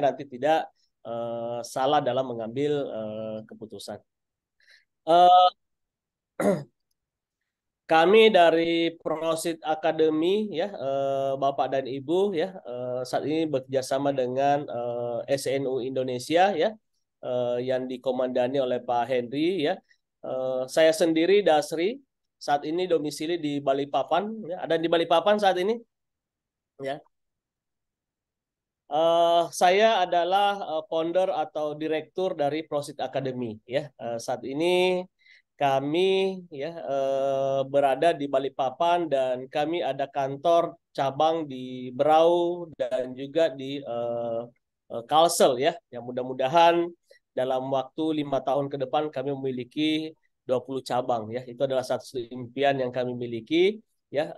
nanti tidak salah dalam mengambil keputusan. Kami dari Prosit Academy ya, Bapak dan Ibu ya, saat ini bekerjasama dengan SNU Indonesia ya, yang dikomandani oleh Pak Henry ya. Saya sendiri Dasri saat ini domisili di Balikpapan ya. Ada di Balikpapan saat ini ya. Saya adalah founder atau direktur dari Prosit Academy ya. Saat ini kami ya berada di Balikpapan dan kami ada kantor cabang di Berau dan juga di Kalsel ya. Yang mudah-mudahan dalam waktu 5 tahun ke depan kami memiliki 20 cabang ya. Itu adalah satu impian yang kami miliki ya,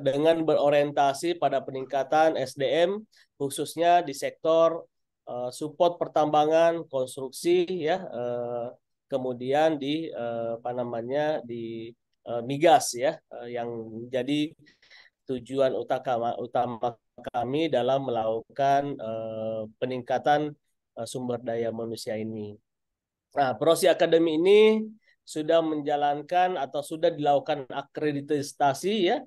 dengan berorientasi pada peningkatan SDM khususnya di sektor support pertambangan, konstruksi ya, kemudian di apa namanya di migas ya, yang jadi tujuan utama kami dalam melakukan peningkatan sumber daya manusia ini. Nah, Prosi Academy ini sudah menjalankan atau sudah dilakukan akreditasi ya,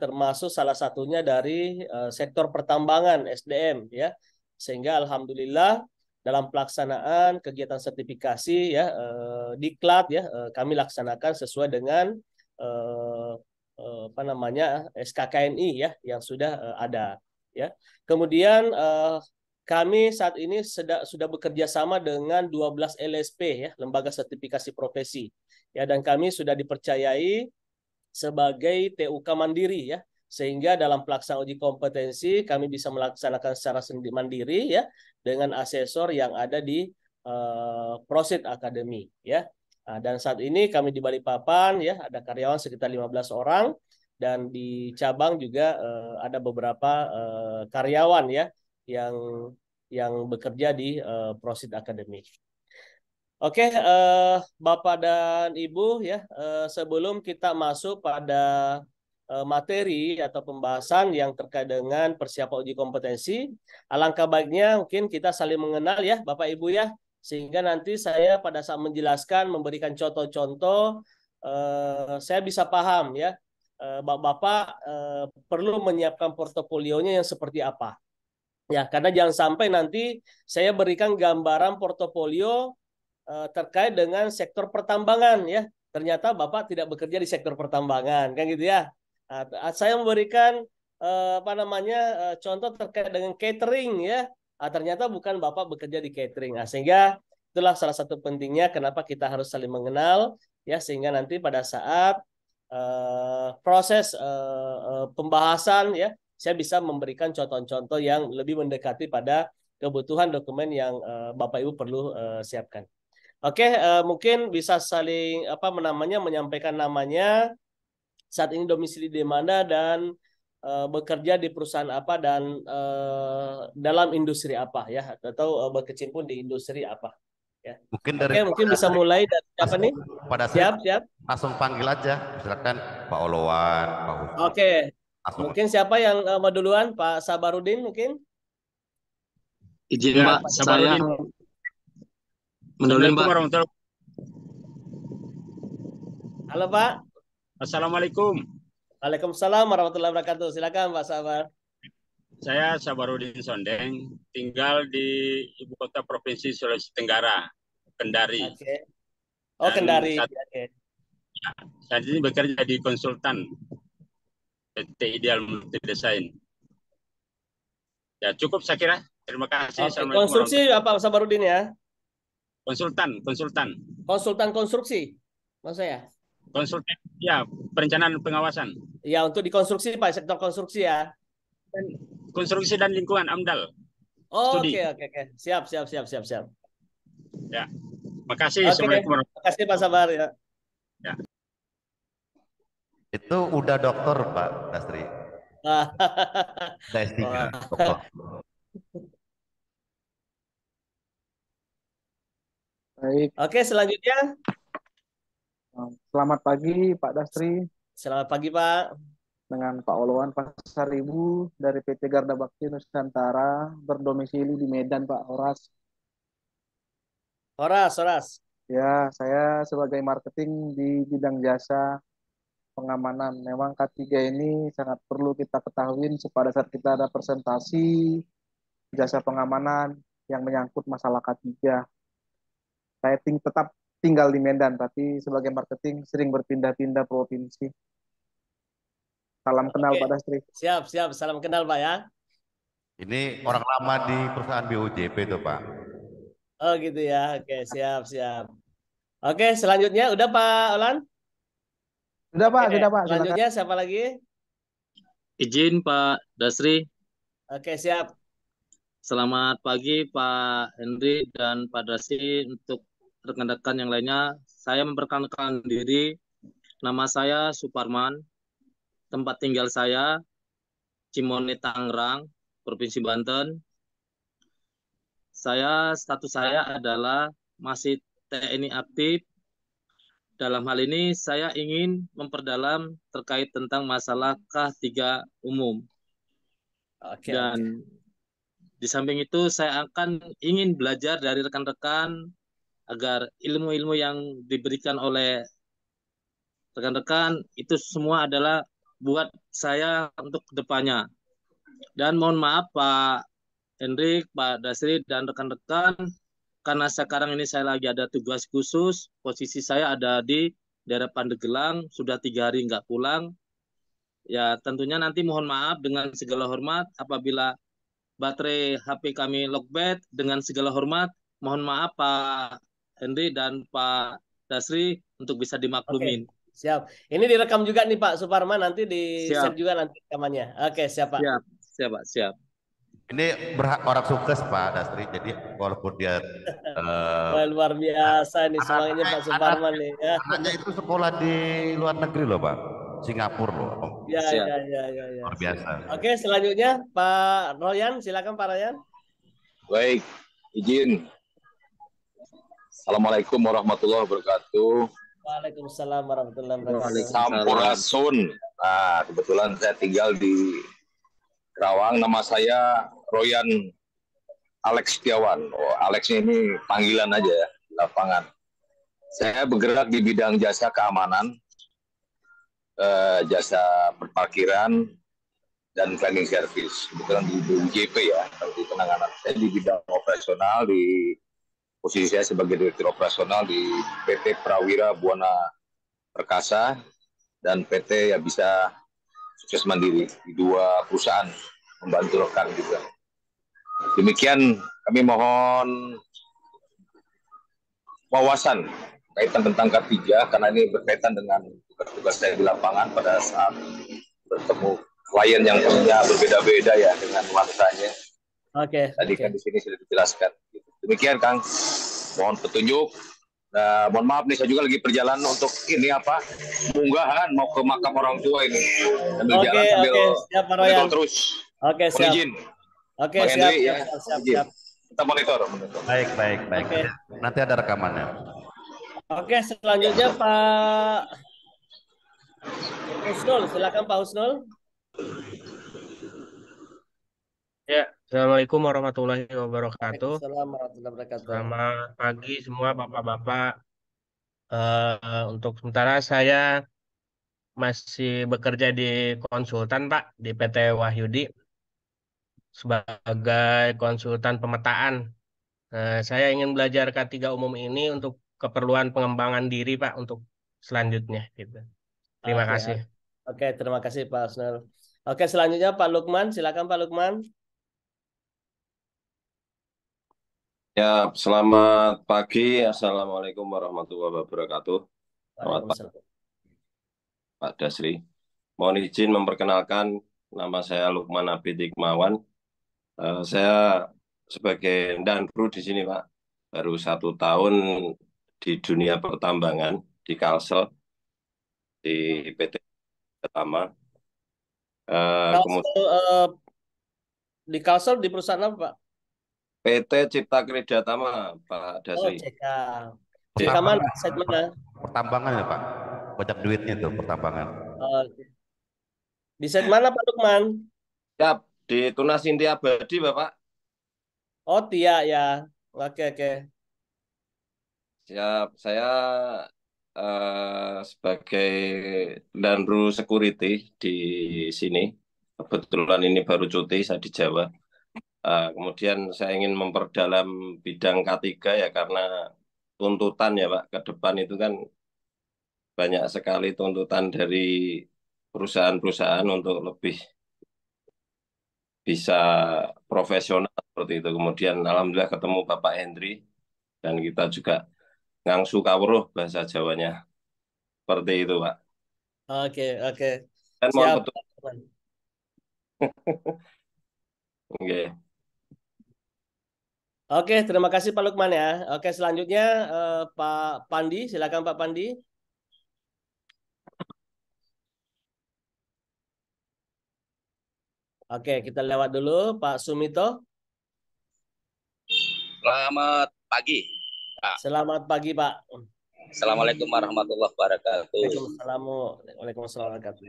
termasuk salah satunya dari sektor pertambangan SDM ya, sehingga alhamdulillah dalam pelaksanaan kegiatan sertifikasi ya, diklat ya, kami laksanakan sesuai dengan apa namanya SKKNI ya, yang sudah ada ya. Kemudian kami saat ini sudah bekerja sama dengan 12 LSP ya, lembaga sertifikasi profesi ya, dan kami sudah dipercayai sebagai TUK mandiri ya, sehingga dalam pelaksanaan uji kompetensi kami bisa melaksanakan secara mandiri ya, dengan asesor yang ada di Prosit Academy ya. Nah, dan saat ini kami di Balikpapan ya, ada karyawan sekitar 15 orang dan di cabang juga ada beberapa karyawan ya yang bekerja di Prosit Academy. Oke, Bapak dan Ibu ya, sebelum kita masuk pada materi atau pembahasan yang terkait dengan persiapan uji kompetensi, alangkah baiknya mungkin kita saling mengenal ya Bapak Ibu ya, sehingga nanti saya pada saat menjelaskan memberikan contoh-contoh saya bisa paham ya, Bapak perlu menyiapkan portofolionya yang seperti apa ya, karena jangan sampai nanti saya berikan gambaran portofolio terkait dengan sektor pertambangan ya, ternyata Bapak tidak bekerja di sektor pertambangan kan gitu ya. Nah, saya memberikan apa namanya contoh terkait dengan catering ya, ternyata bukan Bapak bekerja di catering. Nah, sehingga itulah salah satu pentingnya kenapa kita harus saling mengenal ya, sehingga nanti pada saat proses pembahasan ya, saya bisa memberikan contoh-contoh yang lebih mendekati pada kebutuhan dokumen yang Bapak Ibu perlu siapkan. Oke, mungkin bisa saling apa namanya menyampaikan namanya, saat ini domisili di mana, dan bekerja di perusahaan apa, dan dalam industri apa ya, atau berkecimpung di industri apa ya. Mungkin dari mungkin bisa mulai dari siapa nih? Pada siap. Langsung panggil aja, silakan Pak Oloan, Pak Husnul. Oke. Mungkin siapa yang mau duluan? Pak Sabaruddin mungkin? Izin ya, Pak, saya mendahulukan Pak. Halo Pak. Assalamualaikum. Waalaikumsalam warahmatullahi wabarakatuh. Silakan Pak Sabar. Saya Sabaruddin Sondeng, tinggal di ibu kota provinsi Sulawesi Tenggara, Kendari. Okay. Oh, dan Kendari. Saat ini bekerja di konsultan PT Ideal Multi Desain. Ya cukup saya kira. Terima kasih. Okay. Konstruksi apa Pak Sabaruddin ya? Konsultan. Konsultan konstruksi, maksud saya. Konsultan ya, perencanaan pengawasan. Ya, untuk di konstruksi Pak, sektor konstruksi ya. Konstruksi dan lingkungan AMDAL. Oh, oke. Siap. Ya. Makasih. Assalamualaikum. Makasih Pak Sabar ya. Ya. Itu udah dokter Pak Dasri. S3 dokter. Baik. Oke, selanjutnya selamat pagi Pak Dasri. Selamat pagi Pak. dengan Pak Oloan Pasaribu dari PT Garda Bakti Nusantara, berdomisili di Medan, Pak Horas. Horas. Ya, saya sebagai marketing di bidang jasa pengamanan. Memang K3 ini sangat perlu kita ketahui pada saat kita ada presentasi jasa pengamanan yang menyangkut masalah K3. Saya tetap tinggal di Medan, tapi sebagai marketing sering berpindah-pindah provinsi. Salam kenal, Pak Dasri. Siap. Salam kenal, Pak, ya. Ini orang lama di perusahaan BUJP tuh, Pak. Oh, gitu ya. Oke, siap. Oke, selanjutnya. Udah, Pak Olan? Sudah, Pak. Selanjutnya siapa lagi? Izin, Pak Dasri. Oke, siap. Selamat pagi, Pak Henry dan Pak Dasri. Untuk rekan-rekan yang lainnya, saya memperkenalkan diri. Nama saya Suparman. Tempat tinggal saya Cimone, Tangerang, Provinsi Banten. Status saya adalah masih TNI aktif. Dalam hal ini saya ingin memperdalam terkait tentang masalah K3 umum. Dan di samping itu saya akan ingin belajar dari rekan-rekan agar ilmu-ilmu yang diberikan oleh rekan-rekan itu semua adalah buat saya untuk kedepannya. Dan mohon maaf Pak Hendrik, Pak Dasri, dan rekan-rekan, karena sekarang ini saya lagi ada tugas khusus, posisi saya ada di daerah Pandeglang, sudah 3 hari nggak pulang. Ya tentunya nanti mohon maaf dengan segala hormat, apabila baterai HP kami lockbat, dengan segala hormat, mohon maaf Pak Hendrik dan Pak Dasri untuk bisa dimaklumin. Okay. Siap. Ini direkam juga nih Pak Suparman, nanti di-share juga nanti rekamannya. Oke, siap Pak. Siap. Ini berhak orang sukses Pak Dasri. Jadi walaupun dia luar biasa nih semangatnya Pak Suparman nih ya. Anaknya itu sekolah di luar negeri loh Pak. Singapura loh. Ya. Luar biasa. Oke, selanjutnya Pak Royan, silakan Pak Royan. Baik, izin. Assalamualaikum warahmatullahi wabarakatuh. Waalaikumsalam warahmatullahi wabarakatuh. Sampurasun. Nah, kebetulan saya tinggal di Karawang. Nama saya Royan Alex Setiawan. Oh, Alex ini panggilan aja ya, lapangan. Saya bergerak di bidang jasa keamanan, jasa perparkiran, dan cleaning service. Kebetulan di BUJP ya, di penanganan. Saya di bidang operasional di posisi saya sebagai direktur operasional di PT Prawira Buana Perkasa dan PT Bisa Sukses Mandiri, di 2 perusahaan membantu rekan juga. Demikian kami mohon wawasan kaitan tentang K3 karena ini berkaitan dengan tugas-tugas saya di lapangan pada saat bertemu klien yang punya berbeda-beda ya dengan nuansanya. Oke. Tadi kan di sini sudah dijelaskan. Demikian Kang, mohon petunjuk. Nah, mohon maaf nih, saya juga lagi perjalanan untuk ini apa? Munggahan mau ke makam orang tua ini. Sambil jalan, sambil monitor terus. Oke, siap. Izin. Oke, siap. Kita monitor. Baik. Okay. Nanti ada rekamannya. Oke, selanjutnya Pak Husnul, silakan Pak Husnul. Ya, Assalamualaikum warahmatullahi wabarakatuh. Selamat pagi semua bapak-bapak. Untuk sementara saya masih bekerja di konsultan Pak, di PT Wahyudi sebagai konsultan pemetaan. Saya ingin belajar K3 umum ini untuk keperluan pengembangan diri Pak untuk selanjutnya. Gitu. Terima kasih. Oke, terima kasih Pak Asnal. Oke, selanjutnya Pak Lukman, silakan Pak Lukman. Ya, selamat pagi. Assalamualaikum warahmatullahi wabarakatuh. Selamat pagi, Pak Dasri. Mohon izin memperkenalkan, nama saya Lukman Abidikmawan. Saya sebagai danpru di sini, Pak. Baru 1 tahun di dunia pertambangan, di Kalsel, di PT Pama. Di Kalsel, di perusahaan apa, Pak? PT Cipta Kerja Tama, Pak Dasri. CK mana? Segmen pertambangan ya Pak. Banyak duitnya tuh pertambangan. Di set mana Pak Lukman? Siap, di Tunas Inti Abadi Bapak. Oh Tia ya, oke. Siap, saya sebagai Danru Security di sini. Kebetulan ini baru cuti, saya di Jawa. Kemudian saya ingin memperdalam bidang K3 ya, karena tuntutan ya Pak, ke depan itu kan banyak sekali tuntutan dari perusahaan-perusahaan untuk lebih bisa profesional seperti itu. Kemudian alhamdulillah ketemu Bapak Henry dan kita juga ngangsu kawruh bahasa Jawanya. Seperti itu Pak. Oke. Dan mohon betul. Oke, terima kasih Pak Lukman ya. Oke, selanjutnya Pak Pandi, silakan Pak Pandi. Oke, kita lewat dulu Pak Sumito. Selamat pagi, Pak. Selamat pagi, Pak. Assalamualaikum warahmatullahi wabarakatuh. Waalaikumsalam warahmatullahi wabarakatuh.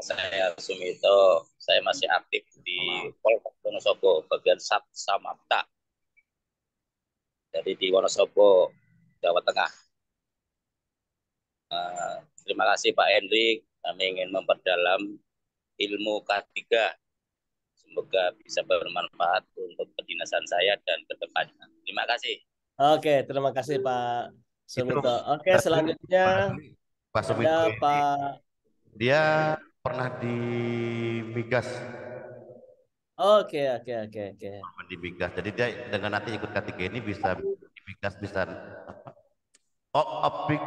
Saya Sumito, saya masih aktif di Polres Wonosobo bagian Satsamapta. Jadi di Wonosobo, Jawa Tengah. Terima kasih Pak Henry, kami ingin memperdalam ilmu K3. Semoga bisa bermanfaat untuk kedinasan saya dan ke depannya. Terima kasih. Oke, terima kasih Pak Sumito. Oke, selanjutnya ada Pak... Dia pernah di Migas. Oke. Di Migas. Jadi dia dengan nanti ikut K3 ini bisa di Migas, bisa objek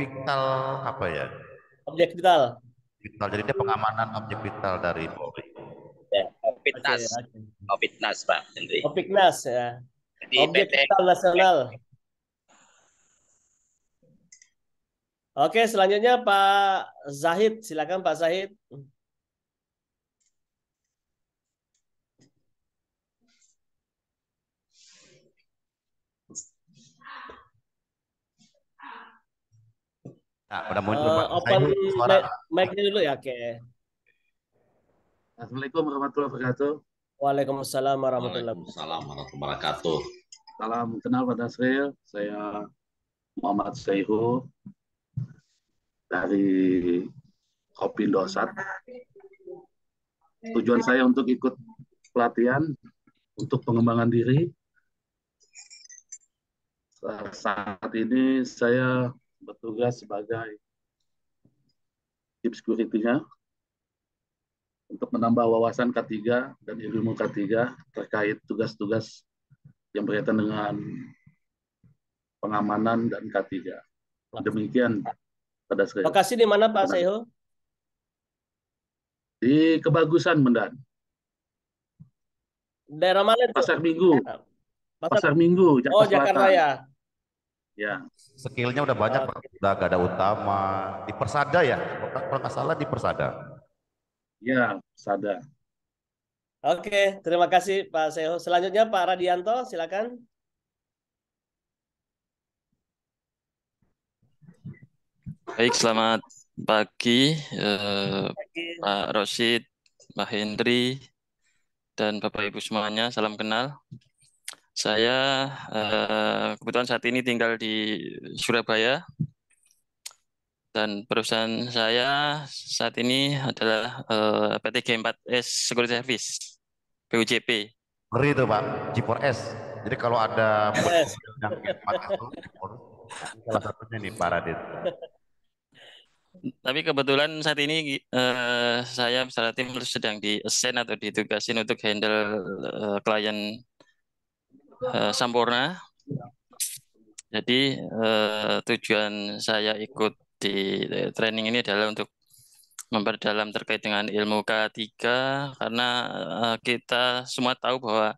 vital apa ya? Objek vital. Vital. Jadi dia pengamanan objek vital dari Polri. Ya, Opitnas Pak Henry. Opitnas ya. Jadi objek vital nasional. Oke, selanjutnya Pak Zahid. Silakan Pak Zahid. Nah, pada muncul Pak Zahid. Mic-nya dulu ya, oke. Assalamualaikum warahmatullahi wabarakatuh. Waalaikumsalam warahmatullahi wabarakatuh. Salam kenal Pak Dasri. Saya Muhammad Saihu. Dari Kopindo 1. Tujuan saya untuk ikut pelatihan untuk pengembangan diri. Saat ini saya bertugas sebagai chief security-nya untuk menambah wawasan K3 dan ilmu K3 terkait tugas-tugas yang berkaitan dengan pengamanan dan K3. Demikian. Lokasi di mana Pak Saihu? Di Kebagusan, Medan. Daerah mana itu? Pasar Minggu. Pasar Minggu, Jakarta. Oh, Jakarta Selatan. Ya. Skillnya udah banyak Pak. Udah gak ada utama. Di Persada ya? Kalau nggak salah di Persada. Ya, Persada. Oke, terima kasih Pak Saihu. Selanjutnya Pak Radianto, silakan. Baik, selamat pagi, Pak Rosid, Pak Henry, dan Bapak-Ibu semuanya. Salam kenal. Saya kebetulan saat ini tinggal di Surabaya. Dan perusahaan saya saat ini adalah PT G4S Security Service, PUJP. Ngeri itu Pak, G4S. Jadi kalau ada yang salah satunya nih Pak Radit. Tapi kebetulan saat ini saya secara tim sedang di assign atau ditugasin untuk handle klien Sampurna. Jadi tujuan saya ikut di training ini adalah untuk memperdalam terkait dengan ilmu K3, karena kita semua tahu bahwa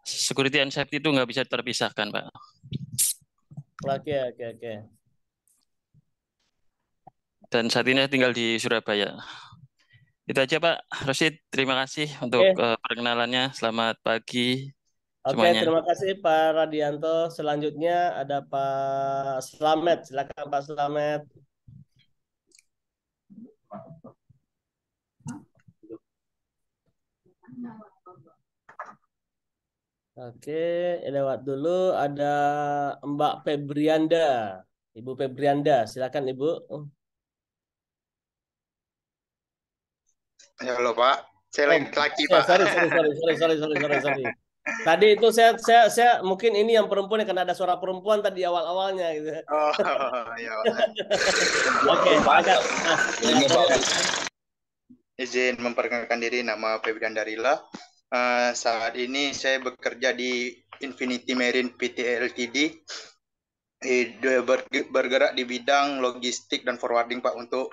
security and safety itu nggak bisa terpisahkan Pak. Oke. Dan saat ini tinggal di Surabaya. Itu aja Pak Rosid, terima kasih untuk perkenalannya. Selamat pagi semuanya. Terima kasih Pak Radianto. Selanjutnya ada Pak Slamet. Silakan Pak Slamet. Oke, lewat dulu ada Mbak Febrianda. Ibu Febrianda, silakan Ibu. Halo Pak, saya laki Pak. Sorry. Tadi itu saya mungkin ini yang perempuan ya, karena ada suara perempuan tadi awal-awalnya gitu. Oh, iya Pak. Oke, Pak. Ini Pak. Izin memperkenalkan diri, nama Febrian Dariya. Saat ini saya bekerja di Infinity Marine PT Ltd. Bergerak di bidang logistik dan forwarding Pak. Untuk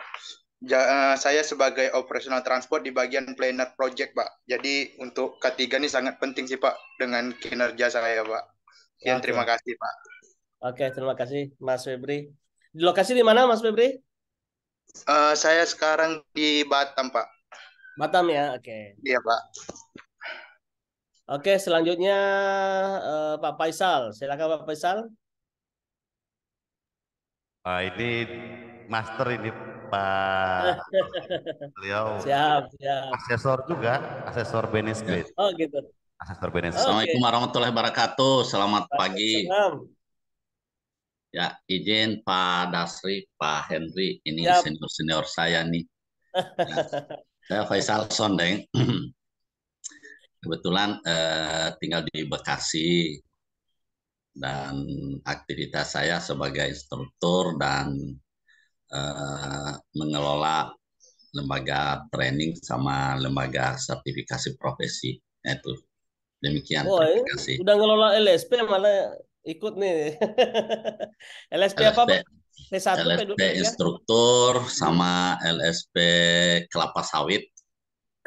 saya sebagai operational transport di bagian planner project Pak. Jadi untuk K3 ini sangat penting sih Pak dengan kinerja saya Pak. Yang okay. Terima kasih Pak. Oke, terima kasih Mas Febri. Di lokasi di mana Mas Febri? Saya sekarang di Batam Pak. Batam ya, oke. Okay. Iya Pak. Oke, selanjutnya Pak Faisal. Silakan Pak Faisal. Ini master ini Pak, beliau siap. Asesor juga, asesor BNSP. Oh gitu. Asesor BNSP. Assalamualaikum warahmatullahi wabarakatuh. Selamat pagi. Ya, izin Pak Dasri, Pak Henry, ini senior-senior saya nih. Ya, saya Faisal Sondeng. Kebetulan tinggal di Bekasi dan aktivitas saya sebagai instruktur dan mengelola lembaga training sama lembaga sertifikasi profesi. Itu demikian. Oh, udah ngelola LSP malah ikut nih. LSP apa Pak? LSP instruktur sama LSP kelapa sawit.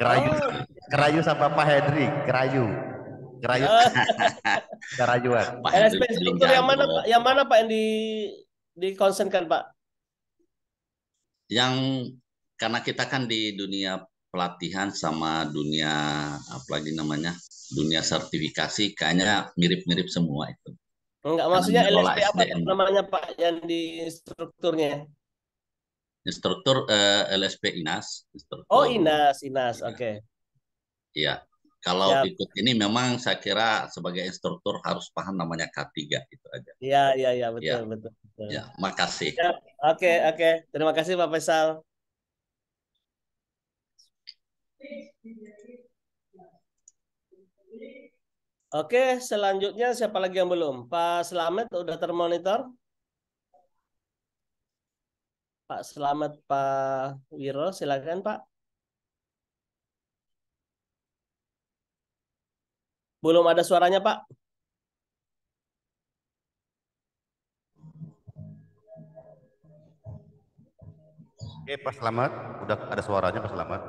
Kerayu sama Pak Henry, kerayu. Kerayuan. LSP instruktur yang mana Pak? Yang mana Pak yang dikonsenkan Pak? Yang karena kita kan di dunia pelatihan sama dunia apalagi namanya dunia sertifikasi kayaknya mirip-mirip semua itu. Enggak, maksudnya LSP apa namanya Pak yang di strukturnya? Instruktur LSP Inas. Instruktur. Oh Inas, oke. Okay. Iya, kalau ikut ini memang saya kira sebagai instruktur harus paham namanya K3 itu aja. Iya betul. Ya, makasih. Ya. Oke. Terima kasih Pak Faisal. Oke, selanjutnya siapa lagi yang belum? Pak Slamet udah termonitor? Pak Slamet, Pak Wiro, silakan Pak. Belum ada suaranya Pak. Oke, Pak Slamet, udah ada suaranya Pak Slamet.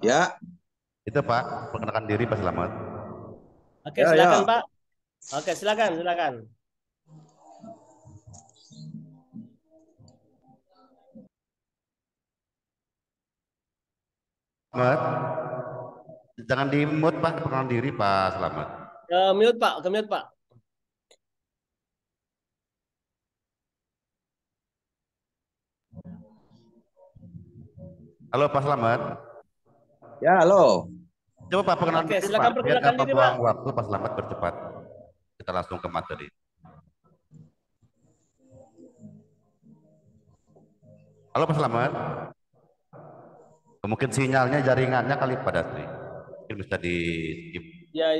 Ya, itu Pak, perkenalkan diri Pak Slamet. Oke, ya, silakan ya. Pak. Oke, silakan. Slamet. Jangan di-mute Pak, perkenalan diri Pak Slamet. Mute Pak, ke-mute Pak. Halo Pak Slamet. Ya, halo. Coba Pak perkenalan diri. Silakan perkenalan diri Pak. Waktu Pak Slamet bercepat. Kita langsung ke materi. Halo Pak Slamet. Mungkin sinyalnya jaringannya kali Pak Dasri. Mungkin bisa di skip. Ya.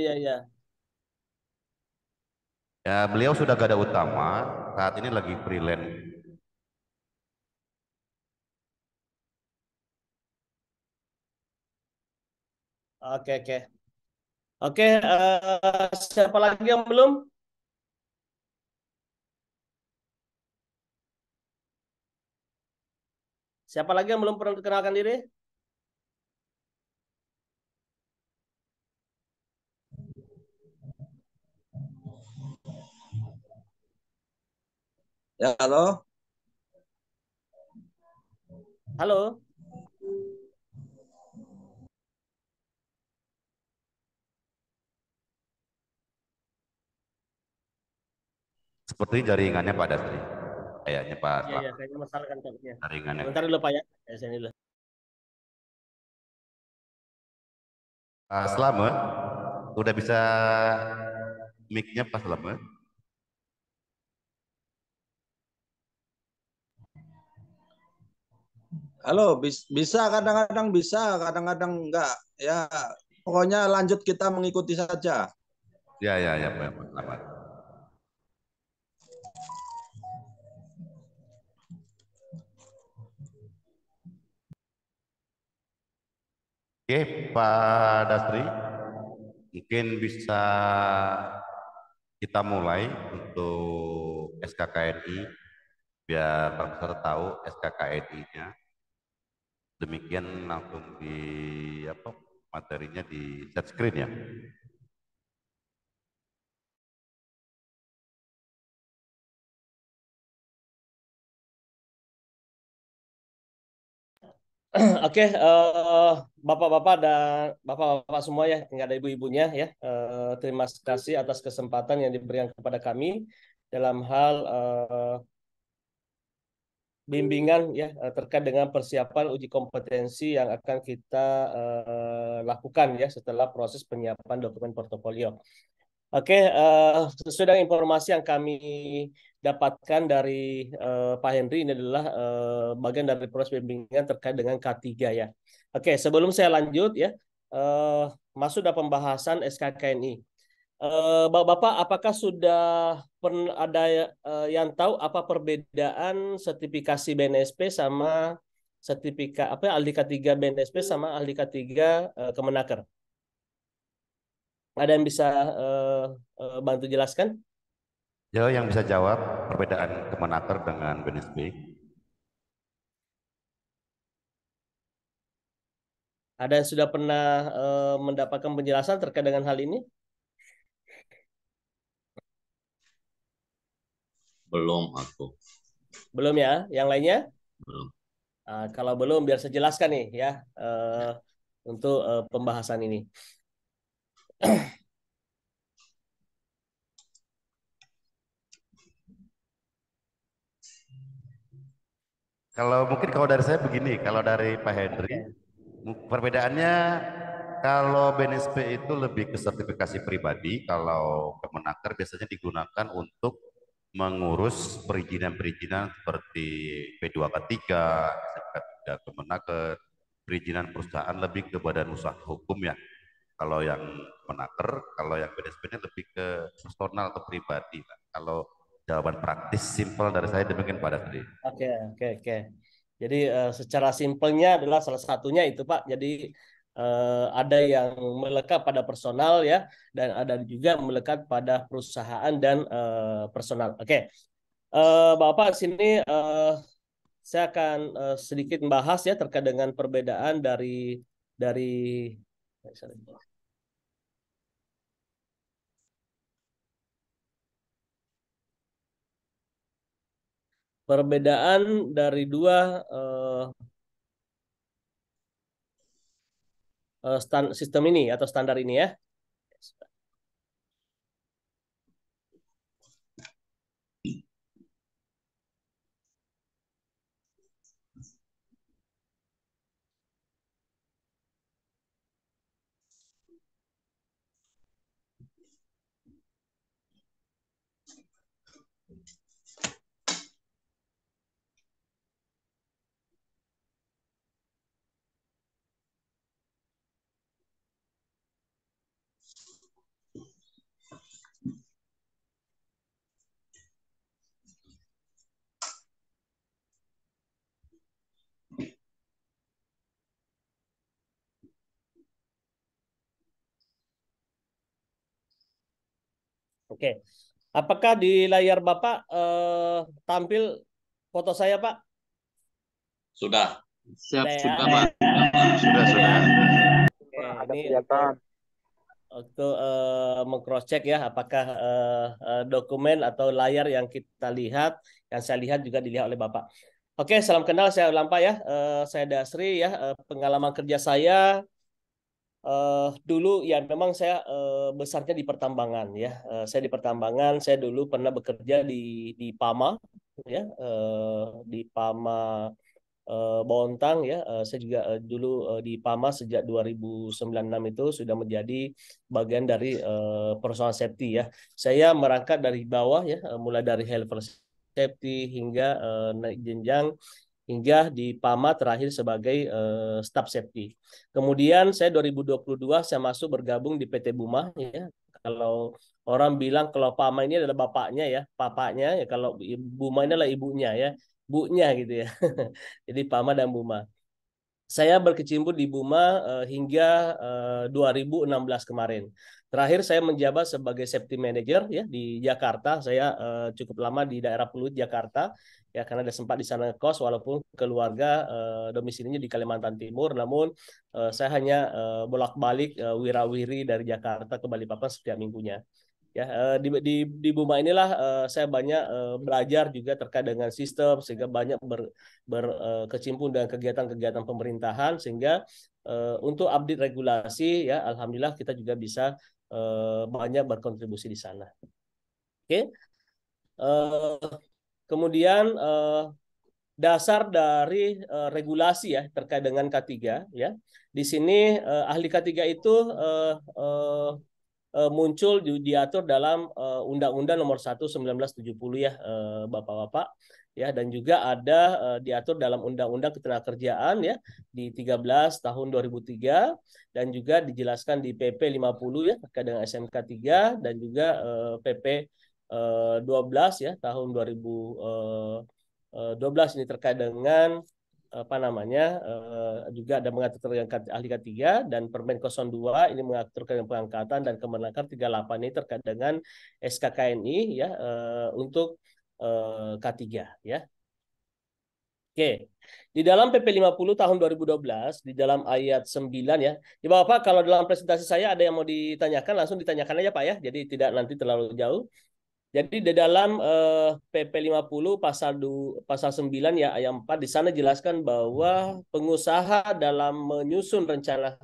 Ya, beliau sudah gada utama, saat ini lagi freelance. Oke. Oke, siapa lagi yang belum? Siapa lagi yang belum pernah dikenalkan diri? Ya, halo. Halo. Seperti jaringannya Pak Dasri. kayaknya Pak. Iya, kayaknya masalah kan kayaknya. Ringan. Bentar dulu Pak ya. Sini dulu. Pak Slamet, udah bisa mic-nya Pak Slamet? Halo, bisa kadang-kadang bisa, kadang-kadang enggak. Ya, pokoknya lanjut kita mengikuti saja. Ya, Pak. Selamat. Oke, Pak Dasri. Mungkin bisa kita mulai untuk SKKNI biar Pak peserta tahu SKKNI-nya. Demikian langsung di materinya di set screen ya. Oke, bapak-bapak dan bapak-bapak semua ya, nggak ada ibu-ibunya ya. Terima kasih atas kesempatan yang diberikan kepada kami dalam hal bimbingan ya terkait dengan persiapan uji kompetensi yang akan kita lakukan ya setelah proses penyiapan dokumen portofolio. Oke, sesuai dengan informasi yang kami dapatkan dari Pak Henry, ini adalah bagian dari proses bimbingan terkait dengan K3 ya. Oke, sebelum saya lanjut ya, masuk dalam pembahasan SKKNI. Bapak-bapak, apakah sudah pernah ada yang tahu apa perbedaan sertifikasi BNSP sama sertifikat apa ahli K3 BNSP sama ahli K3 Kemenaker? Ada yang bisa bantu jelaskan? Ya, yang bisa jawab perbedaan Kemenaker dengan BNSP. Ada yang sudah pernah mendapatkan penjelasan terkait dengan hal ini? Belum aku. Belum ya? Yang lainnya? Belum. Kalau belum biar saya jelaskan nih ya untuk pembahasan ini. Kalau mungkin kalau dari saya begini, kalau dari Pak Henry, perbedaannya kalau BNSP itu lebih ke sertifikasi pribadi, kalau Kemenaker biasanya digunakan untuk mengurus perizinan-perizinan seperti P2K3, SMK3 Kemenaker, perizinan perusahaan lebih ke badan usaha hukum ya. Kalau yang Kemenaker, kalau yang BNSP-nya lebih ke personal atau pribadi. Kalau jawaban praktis simpel dari saya demikian Pak Dasri. Oke. Jadi secara simpelnya adalah salah satunya itu Pak. Jadi ada yang melekat pada personal ya, dan ada juga melekat pada perusahaan dan personal. Oke, Bapak sini saya akan sedikit membahas ya terkait dengan perbedaan dari dua sistem ini atau standar ini ya. Oke, apakah di layar Bapak tampil foto saya, Pak? Sudah. Siap, sudah, Pak. Sudah. Ada kelihatan. Untuk meng-cross-check ya, apakah dokumen atau layar yang kita lihat, yang saya lihat juga dilihat oleh Bapak. Oke, salam kenal, saya ulang Pak ya. Saya Dasri ya, pengalaman kerja saya Dulu ya memang saya besarnya di pertambangan ya. Saya di pertambangan, saya dulu pernah bekerja di Pama ya, di Pama Bontang ya. Saya juga dulu di Pama sejak 2096 itu sudah menjadi bagian dari personal safety ya. Saya merangkak dari bawah ya, mulai dari helper safety hingga naik jenjang hingga di Pama terakhir sebagai staff safety. Kemudian saya 2022 saya masuk bergabung di PT Buma ya. Kalau orang bilang kalau Pama ini adalah bapaknya ya, papanya ya, kalau Buma ini adalah ibunya ya, bunya gitu ya. Jadi Pama dan Buma. Saya berkecimpung di Buma hingga 2016 kemarin. Terakhir saya menjabat sebagai safety manager ya di Jakarta. Saya cukup lama di daerah Pluit Jakarta ya, karena ada sempat di sana ngekos walaupun keluarga domisilinya di Kalimantan Timur, namun saya hanya bolak-balik wira-wiri dari Jakarta ke Balikpapan setiap minggunya. Ya, di Buma inilah saya banyak belajar juga terkait dengan sistem, sehingga banyak berkecimpung dengan kegiatan-kegiatan pemerintahan, sehingga untuk update regulasi ya alhamdulillah kita juga bisa banyak berkontribusi di sana. Oke. Kemudian dasar dari regulasi ya terkait dengan K3 ya. Di sini ahli K3 itu muncul diatur dalam Undang-Undang Nomor 1 1970 ya Bapak-bapak ya, dan juga ada diatur dalam Undang-Undang Ketenagakerjaan ya di 13 tahun 2003, dan juga dijelaskan di PP 50 ya terkait dengan SMK3, dan juga PP 12 ya tahun 2012 ini terkait dengan apa namanya, juga ada mengatur dengan ahli K3, dan Permen 02 ini mengatur pengangkatan, dan Kemenaker 38 ini terkait dengan SKKNI ya untuk K3 ya. Oke. Di dalam PP 50 tahun 2012 di dalam ayat 9 ya. Ya Bapak, kalau dalam presentasi saya ada yang mau ditanyakan langsung ditanyakan aja Pak ya. Jadi tidak nanti terlalu jauh. Jadi di dalam PP 50 pasal 9 ya ayat 4 di sana jelaskan bahwa pengusaha dalam menyusun rencana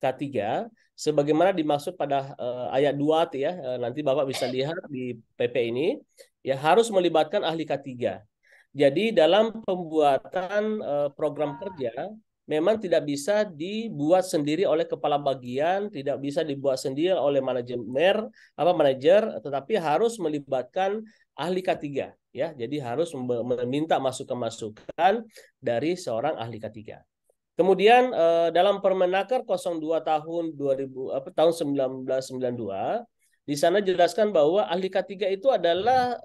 K3 sebagaimana dimaksud pada ayat 2 ya, nanti Bapak bisa lihat di PP ini ya, harus melibatkan ahli K3. Jadi dalam pembuatan program kerja memang tidak bisa dibuat sendiri oleh kepala bagian, tidak bisa dibuat sendiri oleh manajer, tetapi harus melibatkan ahli K3 ya. Jadi harus meminta masukan-masukan dari seorang ahli K3. Kemudian dalam Permenaker 02 tahun 1992 di sana jelaskan bahwa ahli K3 itu adalah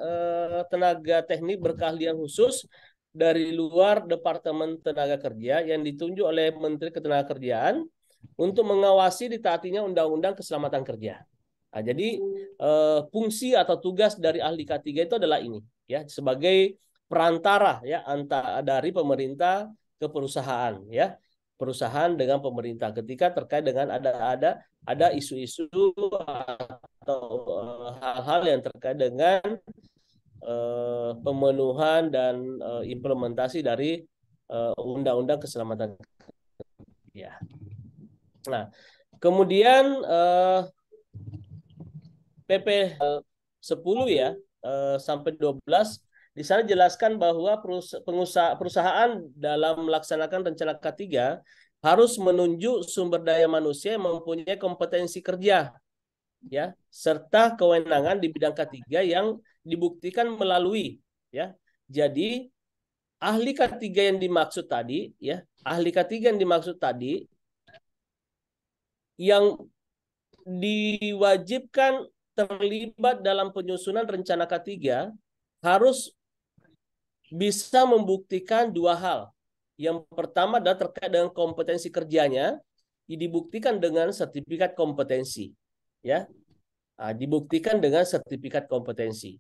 tenaga teknik berkeahlian khusus dari luar Departemen Tenaga Kerja yang ditunjuk oleh Menteri Ketenagakerjaan untuk mengawasi ditaatinya Undang-Undang Keselamatan Kerja. Nah, jadi fungsi atau tugas dari ahli K3 itu adalah ini ya, sebagai perantara ya antara dari pemerintah ke perusahaan ya, perusahaan dengan pemerintah ketika terkait dengan ada isu-isu atau hal-hal yang terkait dengan pemenuhan dan implementasi dari Undang-Undang Keselamatan Kerja. Nah, kemudian PP 10 ya sampai 12 di sana jelaskan bahwa perusahaan dalam melaksanakan rencana K3 harus menunjuk sumber daya manusia yang mempunyai kompetensi kerja ya, serta kewenangan di bidang K3 yang dibuktikan melalui ya. Jadi ahli K3 yang dimaksud tadi ya, ahli K3 yang dimaksud tadi yang diwajibkan terlibat dalam penyusunan rencana K3 harus bisa membuktikan dua hal. Yang pertama adalah terkait dengan kompetensi kerjanya, dibuktikan dengan sertifikat kompetensi ya. Dibuktikan dengan sertifikat kompetensi.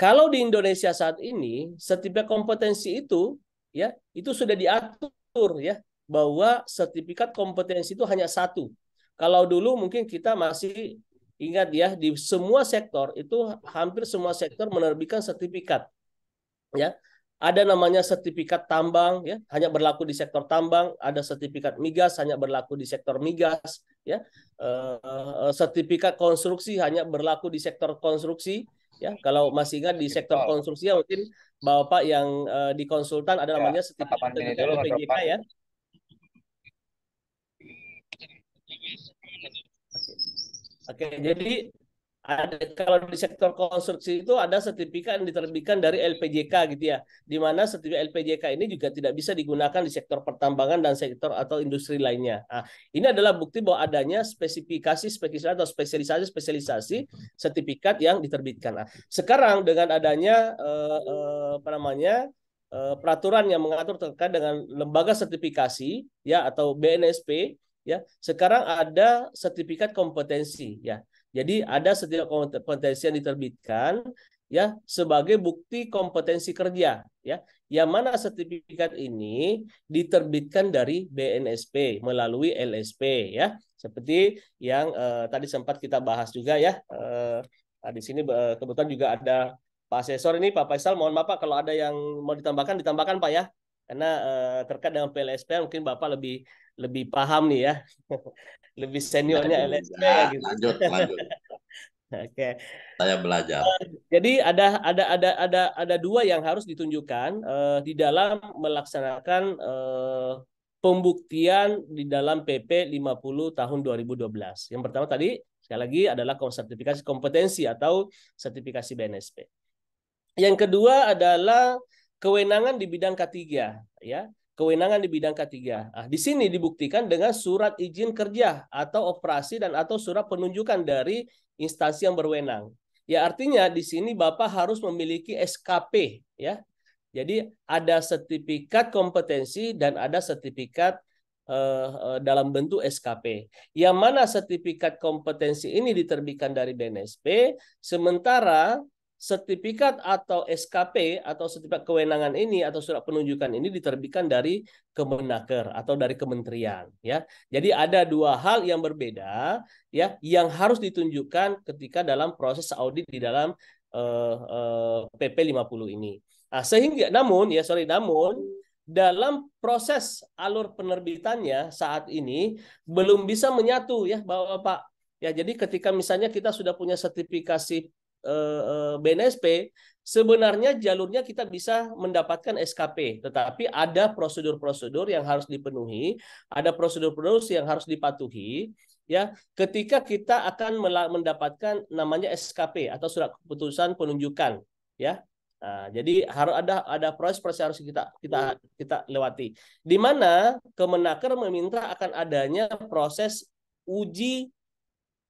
Kalau di Indonesia saat ini sertifikat kompetensi itu ya itu sudah diatur ya bahwa sertifikat kompetensi itu hanya satu. Kalau dulu mungkin kita masih ingat ya, di semua sektor itu hampir semua sektor menerbitkan sertifikat ya. Ada namanya sertifikat tambang, ya, hanya berlaku di sektor tambang. Ada sertifikat migas, hanya berlaku di sektor migas, ya. Sertifikat konstruksi hanya berlaku di sektor konstruksi, ya. Kalau masih ingat di sektor konstruksi, ya, mungkin Bapak yang di konsultan ada namanya sertifikat PGK, ya. Oke, jadi ada, kalau di sektor konstruksi itu ada sertifikat yang diterbitkan dari LPJK gitu ya, di mana sertifikat LPJK ini juga tidak bisa digunakan di sektor pertambangan dan sektor atau industri lainnya. Nah, ini adalah bukti bahwa adanya spesifikasi atau spesialisasi sertifikat yang diterbitkan. Nah, sekarang dengan adanya peraturan yang mengatur terkait dengan lembaga sertifikasi ya atau BNSP ya, sekarang ada sertifikat kompetensi ya. Jadi ada setiap kompetensi yang diterbitkan ya sebagai bukti kompetensi kerja ya, yang mana sertifikat ini diterbitkan dari BNSP melalui LSP ya, seperti yang tadi sempat kita bahas juga ya. Di sini kebetulan juga ada Pak Asesor ini, Pak Faisal, mohon maaf Pak kalau ada yang mau ditambahkan Pak ya, karena terkait dengan PLSP mungkin Bapak lebih paham nih ya. Lebih seniornya LSP ya, gitu. Lanjut. Oke. Saya belajar. Jadi ada dua yang harus ditunjukkan di dalam melaksanakan pembuktian di dalam PP 50 tahun 2012. Yang pertama tadi sekali lagi adalah sertifikasi kompetensi atau sertifikasi BNSP. Yang kedua adalah kewenangan di bidang K3 ya. Kewenangan di bidang K3. Nah, di sini dibuktikan dengan surat izin kerja atau operasi dan atau surat penunjukan dari instansi yang berwenang. Ya artinya di sini Bapak harus memiliki SKP ya. Jadi ada sertifikat kompetensi dan ada sertifikat dalam bentuk SKP. Yang mana sertifikat kompetensi ini diterbitkan dari BNSP, sementara sertifikat atau SKP atau sertifikat kewenangan ini atau surat penunjukan ini diterbitkan dari Kemenaker atau dari kementerian ya. Jadi ada dua hal yang berbeda ya yang harus ditunjukkan ketika dalam proses audit di dalam PP 50 ini. Nah, sehingga namun dalam proses alur penerbitannya saat ini belum bisa menyatu ya Bapak ya. Jadi ketika misalnya kita sudah punya sertifikasi BNSP, sebenarnya jalurnya kita bisa mendapatkan SKP, tetapi ada prosedur-prosedur yang harus dipenuhi, ada prosedur-prosedur yang harus dipatuhi ya ketika kita akan mendapatkan namanya SKP atau surat keputusan penunjukan ya. Nah, jadi harus ada proses-proses harus kita lewati, di mana Kemenaker meminta akan adanya proses uji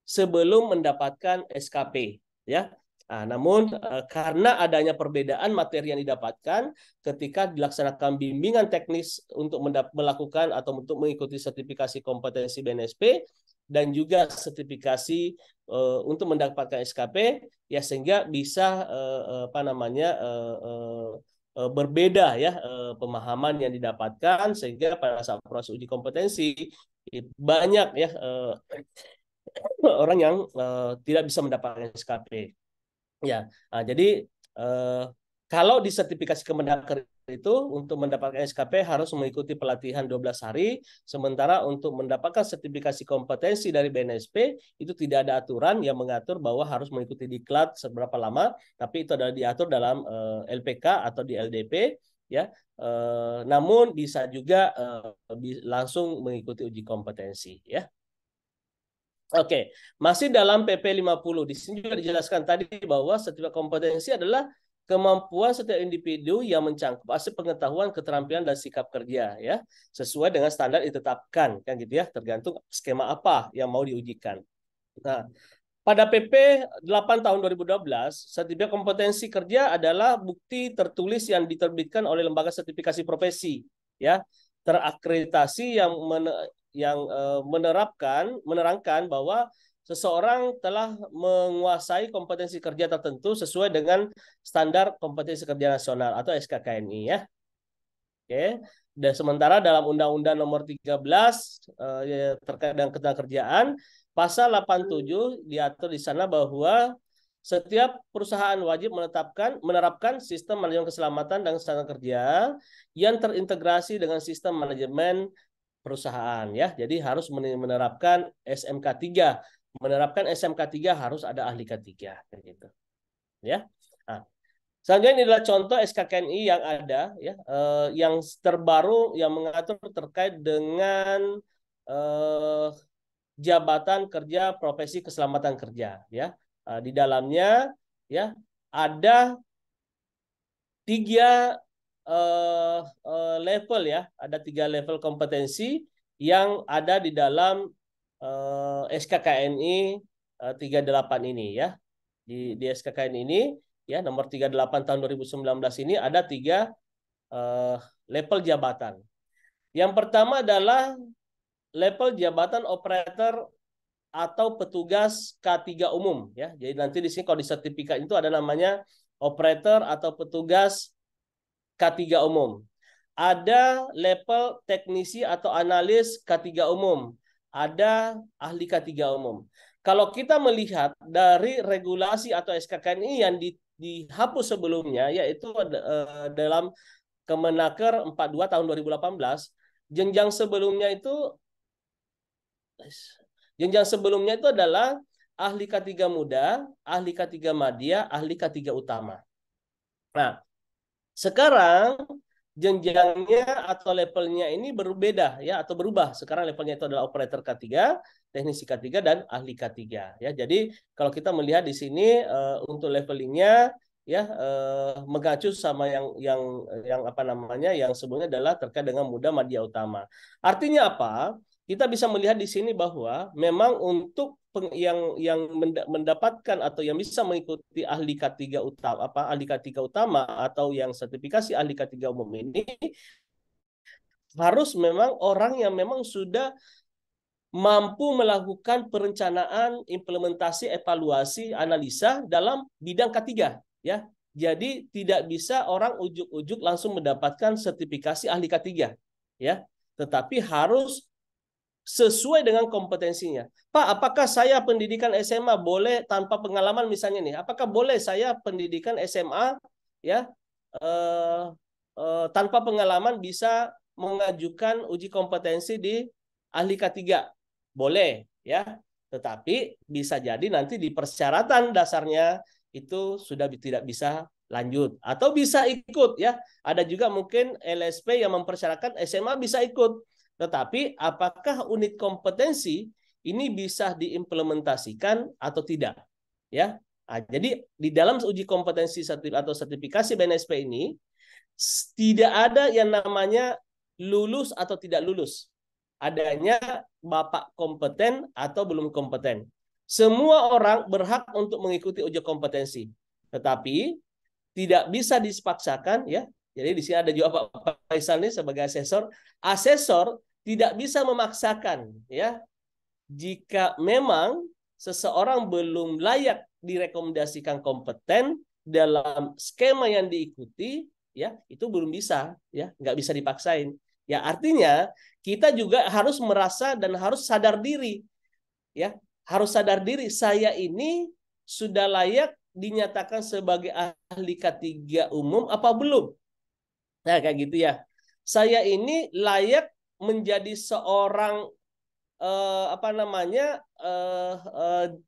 sebelum mendapatkan SKP ya. Nah, namun karena adanya perbedaan materi yang didapatkan ketika dilaksanakan bimbingan teknis untuk melakukan atau untuk mengikuti sertifikasi kompetensi BNSP dan juga sertifikasi untuk mendapatkan SKP ya, sehingga bisa berbeda ya pemahaman yang didapatkan, sehingga pada saat proses uji kompetensi banyak ya orang yang tidak bisa mendapatkan SKP ya. Nah, jadi kalau di sertifikasi Kemenaker itu untuk mendapatkan SKP harus mengikuti pelatihan 12 hari, sementara untuk mendapatkan sertifikasi kompetensi dari BNSP itu tidak ada aturan yang mengatur bahwa harus mengikuti diklat seberapa lama, tapi itu adalah diatur dalam LPK atau di LDP ya. Namun bisa juga langsung mengikuti uji kompetensi ya. Oke, masih dalam PP 50. Di sini juga dijelaskan tadi bahwa setiap kompetensi adalah kemampuan setiap individu yang mencangkup aspek pengetahuan, keterampilan dan sikap kerja ya, sesuai dengan standar yang ditetapkan kan gitu ya, tergantung skema apa yang mau diujikan. Nah, pada PP 8 tahun 2012, sertifikat kompetensi kerja adalah bukti tertulis yang diterbitkan oleh lembaga sertifikasi profesi ya, terakreditasi yang menerangkan bahwa seseorang telah menguasai kompetensi kerja tertentu sesuai dengan standar kompetensi kerja nasional atau SKKNI ya. Oke. Dan sementara dalam Undang-Undang Nomor 13 terkait dengan ketenagakerjaan pasal 87 diatur di sana bahwa Setiap perusahaan wajib menerapkan sistem manajemen keselamatan dan kesehatan kerja yang terintegrasi dengan sistem manajemen perusahaan, ya. Jadi harus menerapkan SMK3. Menerapkan SMK3 harus ada ahli K3 gitu. Ya. Nah, selanjutnya ini adalah contoh SKKNI yang ada, ya, yang terbaru yang mengatur terkait dengan jabatan kerja profesi keselamatan kerja, ya. Di dalamnya, ya, ada tiga level, ya, ada tiga level kompetensi yang ada di dalam SKKNI 38 ini, ya. Di SKKNI ini, ya, nomor 38 tahun 2019 ini ada tiga level jabatan. Yang pertama adalah level jabatan operator atau petugas K3 umum, ya. Jadi nanti di sini kalau di sertifikat itu ada namanya operator atau petugas K3 umum. Ada level teknisi atau analis K3 umum. Ada ahli K3 umum. Kalau kita melihat dari regulasi atau SKKNI yang dihapus sebelumnya, yaitu dalam Kemenaker 42 tahun 2018, jenjang sebelumnya itu adalah ahli K3 muda, ahli K3 madya, ahli K3 utama. Nah, sekarang jenjangnya atau levelnya ini berbeda, ya, atau berubah. Sekarang levelnya itu adalah operator K3, teknisi K3, dan ahli K3, ya. Jadi kalau kita melihat di sini untuk levelingnya, ya, mengacu sama yang apa namanya, yang sebelumnya adalah terkait dengan muda madya utama. Artinya apa? Kita bisa melihat di sini bahwa memang untuk yang mendapatkan atau yang bisa mengikuti ahli K3 utama, atau yang sertifikasi ahli K3 umum ini harus memang orang yang memang sudah mampu melakukan perencanaan, implementasi, evaluasi, analisa dalam bidang K3, ya. Jadi tidak bisa orang ujuk-ujuk langsung mendapatkan sertifikasi ahli K3, ya. Tetapi harus sesuai dengan kompetensinya. Pak, apakah saya pendidikan SMA boleh tanpa pengalaman misalnya nih? Apakah boleh saya pendidikan SMA, ya, tanpa pengalaman bisa mengajukan uji kompetensi di ahli K3? Boleh, ya. Tetapi bisa jadi nanti di persyaratan dasarnya itu sudah tidak bisa lanjut atau bisa ikut, ya. Ada juga mungkin LSP yang mempersyaratkan SMA bisa ikut. Tetapi apakah unit kompetensi ini bisa diimplementasikan atau tidak, ya? Nah, jadi di dalam uji kompetensi atau sertifikasi BNSP ini tidak ada yang namanya lulus atau tidak lulus. Adanya bapak kompeten atau belum kompeten. Semua orang berhak untuk mengikuti uji kompetensi, tetapi tidak bisa dipaksakan, ya. Jadi di sini ada juga Pak Faisal nih sebagai asesor. Asesor tidak bisa memaksakan, ya, jika memang seseorang belum layak direkomendasikan kompeten dalam skema yang diikuti, ya, itu belum bisa, ya, nggak bisa dipaksain. Ya, artinya kita juga harus merasa dan harus sadar diri, ya, harus sadar diri saya ini sudah layak dinyatakan sebagai ahli K3 umum apa belum? Nah, kayak gitu, ya. Saya ini layak menjadi seorang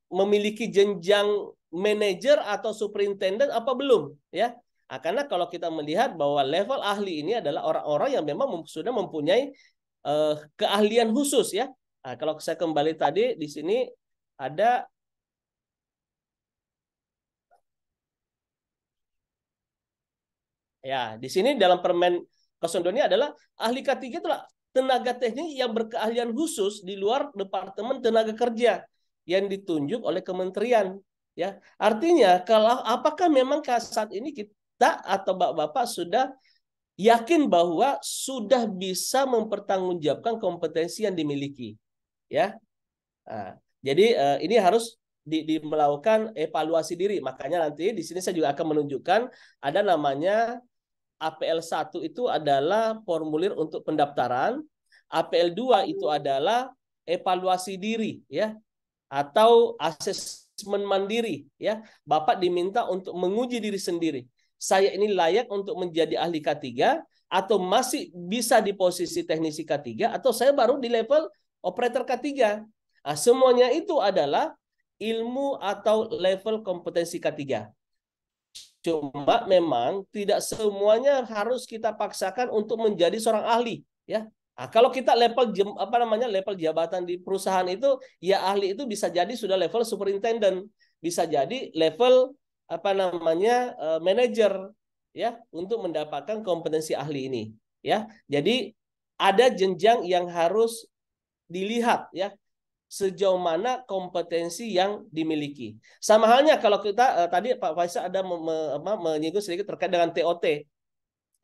memiliki jenjang manajer atau superintenden apa belum, ya? Nah, karena kalau kita melihat bahwa level ahli ini adalah orang-orang yang memang sudah mempunyai keahlian khusus, ya. Nah, kalau saya kembali tadi di sini ada ya, di sini dalam Permen 02 ini adalah ahli K3 itulah tenaga teknik yang berkeahlian khusus di luar Departemen Tenaga Kerja yang ditunjuk oleh kementerian, ya. Artinya kalau apakah memang saat ini kita atau Bapak-bapak sudah yakin bahwa sudah bisa mempertanggungjawabkan kompetensi yang dimiliki, ya. Nah, jadi ini harus melakukan evaluasi diri. Makanya nanti di sini saya juga akan menunjukkan ada namanya APL 1 itu adalah formulir untuk pendaftaran, APL 2 itu adalah evaluasi diri, ya, atau assessment mandiri, ya. Bapak diminta untuk menguji diri sendiri. Saya ini layak untuk menjadi ahli K3 atau masih bisa di posisi teknisi K3 atau saya baru di level operator K3. Nah, semuanya itu adalah ilmu atau level kompetensi K3. Cuma memang tidak semuanya harus kita paksakan untuk menjadi seorang ahli, ya. Nah, kalau kita level level jabatan di perusahaan itu, ya ahli itu bisa jadi sudah level superintendent, bisa jadi level manajer, ya, untuk mendapatkan kompetensi ahli ini, ya. Jadi ada jenjang yang harus dilihat, ya, sejauh mana kompetensi yang dimiliki. Sama halnya kalau kita tadi Pak Faisal ada menyinggung sedikit terkait dengan TOT.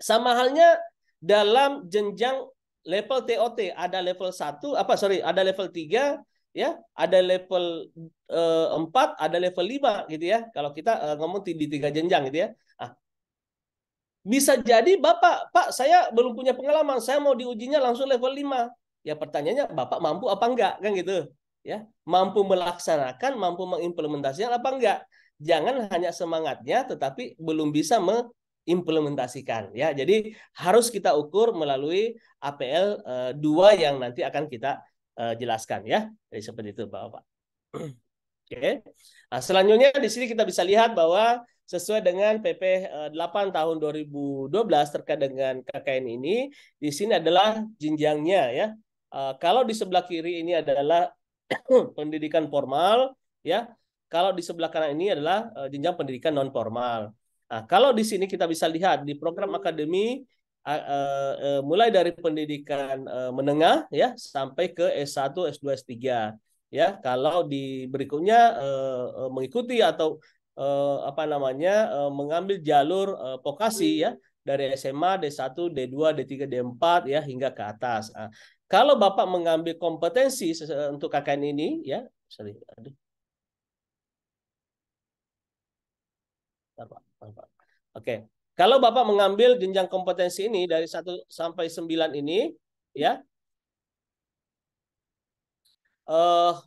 Sama halnya dalam jenjang level TOT ada level 1, ada level 3, ya, ada level 4, ada level 5 gitu ya. Kalau kita ngomong di 3 jenjang gitu ya. Ah. Bisa jadi Bapak, Pak, saya belum punya pengalaman, saya mau diujinya langsung level 5. Ya pertanyaannya Bapak mampu apa enggak kan gitu. Ya, mampu melaksanakan, mampu mengimplementasikan apa enggak. Jangan hanya semangatnya tetapi belum bisa implementasikan, ya. Jadi harus kita ukur melalui APL 2 yang nanti akan kita jelaskan, ya. Jadi seperti itu Bapak. Oke. Nah, selanjutnya di sini kita bisa lihat bahwa sesuai dengan PP 8 tahun 2012 terkait dengan KKN ini, di sini adalah jenjangnya, ya. Kalau di sebelah kiri ini adalah pendidikan formal, ya. Kalau di sebelah kanan ini adalah jenjang pendidikan non formal. Nah, kalau di sini kita bisa lihat di program akademi mulai dari pendidikan menengah, ya, sampai ke S1, S2, S3, ya. Kalau di berikutnya mengikuti atau mengambil jalur vokasi, ya, dari SMA D1, D2, D3, D4, ya, hingga ke atas. Nah, kalau Bapak mengambil kompetensi untuk KKN ini, ya, Oke. Kalau Bapak mengambil jenjang kompetensi ini dari 1 sampai 9 ini, ya.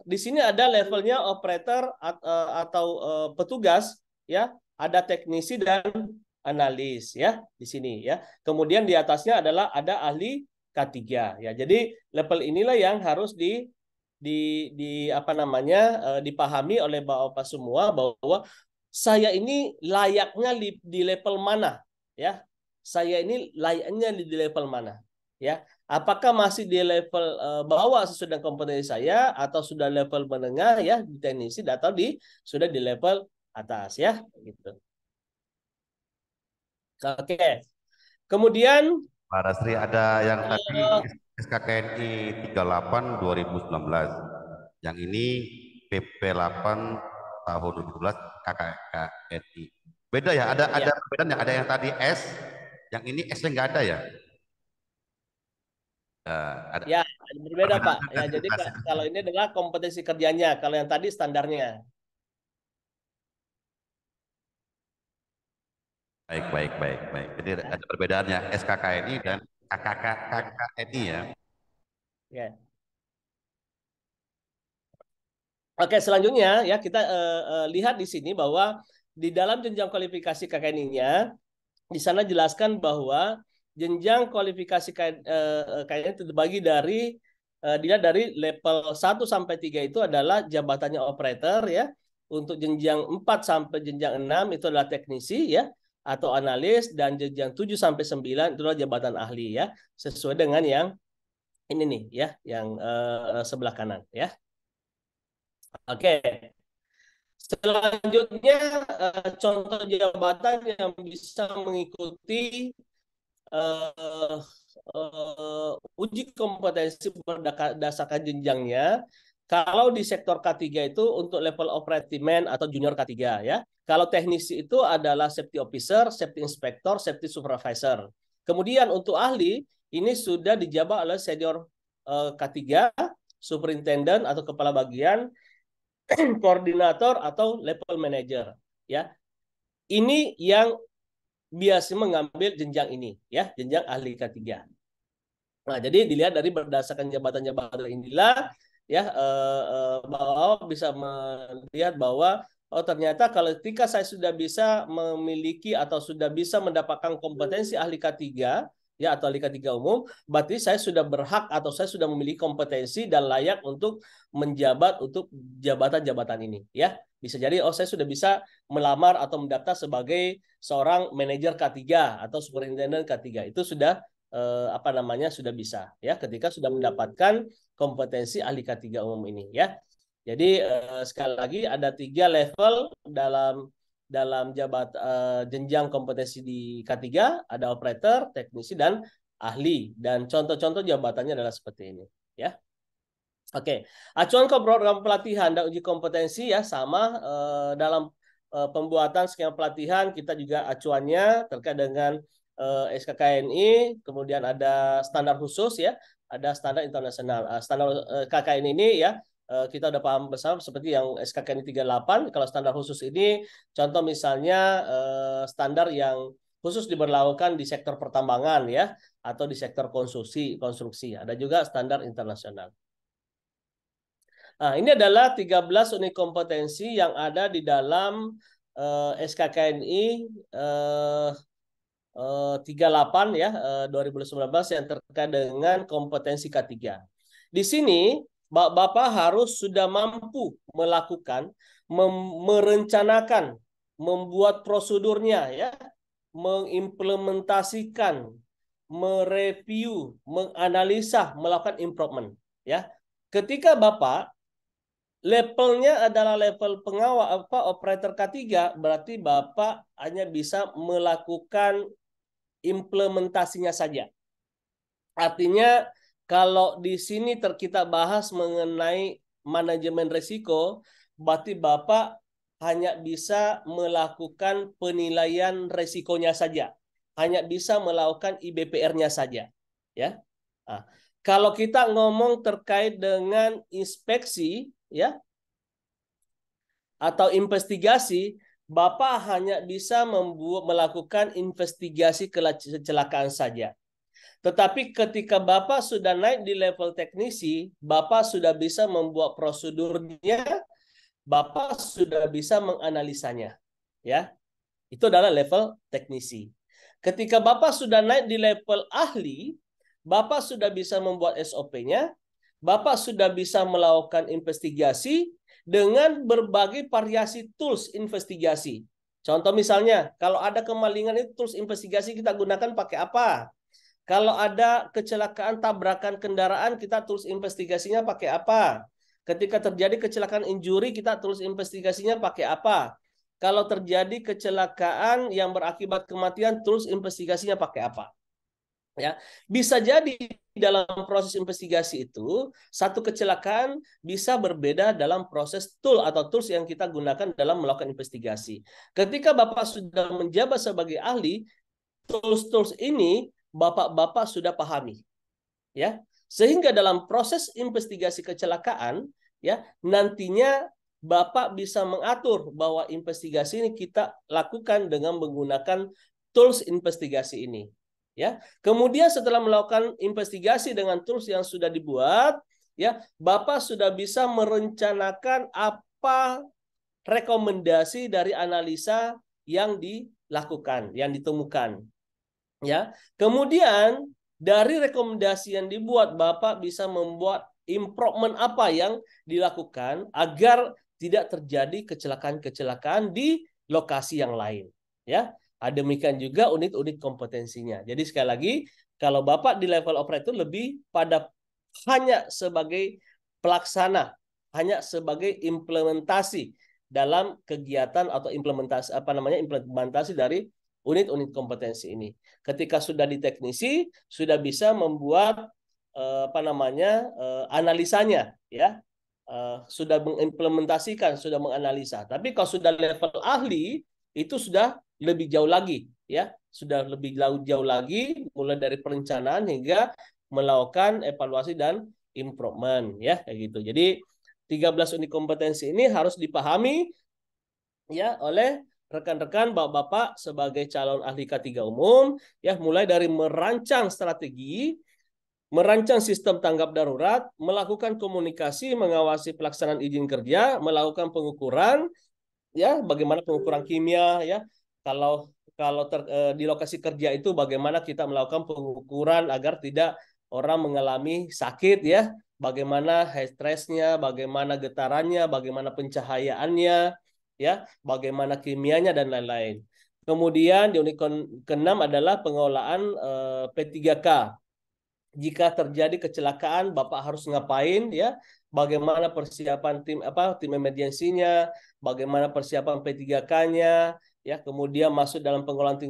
Di sini ada levelnya operator atau petugas, ya, ada teknisi dan analis, ya, di sini, ya. Kemudian di atasnya adalah ada ahli K3, ya. Jadi level inilah yang harus dipahami oleh Bapak semua bahwa saya ini layaknya di level mana, ya? Saya ini layaknya di level mana, ya? Apakah masih di level bawah sesuai dengan kompetensi saya atau sudah level menengah, ya, di teknisi atau sudah di level atas, ya, gitu. Oke. Kemudian Pak Dasri, ada yang tadi SKKNI 38 2019. Yang ini PP 8 tahun 2012 KKNI. Beda ya, ada perbedaan ya, ada yang tadi S, yang ini S-nya nggak ada ya? Ya, berbeda Pak. Ya, jadi kalau ini adalah kompetensi kerjanya, kalau yang tadi standarnya. Baik. Jadi ada perbedaannya SKKNI dan KKNI ya. Ya. Oke, selanjutnya ya kita lihat di sini bahwa di dalam jenjang kualifikasi KKNI-nya di sana jelaskan bahwa jenjang kualifikasi KKNI terbagi dari dilihat dari level 1 sampai 3 itu adalah jabatannya operator, ya. Untuk jenjang 4 sampai jenjang 6 itu adalah teknisi, ya, atau analis, dan jenjang 7 sampai 9 itu adalah jabatan ahli, ya, sesuai dengan yang ini nih, ya, yang sebelah kanan, ya. Oke, selanjutnya contoh jabatan yang bisa mengikuti uji kompetensi berdasarkan jenjangnya. Kalau di sektor K3 itu untuk level operatorman atau junior K3, ya. Kalau teknisi itu adalah safety officer, safety inspector, safety supervisor. Kemudian untuk ahli ini sudah dijabat oleh senior K3, superintendent atau kepala bagian, koordinator atau level manager, ya. Ini yang biasa mengambil jenjang ini, ya, jenjang ahli K3. Nah, jadi dilihat dari berdasarkan jabatan-jabatan inilah ya, bahwa bisa melihat bahwa oh ternyata kalau ketika saya sudah bisa memiliki atau sudah bisa mendapatkan kompetensi ahli K3 ya atau ahli K3 umum, berarti saya sudah berhak atau saya sudah memiliki kompetensi dan layak untuk menjabat untuk jabatan-jabatan ini ya. Bisa jadi oh saya sudah bisa melamar atau mendaftar sebagai seorang manajer K3 atau superintenden K3. Itu sudah sudah bisa ya ketika sudah mendapatkan kompetensi ahli K3 umum ini ya. Jadi sekali lagi ada 3 level dalam jenjang kompetensi di K3, ada operator, teknisi dan ahli, dan contoh-contoh jabatannya adalah seperti ini ya. Oke, acuan ke program pelatihan dan uji kompetensi ya sama dalam pembuatan skema pelatihan kita juga acuannya terkait dengan SKKNI, kemudian ada standar khusus ya, ada standar internasional. Standar KKNI ini ya kita udah paham bersama seperti yang SKKNI 38. Kalau standar khusus ini contoh misalnya standar yang khusus diberlakukan di sektor pertambangan ya atau di sektor konstruksi. Ada juga standar internasional. Nah, ini adalah 13 unit kompetensi yang ada di dalam SKKNI 38 ya 2019 yang terkait dengan kompetensi K3. Di sini Bapak harus sudah mampu melakukan, merencanakan, membuat prosedurnya ya, mengimplementasikan, mereview, menganalisa, melakukan improvement ya. Ketika Bapak levelnya adalah level pengawas operator K3, berarti Bapak hanya bisa melakukan implementasinya saja. Artinya kalau di sini kita bahas mengenai manajemen risiko, berarti Bapak hanya bisa melakukan penilaian risikonya saja, hanya bisa melakukan IBPR-nya saja, ya. Nah, kalau kita ngomong terkait dengan inspeksi, ya, atau investigasi, Bapak hanya bisa melakukan investigasi kecelakaan saja. Tetapi ketika Bapak sudah naik di level teknisi, Bapak sudah bisa membuat prosedurnya, Bapak sudah bisa menganalisanya. Ya, itu adalah level teknisi. Ketika Bapak sudah naik di level ahli, Bapak sudah bisa membuat SOP-nya, Bapak sudah bisa melakukan investigasi dengan berbagai variasi tools investigasi. Contoh misalnya, kalau ada kemalingan itu tools investigasi kita gunakan pakai apa? Kalau ada kecelakaan tabrakan kendaraan, kita terus investigasinya pakai apa? Ketika terjadi kecelakaan injury, kita terus investigasinya pakai apa? Kalau terjadi kecelakaan yang berakibat kematian, terus investigasinya pakai apa? Ya, bisa jadi dalam proses investigasi itu, satu kecelakaan bisa berbeda dalam proses tool atau tools yang kita gunakan dalam melakukan investigasi. Ketika Bapak sudah menjabat sebagai ahli, tools-tools ini Bapak-bapak sudah pahami, ya, sehingga dalam proses investigasi kecelakaan, ya, nantinya Bapak bisa mengatur bahwa investigasi ini kita lakukan dengan menggunakan tools investigasi ini, ya. Kemudian setelah melakukan investigasi dengan tools yang sudah dibuat, ya, Bapak sudah bisa merencanakan apa rekomendasi dari analisa yang dilakukan, yang ditemukan. Ya, kemudian dari rekomendasi yang dibuat Bapak bisa membuat improvement apa yang dilakukan agar tidak terjadi kecelakaan-kecelakaan di lokasi yang lain. Ya, demikian juga unit-unit kompetensinya. Jadi sekali lagi, kalau Bapak di level operator lebih pada hanya sebagai pelaksana, hanya sebagai implementasi dalam kegiatan atau implementasi implementasi dari unit-unit kompetensi ini. Ketika sudah di teknisi, sudah bisa membuat analisanya, ya, sudah mengimplementasikan, sudah menganalisa. Tapi kalau sudah level ahli, itu sudah lebih jauh lagi, ya, sudah lebih jauh lagi, mulai dari perencanaan hingga melakukan evaluasi dan improvement, ya, kayak gitu. Jadi 13 unit kompetensi ini harus dipahami, ya, oleh rekan-rekan Bapak-bapak sebagai calon ahli K3 umum ya, mulai dari merancang strategi, merancang sistem tanggap darurat, melakukan komunikasi, mengawasi pelaksanaan izin kerja, melakukan pengukuran, ya, bagaimana pengukuran kimia, ya, kalau di lokasi kerja itu bagaimana kita melakukan pengukuran agar tidak orang mengalami sakit, ya, bagaimana heat stress-nya, bagaimana getarannya, bagaimana pencahayaannya, ya, bagaimana kimianya dan lain-lain. Kemudian di unit ke-6 adalah pengelolaan P3K. Jika terjadi kecelakaan, Bapak harus ngapain, ya? Bagaimana persiapan tim emergensinya, bagaimana persiapan P3K-nya, ya? Kemudian masuk dalam pengelolaan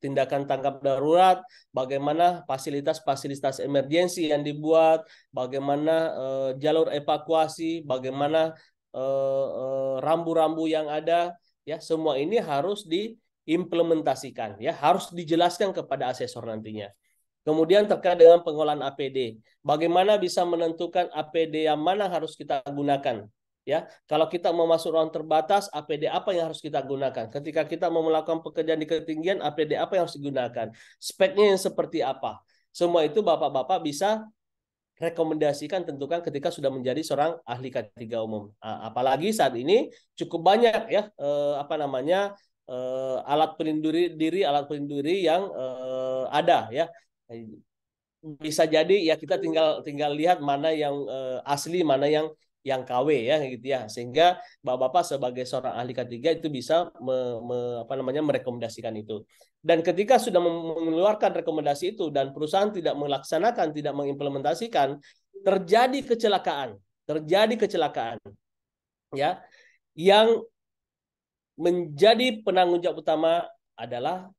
tindakan tanggap darurat, bagaimana fasilitas-fasilitas emergensi yang dibuat, bagaimana jalur evakuasi, bagaimana rambu-rambu yang ada, ya? Semua ini harus diimplementasikan, ya? Harus dijelaskan kepada asesor nantinya. Kemudian terkait dengan pengolahan APD, bagaimana bisa menentukan APD yang mana harus kita gunakan, ya? Kalau kita mau masuk ruang terbatas, APD apa yang harus kita gunakan? Ketika kita mau melakukan pekerjaan di ketinggian, APD apa yang harus digunakan? Speknya yang seperti apa? Semua itu Bapak-bapak bisa rekomendasikan, tentukan ketika sudah menjadi seorang ahli K3 umum. Apalagi saat ini cukup banyak, ya, alat pelindung diri yang ada, ya. Bisa jadi ya kita tinggal lihat mana yang asli, mana yang KW, ya, gitu, ya, sehingga Bapak-bapak sebagai seorang ahli K3 itu bisa merekomendasikan itu. Dan ketika sudah mengeluarkan rekomendasi itu dan perusahaan tidak melaksanakan, tidak mengimplementasikan, terjadi kecelakaan, ya, yang menjadi penanggung jawab utama adalah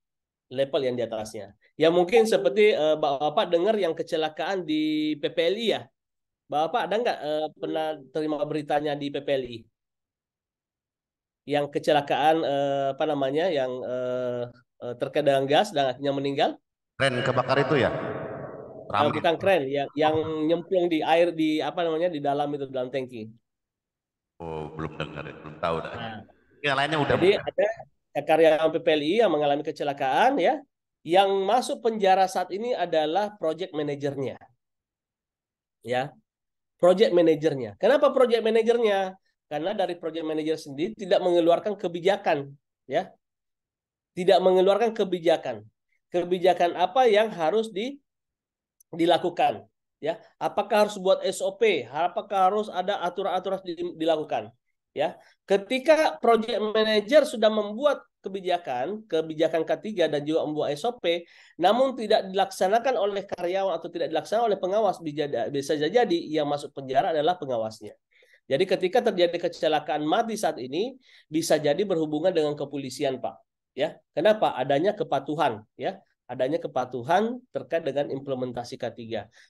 level yang di atasnya. Ya, mungkin seperti Bapak dengar yang kecelakaan di PPLI, ya. Bapak ada nggak pernah terima beritanya di PPLI? Yang kecelakaan yang terkait dengan gas dan akhirnya meninggal? Kren kebakar itu, ya. Ramai. Bukan kren, yang nyemplung di air, di di dalam itu, dalam tangki. Oh, belum dengar, belum tahu dah. Nah, yang lainnya udah. Jadi ada karyawan PPLI yang mengalami kecelakaan, ya. Yang masuk penjara saat ini adalah project manajernya, ya, project manajernya. Kenapa project manajernya? Karena dari project manajer sendiri tidak mengeluarkan kebijakan, ya, tidak mengeluarkan kebijakan. Kebijakan apa yang harus dilakukan, ya? Apakah harus buat SOP? Apakah harus ada aturan-aturan dilakukan? Ya, ketika project manager sudah membuat kebijakan K3 dan juga membuat SOP, namun tidak dilaksanakan oleh karyawan atau tidak dilaksanakan oleh pengawas, bisa jadi yang masuk penjara adalah pengawasnya. Jadi ketika terjadi kecelakaan mati saat ini, bisa jadi berhubungan dengan kepolisian, Pak. Ya, kenapa? Adanya kepatuhan, ya. Adanya kepatuhan terkait dengan implementasi K3.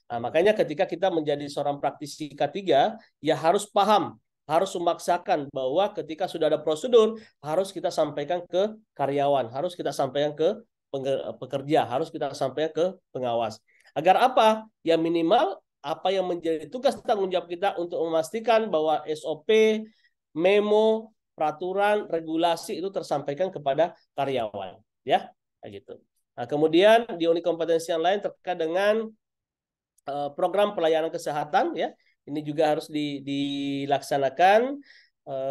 Nah, makanya ketika kita menjadi seorang praktisi K3, ya harus paham, harus memaksakan bahwa ketika sudah ada prosedur, harus kita sampaikan ke karyawan, harus kita sampaikan ke pekerja, harus kita sampaikan ke pengawas. Agar apa? Ya, minimal apa yang menjadi tugas tanggung jawab kita untuk memastikan bahwa SOP, memo, peraturan, regulasi itu tersampaikan kepada karyawan, ya, gitu. Nah, kemudian di unit kompetensi yang lain terkait dengan program pelayanan kesehatan, ya. Ini juga harus dilaksanakan.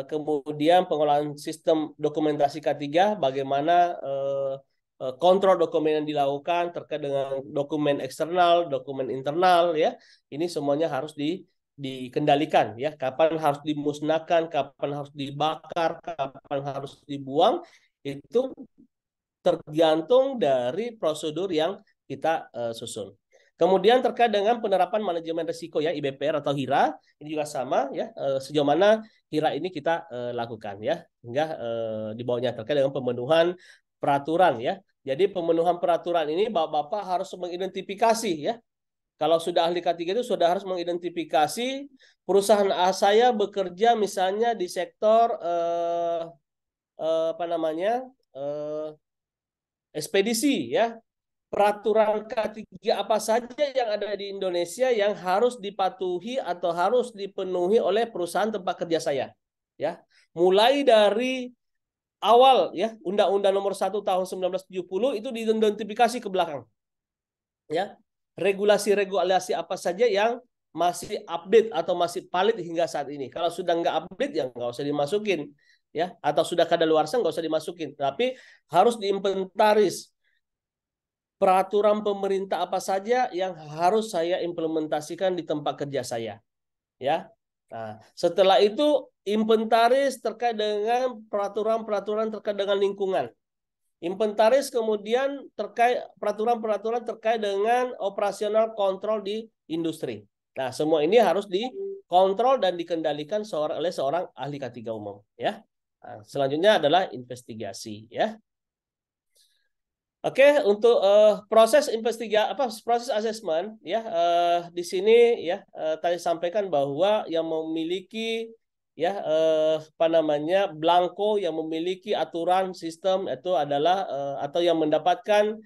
Kemudian pengolahan sistem dokumentasi K3, bagaimana kontrol dokumen yang dilakukan terkait dengan dokumen eksternal, dokumen internal, ya. Ini semuanya harus dikendalikan, ya. Kapan harus dimusnahkan, kapan harus dibakar, kapan harus dibuang, itu tergantung dari prosedur yang kita susun. Kemudian terkait dengan penerapan manajemen risiko, ya, IBPR atau HIRA, ini juga sama, ya, sejauh mana HIRA ini kita lakukan, ya, hingga di bawahnya terkait dengan pemenuhan peraturan, ya. Jadi pemenuhan peraturan ini Bapak-bapak harus mengidentifikasi, ya. Kalau sudah ahli K3 itu sudah harus mengidentifikasi perusahaan A saya bekerja misalnya di sektor ekspedisi, ya. Peraturan K3 apa saja yang ada di Indonesia yang harus dipatuhi atau harus dipenuhi oleh perusahaan tempat kerja saya, ya. Mulai dari awal, ya, Undang-Undang Nomor 1 Tahun 1970 itu diidentifikasi ke belakang, ya. regulasi-regulasi apa saja yang masih update atau masih valid hingga saat ini. Kalau sudah nggak update, ya nggak usah dimasukin, ya, atau sudah kadaluarsa nggak usah dimasukin. Tapi harus diinventaris peraturan pemerintah apa saja yang harus saya implementasikan di tempat kerja saya, ya. Nah, setelah itu inventaris terkait dengan peraturan-peraturan terkait dengan lingkungan. Inventaris kemudian terkait peraturan-peraturan terkait dengan operasional kontrol di industri. Nah, semua ini harus dikontrol dan dikendalikan oleh seorang ahli K3 umum, ya. Nah, selanjutnya adalah investigasi, ya. Oke, untuk proses investigasi apa proses asesmen, ya, di sini ya tadi sampaikan bahwa yang memiliki ya blanko yang memiliki aturan sistem itu adalah atau yang mendapatkan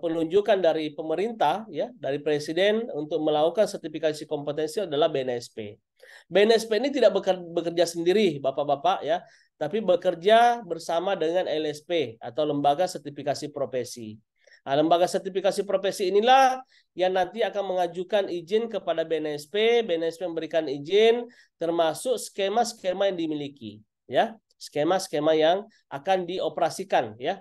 penunjukan dari pemerintah, ya, dari presiden untuk melakukan sertifikasi kompetensi adalah BNSP. BNSP ini tidak bekerja sendiri, Bapak-bapak, ya, tapi bekerja bersama dengan LSP atau Lembaga Sertifikasi Profesi. Nah, Lembaga Sertifikasi Profesi inilah yang nanti akan mengajukan izin kepada BNSP, BNSP memberikan izin termasuk skema-skema yang dimiliki, ya, skema-skema yang akan dioperasikan, ya.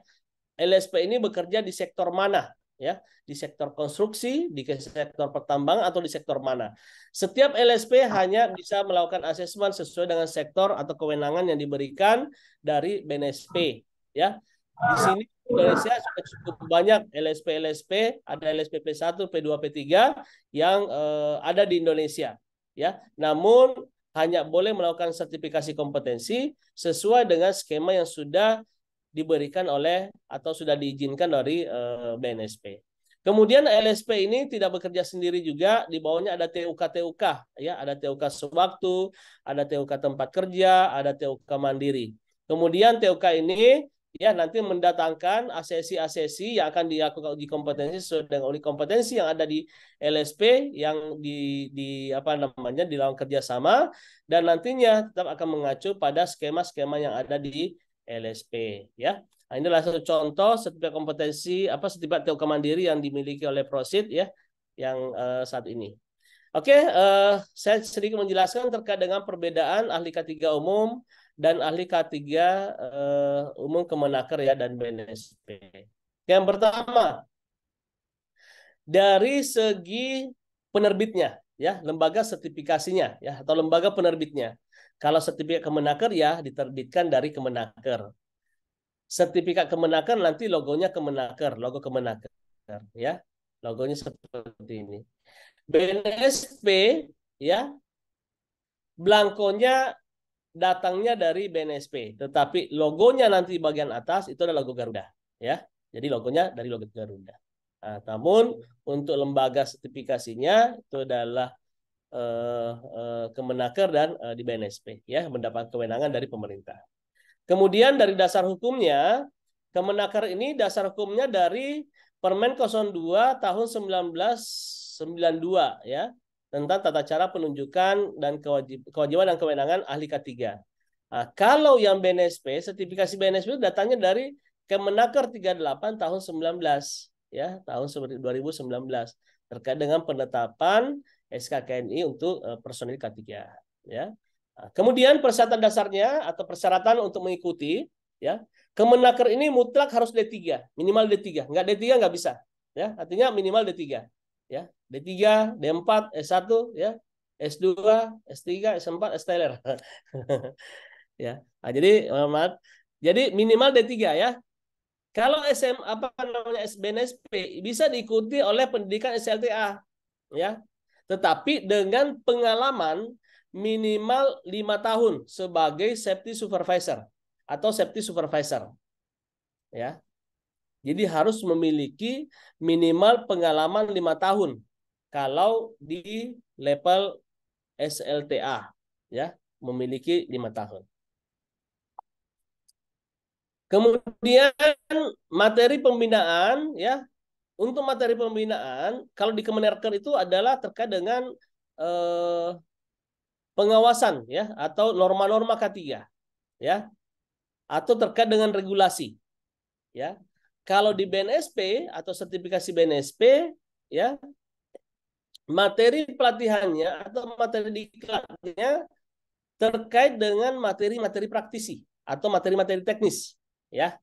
LSP ini bekerja di sektor mana, ya, di sektor konstruksi, di sektor pertambangan atau di sektor mana. Setiap LSP hanya bisa melakukan asesmen sesuai dengan sektor atau kewenangan yang diberikan dari BNSP, ya. Di sini Indonesia sudah cukup banyak LSP-LSP, ada LSP P1, P2, P3 yang ada di Indonesia, ya. Namun hanya boleh melakukan sertifikasi kompetensi sesuai dengan skema yang sudah diberikan oleh atau sudah diizinkan dari BNSP. Kemudian LSP ini tidak bekerja sendiri juga, di bawahnya ada TUK-TUK, ya, ada TUK sewaktu, ada TUK tempat kerja, ada TUK mandiri. Kemudian TUK ini ya nanti mendatangkan asesi-asesi yang akan dilakukan di kompetensi sesuai dengan kompetensi yang ada di LSP yang di lawan kerjasama, dan nantinya tetap akan mengacu pada skema-skema yang ada di LSP, ya. Nah, inilah satu contoh sertifikat kompetensi sertifikat TUK mandiri yang dimiliki oleh Prosit, ya, yang saat ini. Oke, saya sedikit menjelaskan terkait dengan perbedaan ahli K3 umum dan ahli K3 umum Kemenaker, ya, dan BNSP. Yang pertama dari segi penerbitnya, ya, lembaga sertifikasinya, ya, atau lembaga penerbitnya. Kalau sertifikat Kemenaker, ya, diterbitkan dari Kemenaker. Sertifikat Kemenaker nanti logonya Kemenaker, logo Kemenaker, ya, logonya seperti ini. BNSP, ya, blankonya datangnya dari BNSP, tetapi logonya nanti di bagian atas itu adalah logo Garuda, ya. Jadi logonya dari logo Garuda. Nah, namun untuk lembaga sertifikasinya itu adalah Kemenaker dan di BNSP, ya, mendapat kewenangan dari pemerintah. Kemudian dari dasar hukumnya, Kemenaker ini dasar hukumnya dari Permen 02 tahun 1992, ya, tentang tata cara penunjukan dan kewajiban dan kewenangan ahli K3. Nah, kalau yang BNSP, sertifikasi BNSP itu datangnya dari Kemenaker 38 tahun 19, ya, tahun 2019 terkait dengan penetapan SKKNI untuk personil K3, ya. Nah, kemudian persyaratan dasarnya atau persyaratan untuk mengikuti, ya, Kemenaker ini mutlak harus D3, minimal D3. Enggak D3 nggak bisa, ya. Artinya minimal D3, ya. D3, D4, S1, ya, S2, S3, S4, S-teller. Ya. Nah, jadi Muhammad, jadi minimal D3, ya. Kalau SBNSP bisa diikuti oleh pendidikan SLTA, ya. Tetapi dengan pengalaman minimal 5 tahun sebagai safety supervisor atau safety supervisor, ya. Jadi harus memiliki minimal pengalaman 5 tahun kalau di level SLTA, ya, memiliki 5 tahun. Kemudian materi pembinaan, ya. Untuk materi pembinaan, kalau di Kemenaker itu adalah terkait dengan pengawasan, ya, atau norma-norma K3, ya, atau terkait dengan regulasi, ya. Kalau di BNSP atau sertifikasi BNSP, ya, materi pelatihannya atau materi diklatnya terkait dengan materi-materi praktisi atau materi-materi teknis ya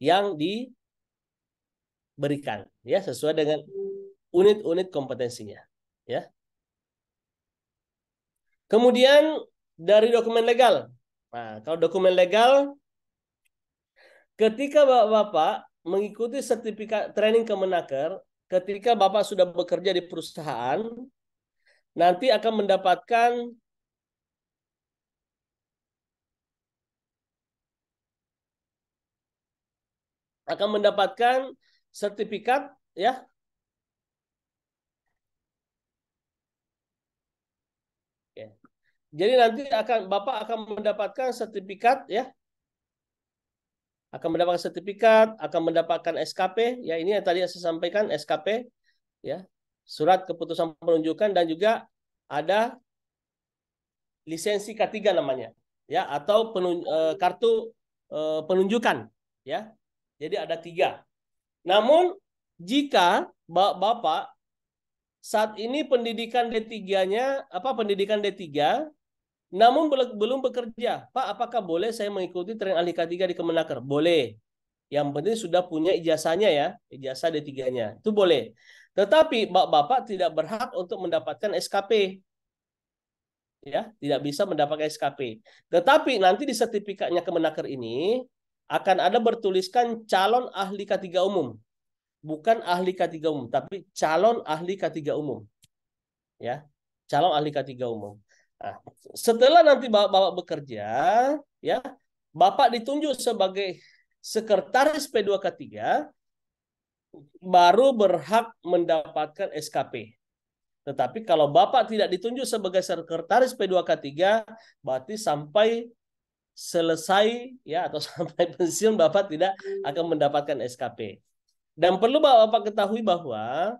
yang diberikan ya sesuai dengan unit-unit kompetensinya ya. Kemudian dari dokumen legal. Nah, kalau dokumen legal ketika Bapak-bapak mengikuti sertifikat training Kemenaker, ketika Bapak sudah bekerja di perusahaan, nanti akan mendapatkan sertifikat ya oke. Jadi nanti Bapak akan mendapatkan sertifikat ya akan mendapatkan SKP ya, ini yang tadi saya sampaikan SKP ya, surat keputusan penunjukan, dan juga ada lisensi K3 namanya ya, atau kartu penunjukan ya. Jadi ada 3. Namun jika Bapak saat ini pendidikan D3-nya pendidikan D3 namun belum bekerja, Pak, apakah boleh saya mengikuti training ahli K3 di Kemenaker? Boleh. Yang penting sudah punya ijazahnya ya, ijazah D3-nya. Itu boleh. Tetapi Bapak tidak berhak untuk mendapatkan SKP. Ya, tidak bisa mendapatkan SKP. Tetapi nanti di sertifikatnya Kemenaker ini akan ada bertuliskan calon ahli K3 umum. Bukan ahli K3 umum, tapi calon ahli K3 umum. Ya, calon ahli K3 umum. Nah, setelah nanti Bapak bekerja, ya, Bapak ditunjuk sebagai sekretaris P2K3 baru berhak mendapatkan SKP. Tetapi kalau Bapak tidak ditunjuk sebagai sekretaris P2K3, berarti sampai selesai ya atau sampai pensiun Bapak tidak akan mendapatkan SKP. Dan perlu Bapak ketahui bahwa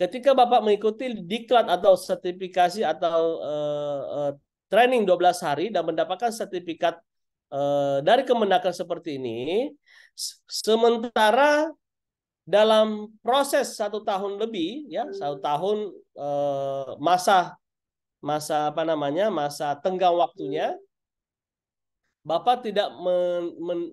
ketika Bapak mengikuti diklat atau sertifikasi atau training 12 hari dan mendapatkan sertifikat dari Kemenaker seperti ini, sementara dalam proses 1 tahun lebih ya, 1 tahun masa tenggang waktunya, Bapak tidak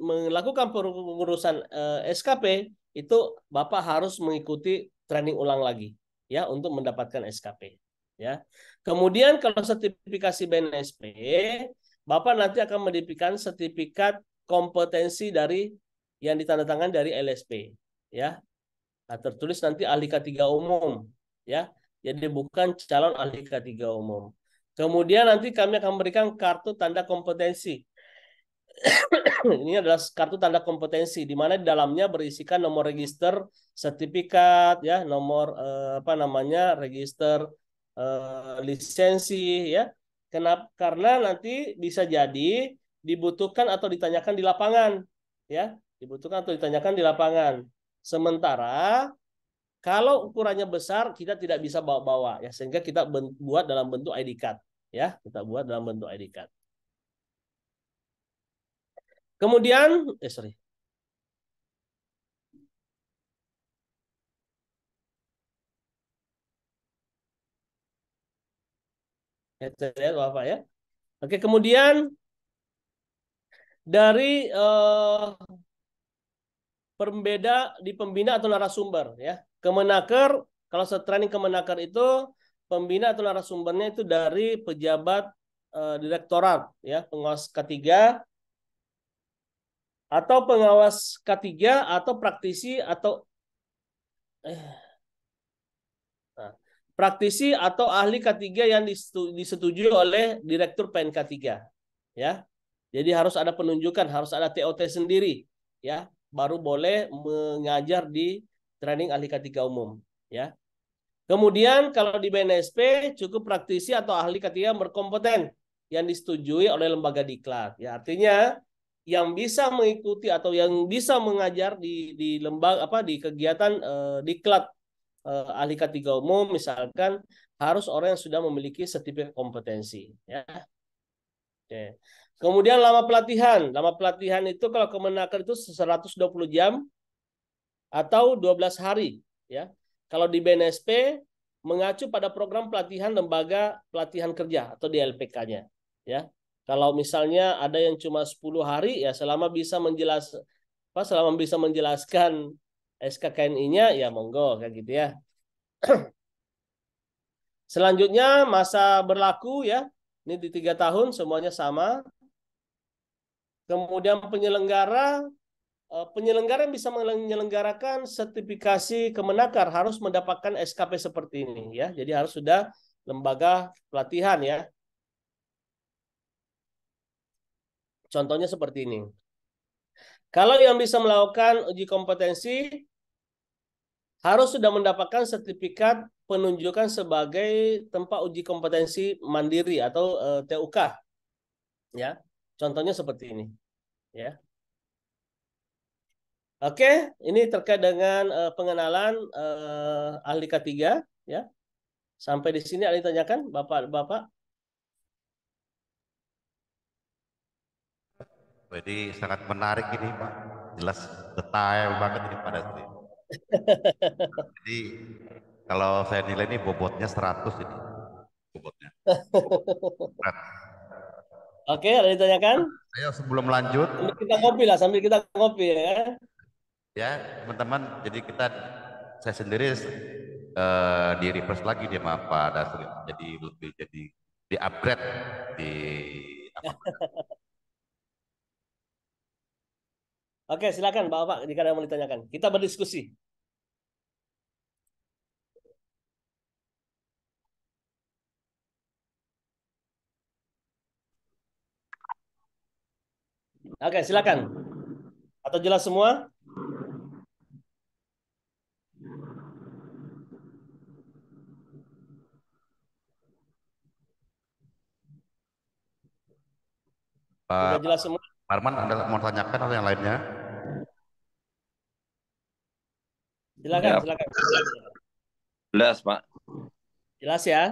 melakukan pengurusan SKP, itu Bapak harus mengikuti training ulang lagi ya untuk mendapatkan SKP ya. Kemudian kalau sertifikasi BNSP, Bapak nanti akan mendapatkan sertifikat kompetensi dari yang ditandatangani dari LSP ya. Nah, tertulis nanti ahli K3 umum ya. Jadi bukan calon ahli K3 umum. Kemudian nanti kami akan memberikan kartu tanda kompetensi. Ini adalah kartu tanda kompetensi di mana dalamnya berisikan nomor register sertifikat ya, nomor register lisensi ya. Kenapa? Karena nanti bisa jadi dibutuhkan atau ditanyakan di lapangan ya, dibutuhkan atau ditanyakan di lapangan. Sementara kalau ukurannya besar kita tidak bisa bawa-bawa ya, sehingga kita buat dalam bentuk ID card ya, kita buat dalam bentuk ID card. Kemudian, Bapak ya. Oke, kemudian dari pembeda di pembina atau narasumber ya. Kemenaker, kalau training Kemenaker itu pembina atau narasumbernya itu dari pejabat direktorat ya, pengawas K3 atau pengawas K3 atau praktisi atau ahli K3 yang disetujui oleh direktur PNK3 ya. Jadi harus ada penunjukan, harus ada TOT sendiri ya, baru boleh mengajar di training ahli K3 umum ya. Kemudian kalau di BNSP cukup praktisi atau ahli K3 yang berkompeten yang disetujui oleh lembaga diklat ya. Artinya yang bisa mengikuti atau yang bisa mengajar di lembaga di kegiatan diklat ahli K3 umum misalkan harus orang yang sudah memiliki sertifikat kompetensi ya. Oke. Kemudian lama pelatihan. Lama pelatihan itu kalau Kemenaker itu 120 jam atau 12 hari ya. Kalau di BNSP mengacu pada program pelatihan lembaga pelatihan kerja atau DLPK-nya. Ya, kalau misalnya ada yang cuma 10 hari, ya selama bisa menjelaskan SKKNI-nya, ya monggo kayak gitu ya. Selanjutnya masa berlaku ya, ini di 3 tahun semuanya sama. Kemudian penyelenggara yang bisa menyelenggarakan sertifikasi kemenakar harus mendapatkan SKP seperti ini ya. Jadi harus sudah lembaga pelatihan ya. Contohnya seperti ini. Kalau yang bisa melakukan uji kompetensi harus sudah mendapatkan sertifikat penunjukan sebagai tempat uji kompetensi mandiri atau TUK ya. Contohnya seperti ini ya. Oke, ini terkait dengan pengenalan ahli K3 ya. Sampai di sini ada yang ditanyakan Bapak-bapak? Jadi sangat menarik ini Pak. Jelas detail banget ini pada saya. Jadi kalau saya nilai ini bobotnya 100 ini. Bobotnya. Oke, ada yang ditanyakan? Ayo sebelum lanjut. Sambil kita ngopi lah, sambil kita ngopi ya. Ya teman-teman, jadi kita saya sendiri di reverse lagi dia sama Pak Dasri, jadi lebih jadi di upgrade di Oke, silakan Bapak jika ada yang mau ditanyakan, kita berdiskusi. Oke, silakan. Atau jelas semua? Sudah jelas semua. Arman, Anda mau tanyakan atau yang lainnya? Silakan, ya. Silakan. Jelas, Pak. Jelas ya.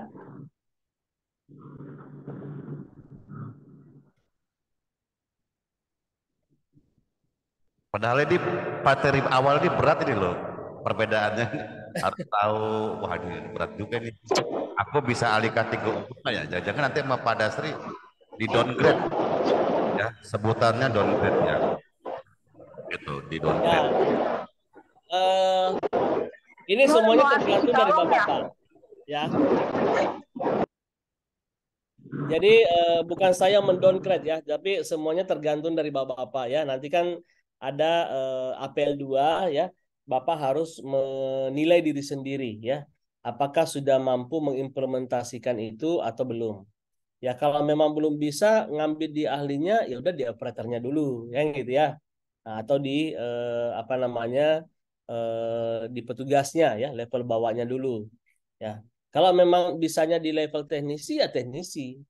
Padahal ini materi awal ini berat ini loh. Perbedaannya harus tahu. Wah, ini berat juga nih. Aku bisa alih kategori ya. Jangan nanti sama Pak Dasri di downgrade. Ya, sebutannya downgrade ya. Itu di downgrade. Ya. Ini semuanya tergantung dari Bapak. Ya. Jadi bukan saya mendowngrade ya, tapi semuanya tergantung dari Bapak ya. Nanti kan ada APL 2 ya. Bapak harus menilai diri sendiri ya. Apakah sudah mampu mengimplementasikan itu atau belum? Ya kalau memang belum bisa ngambil di ahlinya, ya udah di operatornya dulu, ya gitu ya, nah, atau di di petugasnya ya level bawahnya dulu, ya. Kalau memang bisanya di level teknisi ya teknisi,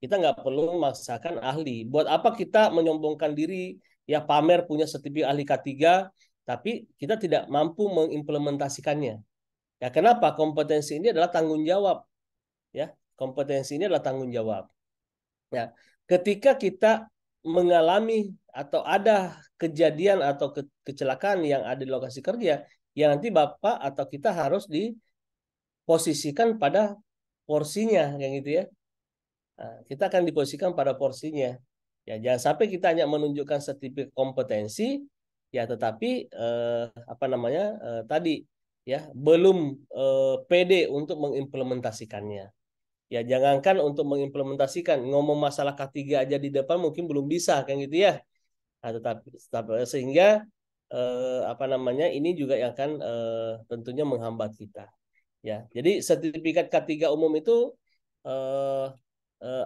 kita nggak perlu memaksakan ahli. Buat apa kita menyombongkan diri ya pamer punya sertifikat ahli K3, tapi kita tidak mampu mengimplementasikannya. Ya kenapa? Kompetensi ini adalah tanggung jawab, ya. Kompetensi ini adalah tanggung jawab. Ya, ketika kita mengalami atau ada kejadian atau kecelakaan yang ada di lokasi kerja, ya nanti Bapak atau kita harus diposisikan pada porsinya, kayak gitu ya. Nah, kita akan diposisikan pada porsinya. Ya, jangan sampai kita hanya menunjukkan sertifikat kompetensi, ya, tetapi tadi ya belum pede untuk mengimplementasikannya. Ya, jangankan untuk mengimplementasikan, ngomong masalah K3 aja di depan mungkin belum bisa kayak gitu ya. Nah, tetapi sehingga ini juga yang akan tentunya menghambat kita. Ya, jadi sertifikat K3 umum itu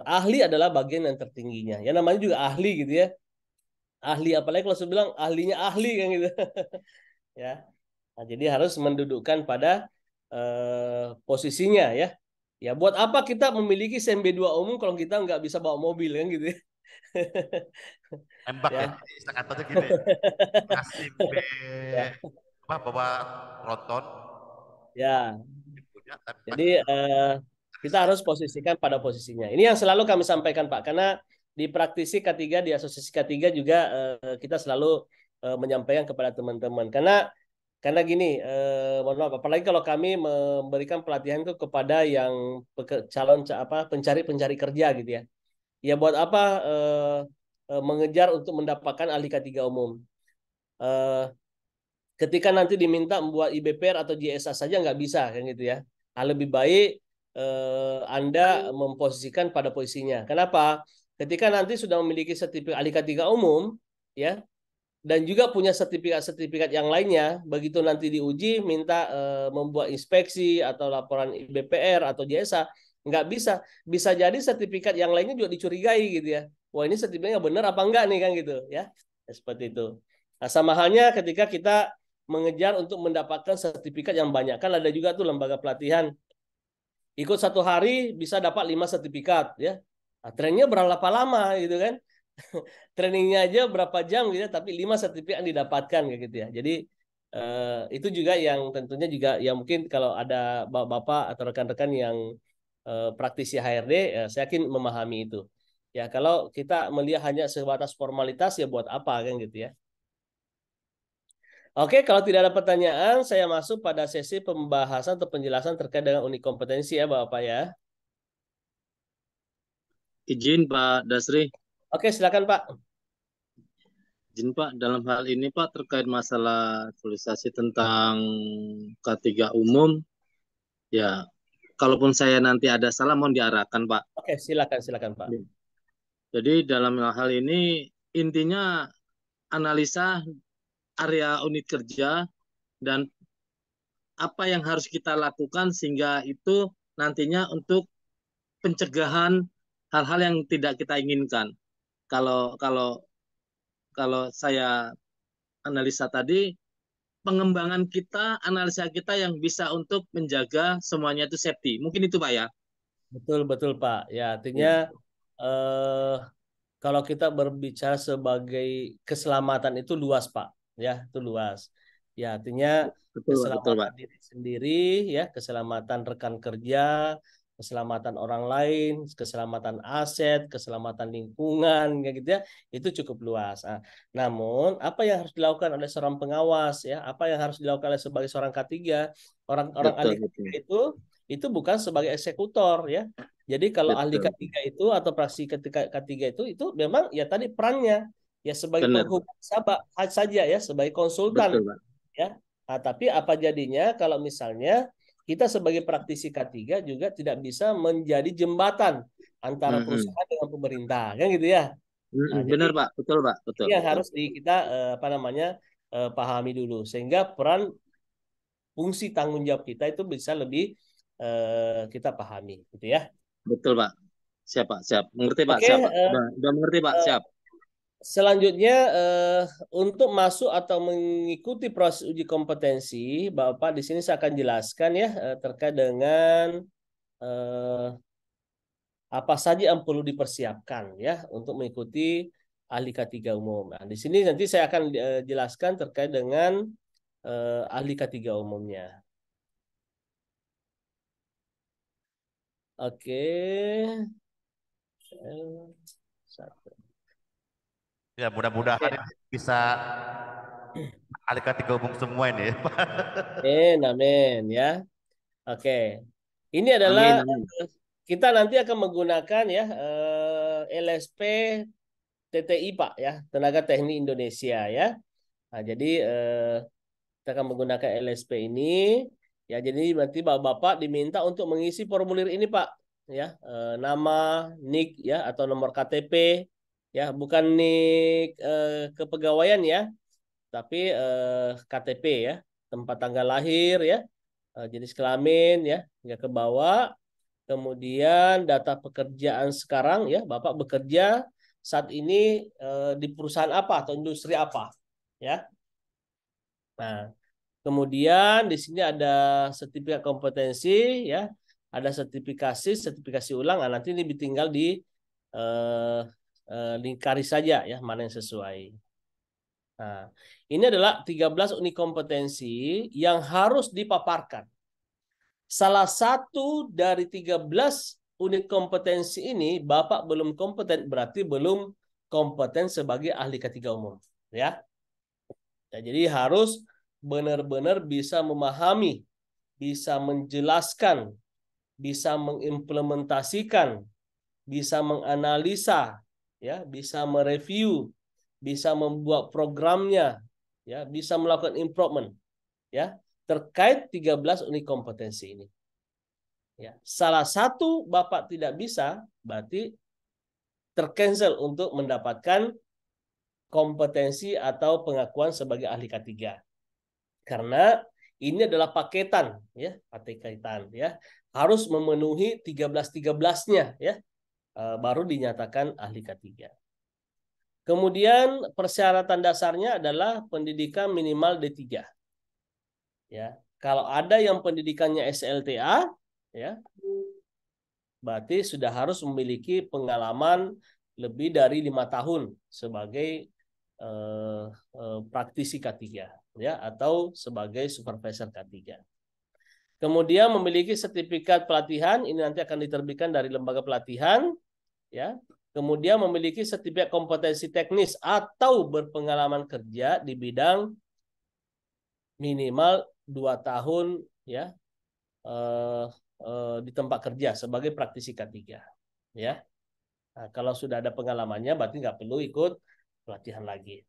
ahli adalah bagian yang tertingginya. Ya namanya juga ahli gitu ya. Ahli apalagi kalau saya bilang ahlinya ahli kayak gitu. Ya. Nah, jadi harus mendudukkan pada posisinya ya. Ya buat apa kita memiliki SMB2 umum kalau kita nggak bisa bawa mobil kan gitu ya. Empat ya. Katanya gini. SMB ya. Apa bawa roton. Ya. Jadi kita harus posisikan pada posisinya. Ini yang selalu kami sampaikan Pak, karena di praktisi K3 di asosiasi K3 juga kita selalu menyampaikan kepada teman-teman. Karena Karena gini, mohon maaf, apalagi kalau kami memberikan pelatihan itu kepada yang calon pencari kerja gitu ya. Ya buat apa mengejar untuk mendapatkan ahli K3 umum? Ketika nanti diminta membuat IBPR atau JSA saja nggak bisa kan gitu ya. Lebih baik Anda memposisikan pada posisinya. Kenapa? Ketika nanti sudah memiliki sertifikat ahli K3 umum ya, dan juga punya sertifikat-sertifikat yang lainnya, begitu nanti diuji minta membuat inspeksi atau laporan IBPR atau JSA, nggak bisa. Bisa jadi sertifikat yang lainnya juga dicurigai gitu ya. Wah, ini sertifikatnya benar apa enggak nih kan gitu ya. Seperti itu. Nah, sama halnya ketika kita mengejar untuk mendapatkan sertifikat yang banyak. Kan ada juga tuh lembaga pelatihan. Ikut 1 hari bisa dapat 5 sertifikat. Ya. Nah, trainingnya berapa lama gitu kan. Trainingnya aja berapa jam gitu, tapi 5 sertifikat didapatkan gitu ya. Jadi itu juga yang tentunya juga ya mungkin kalau ada bapak-bapak atau rekan-rekan yang praktisi HRD, ya, saya yakin memahami itu. Ya kalau kita melihat hanya sebatas formalitas ya buat apa kan gitu ya. Oke, kalau tidak ada pertanyaan, saya masuk pada sesi pembahasan atau penjelasan terkait dengan unik kompetensi ya, Bapak ya. Izin Pak Dasri. Oke, silakan Pak. Izin Pak, dalam hal ini Pak terkait masalah aktualisasi tentang K3 umum, ya, kalaupun saya nanti ada salah mohon diarahkan Pak. Oke, silakan silakan Pak. Jadi dalam hal ini intinya analisa area unit kerja dan apa yang harus kita lakukan sehingga itu nantinya untuk pencegahan hal-hal yang tidak kita inginkan. Kalau saya analisa tadi, pengembangan kita, analisa kita yang bisa untuk menjaga semuanya itu safety. Mungkin itu Pak ya. Betul betul Pak. Ya artinya kalau kita berbicara sebagai keselamatan itu luas Pak. Ya, itu luas. Ya, artinya betul, keselamatan betul, diri sendiri, ya, keselamatan rekan kerja, keselamatan orang lain, keselamatan aset, keselamatan lingkungan, kayak gitu ya, itu cukup luas. Nah, namun apa yang harus dilakukan oleh seorang pengawas, ya, apa yang harus dilakukan oleh sebagai seorang K3, orang-orang ahli K3 itu bukan sebagai eksekutor, ya. Jadi kalau betul. Ahli K3 itu atau praksi K3 itu memang ya tadi perannya. Ya sebagai penghubung saja ya sebagai konsultan. Betul, ya. Nah, tapi apa jadinya kalau misalnya kita sebagai praktisi K3 juga tidak bisa menjadi jembatan antara perusahaan dengan pemerintah kan gitu ya. Nah, benar Pak, betul Pak, betul. Yang harus kita pahami dulu sehingga peran fungsi tanggung jawab kita itu bisa lebih kita pahami gitu ya. Betul Pak. Siap Pak, siap. Mengerti Pak, okay, siap. Sudah mengerti Pak, siap. Selanjutnya, untuk masuk atau mengikuti proses uji kompetensi, Bapak di sini saya akan jelaskan ya terkait dengan apa saja yang perlu dipersiapkan ya untuk mengikuti ahli K3 umum. Nah, di sini nanti saya akan jelaskan terkait dengan ahli K3 umumnya. Oke. Satu. Ya mudah-mudahan bisa ahli K3 umum semua ini. Amin, amin ya. Oke, ini adalah amin. Kita nanti akan menggunakan ya LSP TTI Pak ya, Tenaga Teknik Indonesia ya. Nah, jadi kita akan menggunakan LSP ini ya. Jadi nanti Bapak-bapak diminta untuk mengisi formulir ini Pak ya, nama, nik ya atau nomor KTP. Ya, bukan nik kepegawaian ya, tapi KTP ya, tempat tanggal lahir ya, jenis kelamin ya, nggak ke bawah. Kemudian data pekerjaan sekarang ya, Bapak bekerja saat ini di perusahaan apa atau industri apa ya. Nah, kemudian di sini ada sertifikat kompetensi ya, ada sertifikasi ulang. Nah, nanti ini ditinggal di lingkari saja ya mana yang sesuai. Nah, ini adalah 13 unik kompetensi yang harus dipaparkan. Salah satu dari 13 unit kompetensi ini Bapak belum kompeten, berarti belum kompeten sebagai ahli K3 umum ya. Nah, jadi harus benar-benar bisa memahami, bisa menjelaskan, bisa mengimplementasikan, bisa menganalisa, ya, bisa mereview, bisa membuat programnya, ya, bisa melakukan improvement, ya, terkait 13 unit kompetensi ini. Ya, salah satu Bapak tidak bisa, berarti tercancel untuk mendapatkan kompetensi atau pengakuan sebagai ahli K3. Karena ini adalah paketan, ya, paketan, ya, harus memenuhi 13-13-nya, ya, baru dinyatakan ahli K3. Kemudian persyaratan dasarnya adalah pendidikan minimal D3. Ya, kalau ada yang pendidikannya SLTA, ya, berarti sudah harus memiliki pengalaman lebih dari 5 tahun sebagai praktisi K3, ya, atau sebagai supervisor K3. Kemudian memiliki sertifikat pelatihan, ini nanti akan diterbitkan dari lembaga pelatihan, ya. Kemudian memiliki sertifikat kompetensi teknis atau berpengalaman kerja di bidang minimal 2 tahun, ya, di tempat kerja sebagai praktisi K3, ya. Nah, kalau sudah ada pengalamannya berarti nggak perlu ikut pelatihan lagi.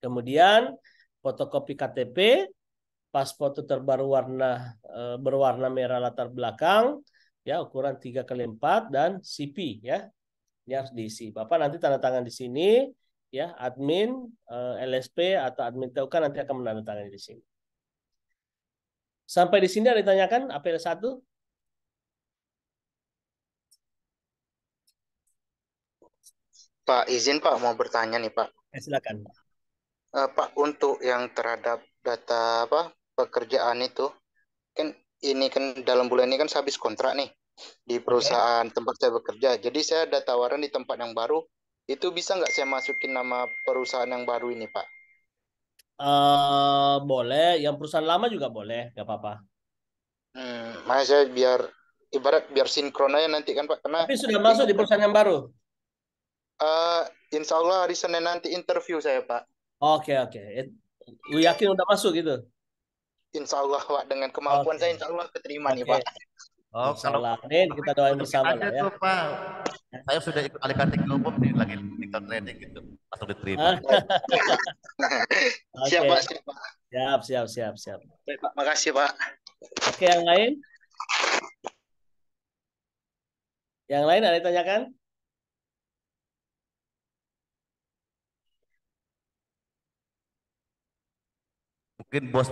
Kemudian fotokopi KTP, paspor terbaru warna berwarna merah latar belakang, ya, ukuran 3x4 dan CP, ya. Ini harus diisi. Bapak nanti tanda tangan di sini, ya, admin LSP atau admin TUK nanti akan menandatangani di sini. Sampai di sini ada ditanyakan APL 1? Pak, izin Pak mau bertanya nih Pak. Ya, silakan Pak. Pak, untuk yang terhadap data apa pekerjaan itu, kan ini kan dalam bulan ini kan saya habis kontrak nih di perusahaan tempat saya bekerja. Jadi saya ada tawaran di tempat yang baru, itu bisa nggak saya masukin nama perusahaan yang baru ini Pak? Boleh, yang perusahaan lama juga boleh, nggak apa-apa. Makanya saya biar ibarat biar sinkron aja nanti kan Pak. Karena tapi sudah masuk di perusahaan yang baru. Insya Allah hari Senin nanti interview saya Pak. Oke. Lu yakin udah masuk gitu? Insya Allah Pak, dengan kemampuan saya Insya Allah keterima nih Pak. Oh, kalau kita doain bersama lah ya. Tuh, Pak. Saya sudah ikut alikan teknologi nih, lagi tiktok trading gitu. Langsung diterima. Siap, Pak. Siap. Baik, Pak. Makasih, Pak. Oke, yang lain? Yang lain ada ditanyakan? Mungkin bos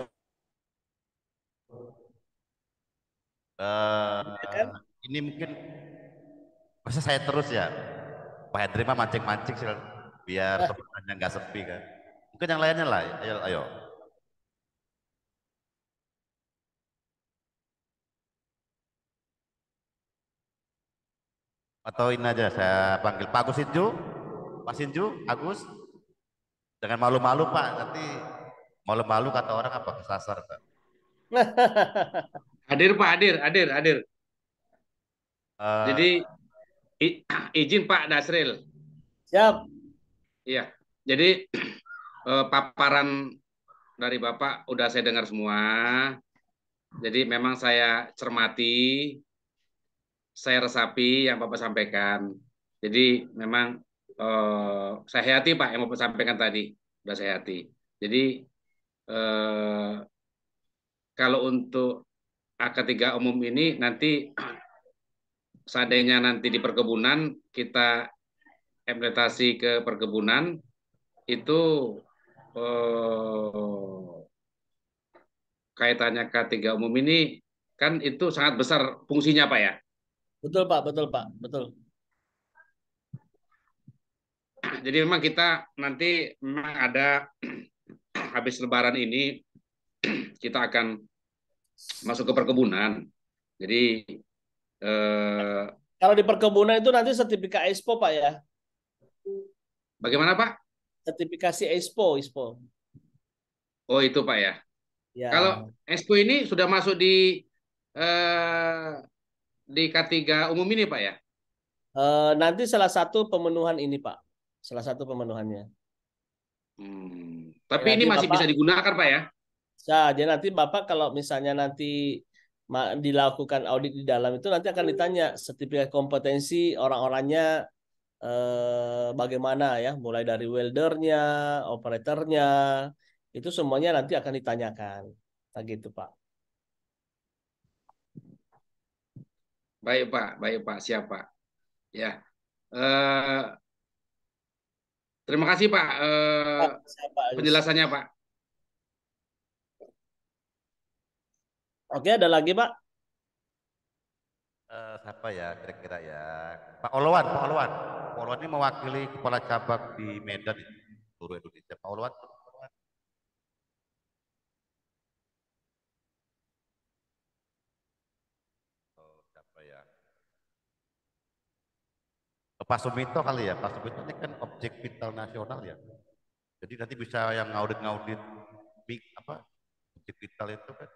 ini mungkin masa saya terus ya Pak Henry mah mancing-mancing sih biar teman-temannya nggak sepi kan. Mungkin yang lainnya lah, ayo. Atau ini aja saya panggil Pak Agus Sinju, Pak Sinju, Agus. Jangan malu-malu Pak, nanti malu-malu kata orang apa kesasar Pak. Hadir Pak, hadir. Jadi izin Pak Dasril. Siap. Iya. Jadi paparan dari Bapak udah saya dengar semua. Jadi memang saya cermati, saya resapi yang Bapak sampaikan. Jadi memang saya hayati Pak yang Bapak sampaikan tadi, udah saya hayati. Jadi kalau untuk AK3 umum ini nanti seandainya nanti di perkebunan kita implementasi ke perkebunan itu kaitannya K3 umum ini kan itu sangat besar fungsinya Pak ya. Betul Pak, betul. Jadi memang kita nanti memang ada habis lebaran ini kita akan masuk ke perkebunan. Jadi kalau di perkebunan itu nanti sertifikat ISPO Pak ya? Bagaimana Pak? Sertifikasi ISPO. Oh itu Pak ya? Ya. Kalau ISPO ini sudah masuk di K3 umum ini Pak ya? Nanti salah satu pemenuhan ini Pak. Salah satu pemenuhannya. Tapi ini masih Bapak, bisa digunakan Pak ya? Nah, jadi nanti Bapak kalau misalnya nanti dilakukan audit di dalam itu nanti akan ditanya sertifikat kompetensi orang-orangnya bagaimana ya, mulai dari weldernya, operatornya, itu semuanya nanti akan ditanyakan. Nah, gitu Pak. Baik Pak, siap Pak. Ya, terima kasih Pak penjelasannya Pak. Oke, ada lagi Pak? Siapa ya kira-kira ya? Pak Oloan, Pak Oloan. Pak Oloan ini mewakili kepala cabang di Medan di seluruh Indonesia. Pak Oloan. Pak Sumito kali ya, Pak Sumito ini kan objek vital nasional ya. Jadi nanti bisa yang ngaudit-ngaudit big apa objek vital itu kan.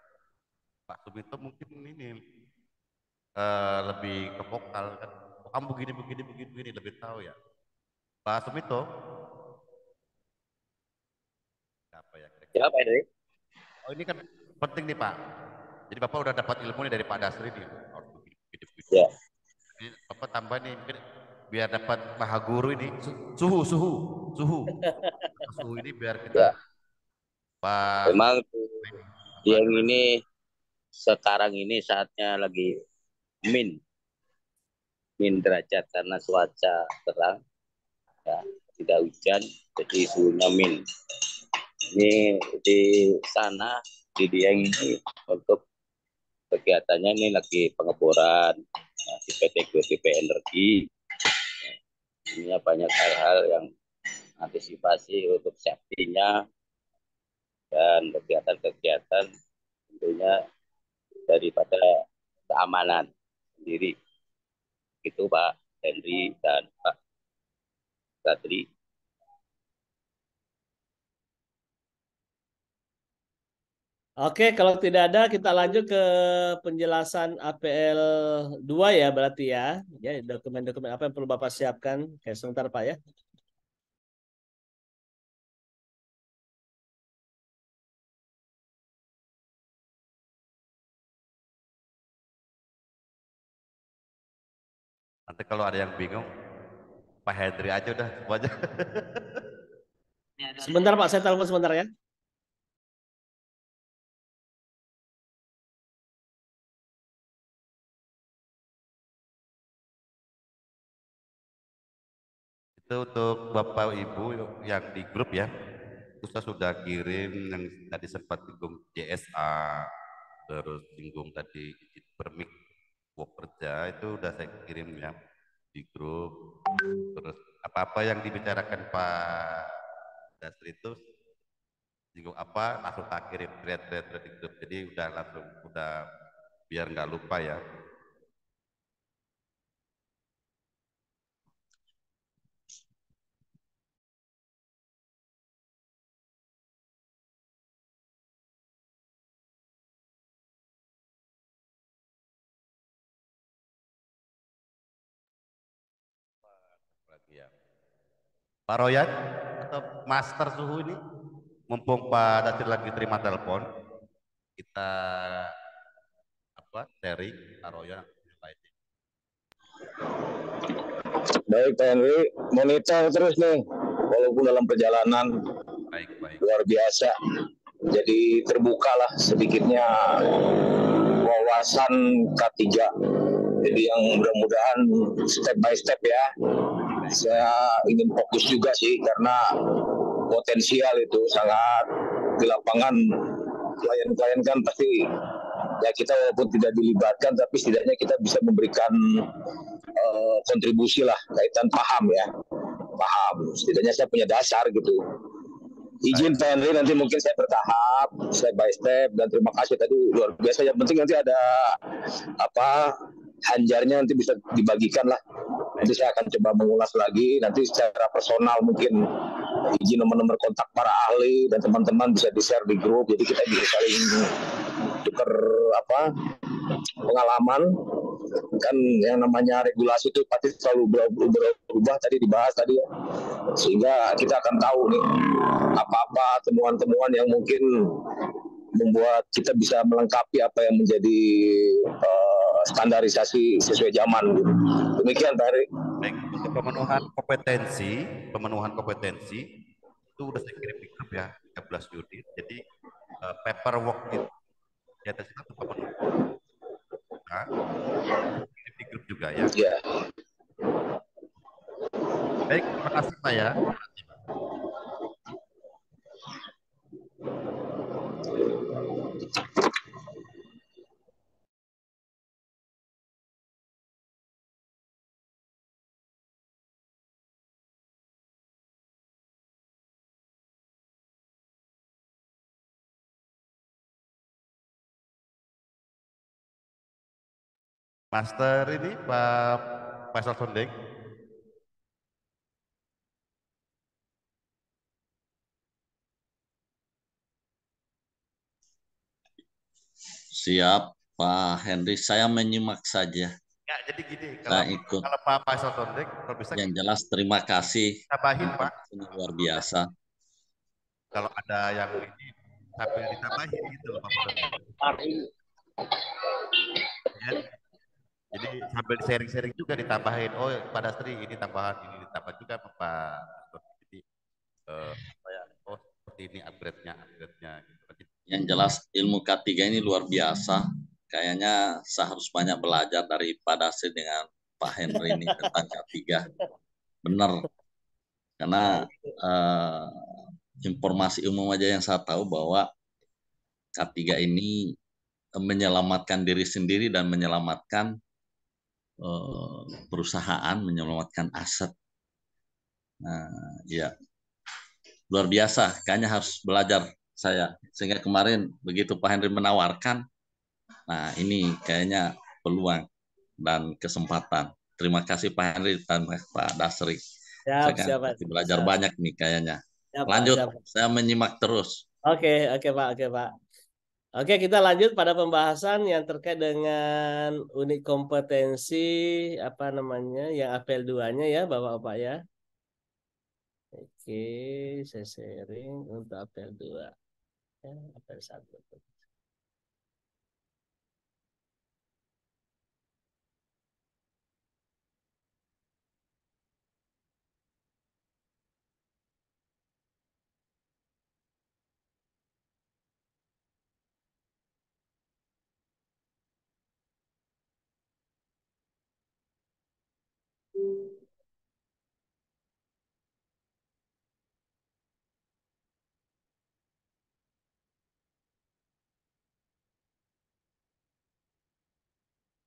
Pak Sumito mungkin ini lebih ke vokal kan. Kamu begini lebih tahu ya. Pak Sumito. Apa ya? Ya, Pak Henry. Oh, ini kan penting nih, Pak. Jadi Bapak udah dapat ilmunya dari Pak Dasri nih. Ya. Jadi Bapak tambah nih mungkin biar dapat maha guru ini suhu ini biar kita ya. Pak memang yang ini sekarang ini saatnya lagi min derajat karena cuaca terang ya, tidak hujan jadi suhunya min ini di sana di Dieng ini untuk kegiatannya ini lagi pengeboran nah, di PT2 energi. Ini banyak hal-hal yang antisipasi untuk safety-nya dan kegiatan-kegiatan tentunya daripada keamanan sendiri. Itu Pak Henry dan Pak Dasri. Oke, kalau tidak ada kita lanjut ke penjelasan APL 2 ya berarti ya. Ya, dokumen-dokumen apa yang perlu Bapak siapkan? Oke, sebentar Pak ya. Nanti kalau ada yang bingung, Pak Henry aja udah. Sebentar Pak, saya telepon sebentar ya. Itu untuk Bapak Ibu yang di grup ya, kita sudah kirim yang tadi sempat singgung JSA, terus singgung tadi permit pekerja itu udah saya kirim ya di grup. Terus apa-apa yang dibicarakan Pak Dasri itu singgung apa langsung tak kirim thread di grup. Jadi udah langsung udah biar nggak lupa ya. Pak Royan atau Master Suhu ini mumpung Pak Dasri lagi terima telepon kita apa sharing Pak Royan. Baik Pak Henry, monitor terus nih walaupun dalam perjalanan. Baik. Luar biasa jadi terbukalah sedikitnya wawasan K3 jadi yang mudah-mudahan step by step ya. Saya ingin fokus juga sih karena potensial itu sangat di lapangan klien-klien kan pasti ya kita walaupun tidak dilibatkan tapi setidaknya kita bisa memberikan kontribusi lah kaitan paham setidaknya saya punya dasar gitu. Izin Pak Henry nanti mungkin saya bertahap step by step dan terima kasih tadi luar biasa yang penting nanti ada apa hanjarnya nanti bisa dibagikan lah. Nanti saya akan coba mengulas lagi, nanti secara personal mungkin izin nomor-nomor kontak para ahli dan teman-teman bisa di-share di grup, jadi kita bisa saling tukar apa pengalaman kan yang namanya regulasi itu pasti selalu berubah, tadi dibahas tadi ya, sehingga kita akan tahu nih apa-apa temuan-temuan yang mungkin membuat kita bisa melengkapi apa yang menjadi standarisasi sesuai zaman gitu. Demikian Pak Henry. Baik, untuk pemenuhan kompetensi itu sudah saya kirim pick up ya 13 unit. Jadi paperwork itu di atas itu pemenuhan. Nah, di grup juga ya. Iya. Baik, terima kasih Pak ya. Master ini Pak Faisal Sondeng. Siap, Pak Henry. Saya menyimak saja. Ya, jadi gini. Kalau, saya ikut. Kalau Pak Faisal Sondeng, kalau bisa. Yang jelas terima kasih. Tambahin Pak. Luar biasa. Kalau ada yang ini, tapi ditambahin gitu loh Pak Sondeng. Ya. Jadi sambil sharing-sharing juga ditambahin. Oh, Pak Dasri ini tambahan, ini ditambah juga Pak. Jadi oh seperti ini upgrade-nya gitu. Yang jelas ilmu K3 ini luar biasa. Kayaknya saya harus banyak belajar dari Pak Dasri dengan Pak Henry ini tentang K3. Benar. Karena informasi umum aja yang saya tahu bahwa K3 ini menyelamatkan diri sendiri dan menyelamatkan perusahaan, menyelamatkan aset. Nah, ya luar biasa. Kayaknya harus belajar saya. Sehingga kemarin begitu Pak Henry menawarkan, nah ini kayaknya peluang dan kesempatan. Terima kasih Pak Henry dan Pak Dasri. Siap, saya kan belajar siap. Banyak nih kayaknya. Siap, lanjut, siap. Saya menyimak terus. Oke Pak. Oke, kita lanjut pada pembahasan yang terkait dengan unit kompetensi yang APL 2-nya ya, Bapak-bapak ya. Oke, saya sharing untuk APL 2. Ya, APL 1.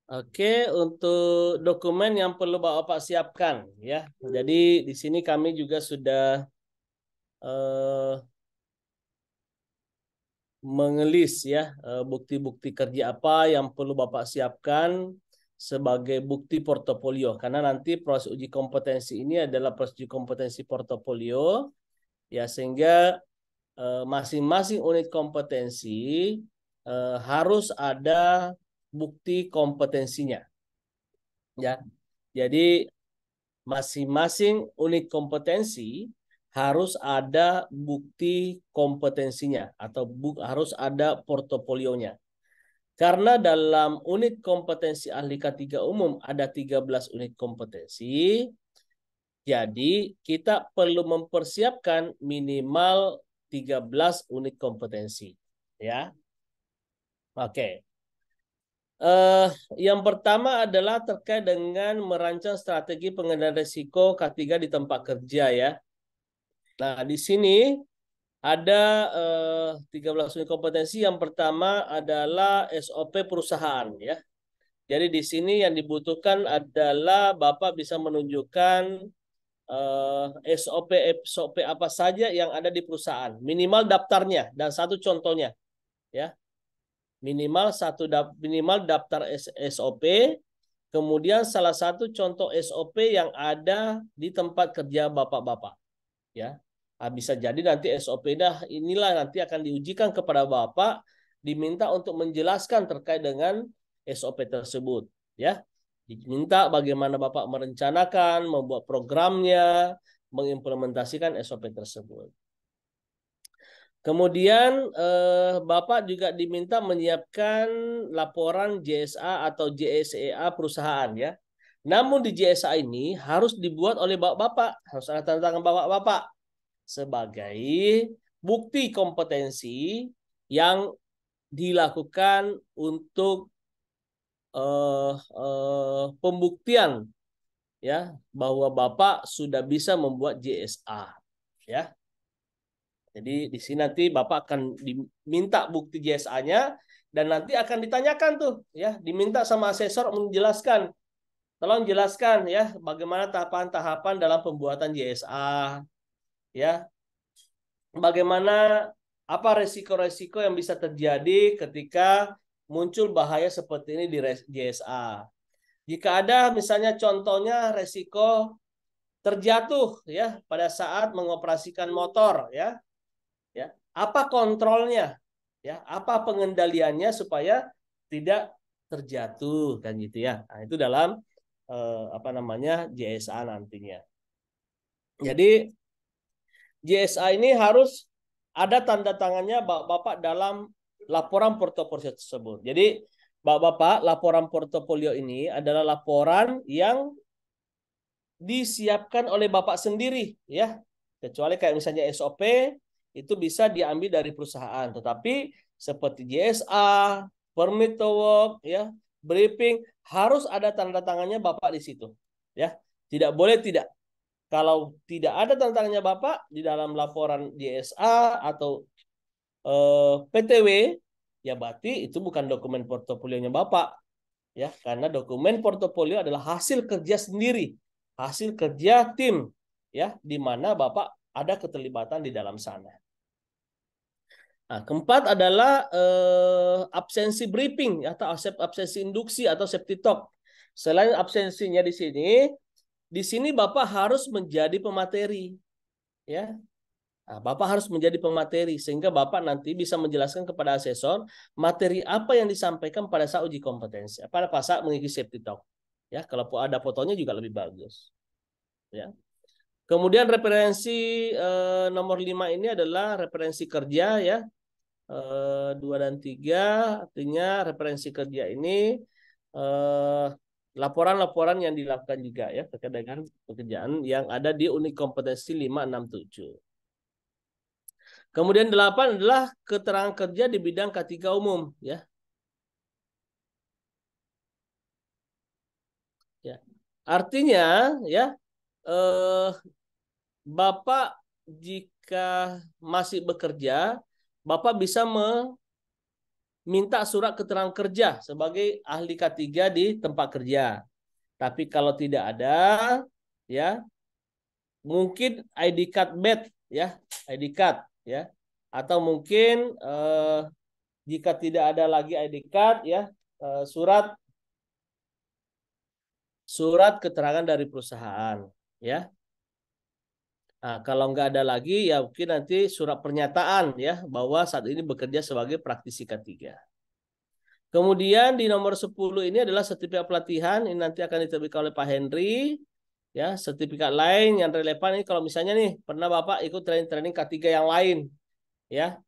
Oke, untuk dokumen yang perlu Bapak siapkan ya. Jadi di sini kami juga sudah mengelis ya bukti-bukti kerja apa yang perlu Bapak siapkan sebagai bukti portofolio. Karena nanti proses uji kompetensi ini adalah proses uji kompetensi portofolio ya, sehingga masing-masing unit kompetensi harus ada bukti kompetensinya ya. Jadi masing-masing unit kompetensi harus ada bukti kompetensinya atau harus ada portofolionya. Karena dalam unit kompetensi ahli K3 umum ada 13 unit kompetensi. Jadi kita perlu mempersiapkan minimal 13 unit kompetensi ya. Oke. Yang pertama adalah terkait dengan merancang strategi pengendalian risiko K3 di tempat kerja ya. Nah, di sini ada 13 unit kompetensi. Yang pertama adalah SOP perusahaan ya. Jadi di sini yang dibutuhkan adalah Bapak bisa menunjukkan SOP apa saja yang ada di perusahaan. Minimal daftarnya dan satu contohnya ya. Minimal daftar SOP, kemudian salah satu contoh SOP yang ada di tempat kerja Bapak-bapak ya. Bisa jadi nanti SOP-nya inilah nanti akan diujikan kepada Bapak, diminta untuk menjelaskan terkait dengan SOP tersebut ya. Diminta bagaimana Bapak merencanakan, membuat programnya, mengimplementasikan SOP tersebut. Kemudian Bapak juga diminta menyiapkan laporan JSA atau JSA perusahaan ya. Namun di JSA ini harus dibuat oleh Bapak-bapak, harus ada tanda tangan Bapak-bapak sebagai bukti kompetensi yang dilakukan untuk pembuktian ya bahwa Bapak sudah bisa membuat JSA ya. Jadi di sini nanti Bapak akan diminta bukti JSA-nya dan nanti akan ditanyakan tuh ya, diminta sama asesor menjelaskan. Tolong jelaskan ya bagaimana tahapan-tahapan dalam pembuatan JSA ya. Bagaimana apa resiko-resiko yang bisa terjadi ketika muncul bahaya seperti ini di JSA. Jika ada misalnya contohnya resiko terjatuh ya pada saat mengoperasikan motor ya. Ya, apa kontrolnya? Ya, apa pengendaliannya supaya tidak terjatuh kan gitu ya. Nah, itu dalam JSA nantinya. Jadi JSA ini harus ada tanda tangannya Bapak-bapak dalam laporan portofolio tersebut. Jadi, Bapak-bapak, laporan portofolio ini adalah laporan yang disiapkan oleh Bapak sendiri ya. Kecuali kayak misalnya SOP itu bisa diambil dari perusahaan, tetapi seperti JSA, permit to work ya, briefing harus ada tanda tangannya Bapak di situ ya. Tidak boleh tidak. Kalau tidak ada tanda tangannya Bapak di dalam laporan JSA atau PTW ya berarti itu bukan dokumen portofolionya Bapak ya, karena dokumen portofolio adalah hasil kerja sendiri, hasil kerja tim ya, di mana Bapak ada keterlibatan di dalam sana. Nah, keempat adalah absensi briefing atau absensi induksi atau safety talk. Selain absensinya di sini Bapak harus menjadi pemateri ya. Nah, Bapak harus menjadi pemateri sehingga Bapak nanti bisa menjelaskan kepada asesor materi apa yang disampaikan pada saat uji kompetensi, pada saat mengisi safety talk. Ya, kalau ada fotonya juga lebih bagus. Ya. Kemudian referensi nomor 5 ini adalah referensi kerja ya. 2 dan 3 artinya referensi kerja ini laporan-laporan yang dilakukan juga ya terkait dengan pekerjaan yang ada di unit kompetensi 5, 6, 7. Kemudian 8 adalah keterangan kerja di bidang K3 umum ya. Ya. Artinya ya Bapak jika masih bekerja, Bapak bisa meminta surat keterangan kerja sebagai ahli K3 di tempat kerja. Tapi kalau tidak ada ya mungkin ID card badge ya, ID card ya, atau mungkin jika tidak ada lagi ID card ya, surat keterangan dari perusahaan ya. Nah, kalau nggak ada lagi ya mungkin nanti surat pernyataan ya bahwa saat ini bekerja sebagai praktisi K3. Kemudian di nomor 10 ini adalah sertifikat pelatihan, ini nanti akan diterbitkan oleh Pak Henry. Ya, sertifikat lain yang relevan ini kalau misalnya nih pernah Bapak ikut training-training K3 yang lain ya,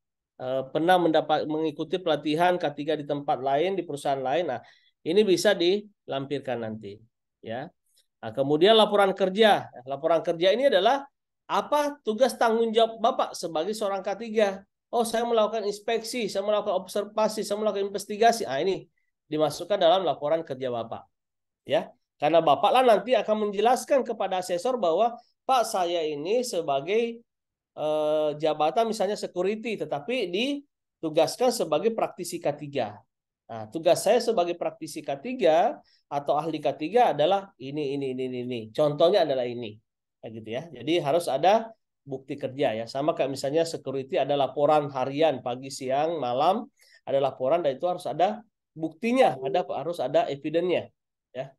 pernah mengikuti pelatihan K3 di tempat lain, di perusahaan lain. Nah, ini bisa dilampirkan nanti ya. Nah, kemudian laporan kerja. Laporan kerja ini adalah apa tugas tanggung jawab Bapak sebagai seorang K3. Oh, saya melakukan inspeksi, saya melakukan observasi, saya melakukan investigasi. Ah, ini dimasukkan dalam laporan kerja Bapak ya. Karena Bapaklah nanti akan menjelaskan kepada asesor bahwa Pak, saya ini sebagai jabatan misalnya security, tetapi ditugaskan sebagai praktisi K3. Nah, tugas saya sebagai praktisi K3 atau ahli K3 adalah ini. Contohnya adalah ini. Nah, gitu ya. Jadi harus ada bukti kerja ya. Sama kayak misalnya security ada laporan harian, pagi, siang, malam, ada laporan dan itu harus ada buktinya, harus ada evidence-nya ya.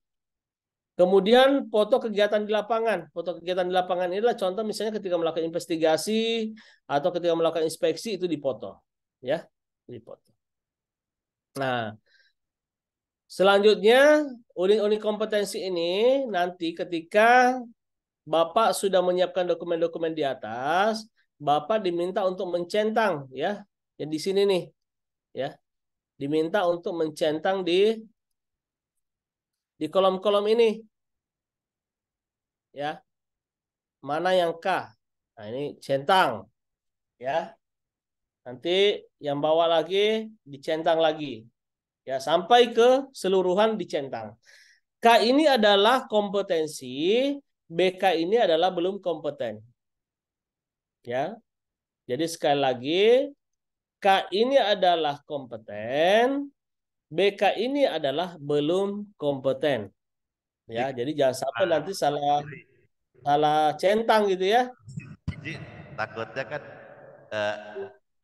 Kemudian foto kegiatan di lapangan. Foto kegiatan di lapangan inilah contoh misalnya ketika melakukan investigasi atau ketika melakukan inspeksi itu dipoto ya, dipoto. Nah, Selanjutnya, unit-unit kompetensi ini nanti ketika Bapak sudah menyiapkan dokumen-dokumen di atas, Bapak diminta untuk mencentang, ya. Yang di sini nih, ya. Diminta untuk mencentang di kolom-kolom ini. Ya. Mana yang K? Nah, ini centang. Ya. Nanti yang bawah lagi dicentang lagi. Ya, sampai ke seluruhan dicentang. K ini adalah kompetensi, BK ini adalah belum kompeten. Ya. Jadi sekali lagi, K ini adalah kompeten, BK ini adalah belum kompeten. Ya, jadi jangan sampai nanti salah centang gitu ya. Jadi takutnya kan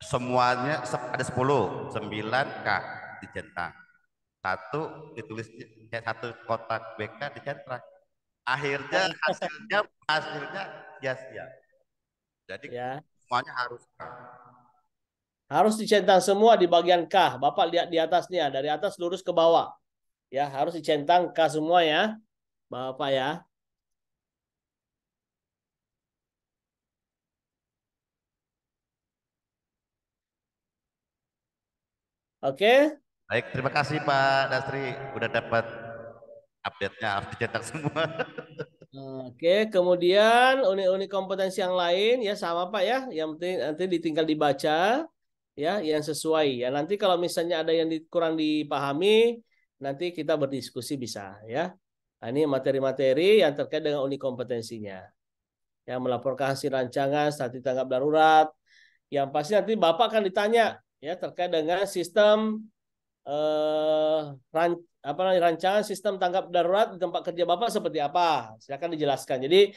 semuanya ada 10, 9 K dicentang, 1 ditulis satu kotak BK dicentang, akhirnya hasilnya sia-sia. Jadi ya, semuanya harus K, harus dicentang semua di bagian K. Bapak lihat di atasnya, dari atas lurus ke bawah ya, harus dicentang K semua ya Bapak ya. Oke. Baik, terima kasih Pak Dasri. Udah dapat update-nya, harus dicetak semua. Oke, kemudian unit-unit kompetensi yang lain ya sama Pak ya. Yang penting nanti ditinggal dibaca ya, yang sesuai ya. Nanti kalau misalnya ada yang kurang dipahami, nanti kita berdiskusi bisa ya. Nah, ini materi-materi yang terkait dengan unit kompetensinya. Yang melaporkan hasil rancangan strategi tanggap darurat. Yang pasti nanti Bapak akan ditanya ya terkait dengan sistem rancangan sistem tanggap darurat di tempat kerja Bapak seperti apa? Silakan dijelaskan. Jadi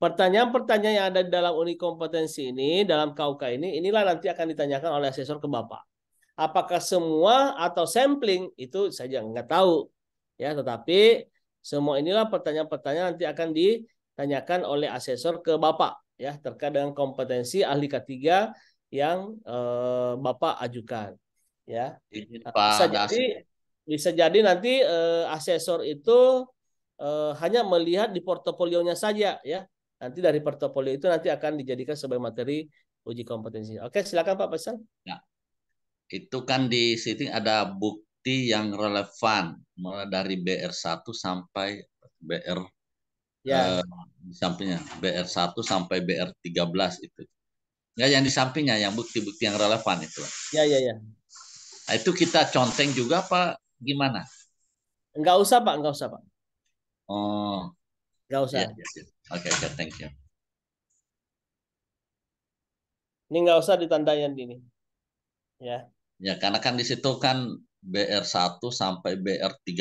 pertanyaan-pertanyaan yang ada di dalam unit kompetensi ini, dalam KUK ini, inilah nanti akan ditanyakan oleh asesor ke Bapak. Apakah semua atau sampling itu saja nggak tahu ya, tetapi semua inilah pertanyaan-pertanyaan nanti akan ditanyakan oleh asesor ke Bapak ya terkait dengan kompetensi ahli K3 yang Bapak ajukan ya. Bisa jadi nanti asesor itu hanya melihat di portofolionya saja ya. Nanti dari portofolio itu nanti akan dijadikan sebagai materi uji kompetensi. Oke, silakan Pak Faisal. Nah, itu kan di situ ada bukti yang relevan mulai dari BR1 sampai BR ya. Di sampingnya BR1 sampai BR13 itu. Ya, yang di sampingnya, yang bukti-bukti yang relevan itu. Ya, ya, ya. Nah, itu kita conteng juga, Pak. Gimana? Enggak usah, Pak. Enggak usah, Pak. Oh. Enggak usah. Ya, ya, ya. Oke, okay, thank you. Ini enggak usah ditandain ini. Ya. Ya, karena kan di situ kan BR1 sampai BR13.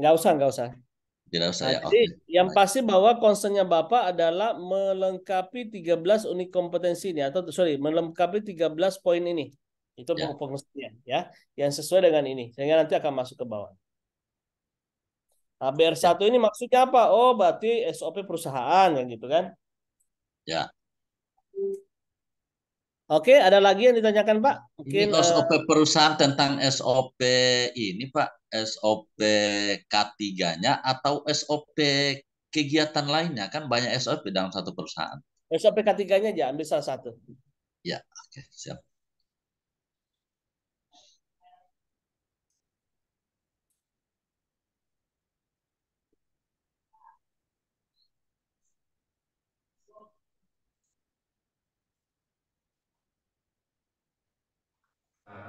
Enggak usah. Tidak usah ya. Jadi yang pasti bahwa concernnya Bapak adalah melengkapi 13 unit kompetensi ini, atau sorry, melengkapi 13 poin ini. Itu ya, pengusian ya, yang sesuai dengan ini. Sehingga nanti akan masuk ke bawah. Nah, BR1 ya, ini maksudnya apa? Oh, berarti SOP perusahaan yang gitu kan? Ya. Oke, ada lagi yang ditanyakan Pak? Mungkin ini SOP perusahaan tentang SOP ini Pak. SOP K3-nya atau SOP kegiatan lainnya, kan banyak SOP dalam satu perusahaan. SOP K3-nya aja, ambil salah satu. Ya, oke, siap.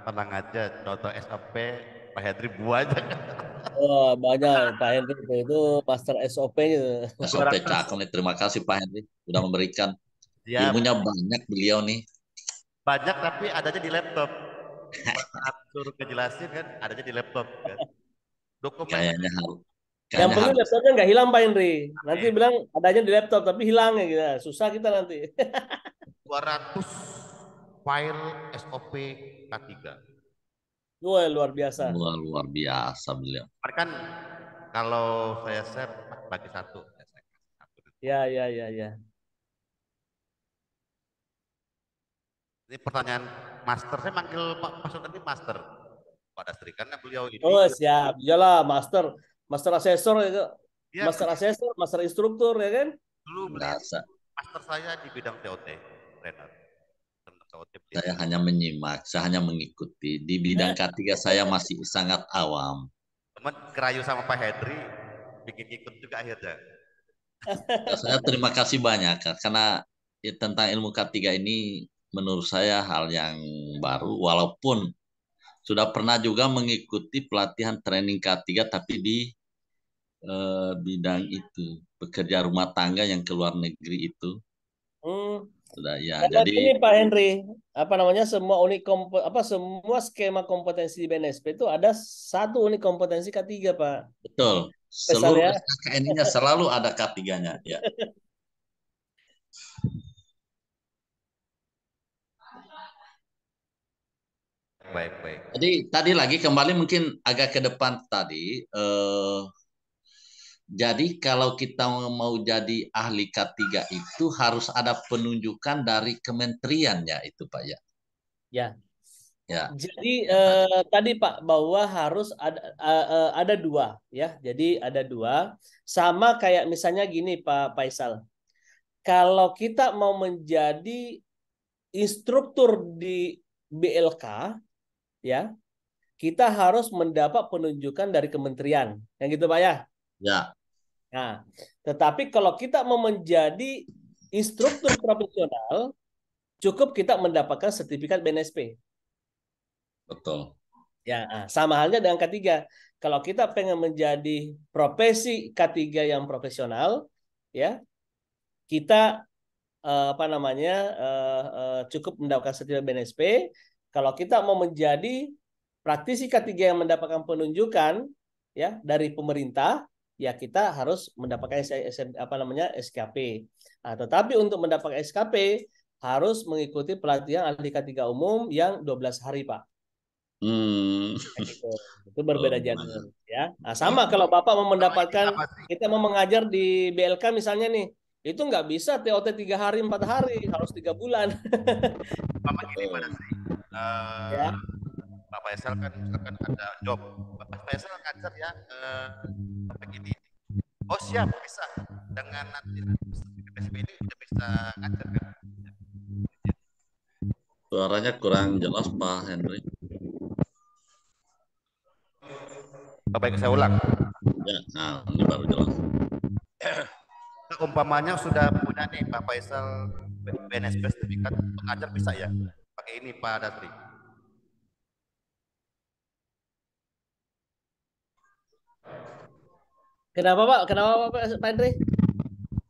Tenang aja, contoh SOP Pak Henry buat. Oh, banyak Pak Henry itu master SOP-nya. SOP cakep nih, terima kasih Pak Henry sudah memberikan ya, ilmunya banyak beliau nih. Banyak tapi adanya di laptop. Suruh kejelasin kan, adanya di laptop kan. Dokumen. Kayaknya harus. Yang penting laptopnya nggak hilang Pak Henry. Nanti bilang adanya di laptop tapi hilang ya kita. Susah kita nanti. 200 file SOP K3. Luar biasa. Luar biasa beliau. Kan kalau saya share bagi satu. Ya. Ini pertanyaan master. Saya manggil Pak Faisal tadi master. Pak Dasri karena beliau ini. Oh siap, iyalah master, asesor itu, ya, master kan? Asesor, master instruktur ya kan? Dulu beliau master saya di bidang TOT, Renat. Saya hanya menyimak, saya hanya mengikuti. Di bidang K3 saya masih sangat awam. Teman kerayu sama Pak Henry, bikin ikut juga akhirnya. Saya terima kasih banyak karena ya, tentang ilmu K3 ini menurut saya hal yang baru. Walaupun sudah pernah juga mengikuti pelatihan training K3 tapi di bidang itu pekerja rumah tangga yang ke luar negeri itu. Sudah, ya, jadi ini Pak Henry, apa namanya semua unik semua skema kompetensi di BNSP itu ada satu unik kompetensi K3 Pak. Betul. Seluruh ya? SKKNI-nya selalu ada K3-nya. Ya. Baik, baik. Jadi tadi lagi kembali mungkin agak ke depan tadi. Jadi kalau kita mau jadi ahli K3 itu harus ada penunjukan dari kementeriannya itu Pak ya. Ya. Ya. Jadi tadi Pak bahwa harus ada dua ya. Jadi ada dua sama kayak misalnya gini Pak Faisal. Kalau kita mau menjadi instruktur di BLK ya, kita harus mendapat penunjukan dari kementerian. Yang gitu Pak ya. Ya. Nah, tetapi kalau kita mau menjadi instruktur profesional, cukup kita mendapatkan sertifikat BNSP. Betul. Ya, nah, sama halnya dengan K3. Kalau kita pengen menjadi profesi K3 yang profesional, ya, kita cukup mendapatkan sertifikat BNSP. Kalau kita mau menjadi praktisi K3 yang mendapatkan penunjukan, ya, dari pemerintah. Ya kita harus mendapatkan SKP. Nah, tetapi untuk mendapatkan SKP harus mengikuti pelatihan ahli K3 umum yang 12 hari Pak. Nah, gitu. Itu berbeda jadwal ya. Nah, sama kalau Bapak mau mendapatkan kita mau mengajar di BLK misalnya nih, itu nggak bisa TOT 3 hari 4 hari harus 3 bulan. Bapak gini Pak Dasri. Ya. Pak Faisal kan misalkan ada job. Pak Faisal ngajar ya begini. Oh siap bisa dengan nanti PSP ini sudah bisa ngajar kan? Suaranya kurang jelas Pak Henry. Baik saya ulang. Ya, nah ini baru jelas. Umpamanya sudah punya nih Pak Faisal BNSP sertifikat pengajar bisa ya? Pakai ini Pak Dasri. Kenapa Pak? Kenapa Pak Henry?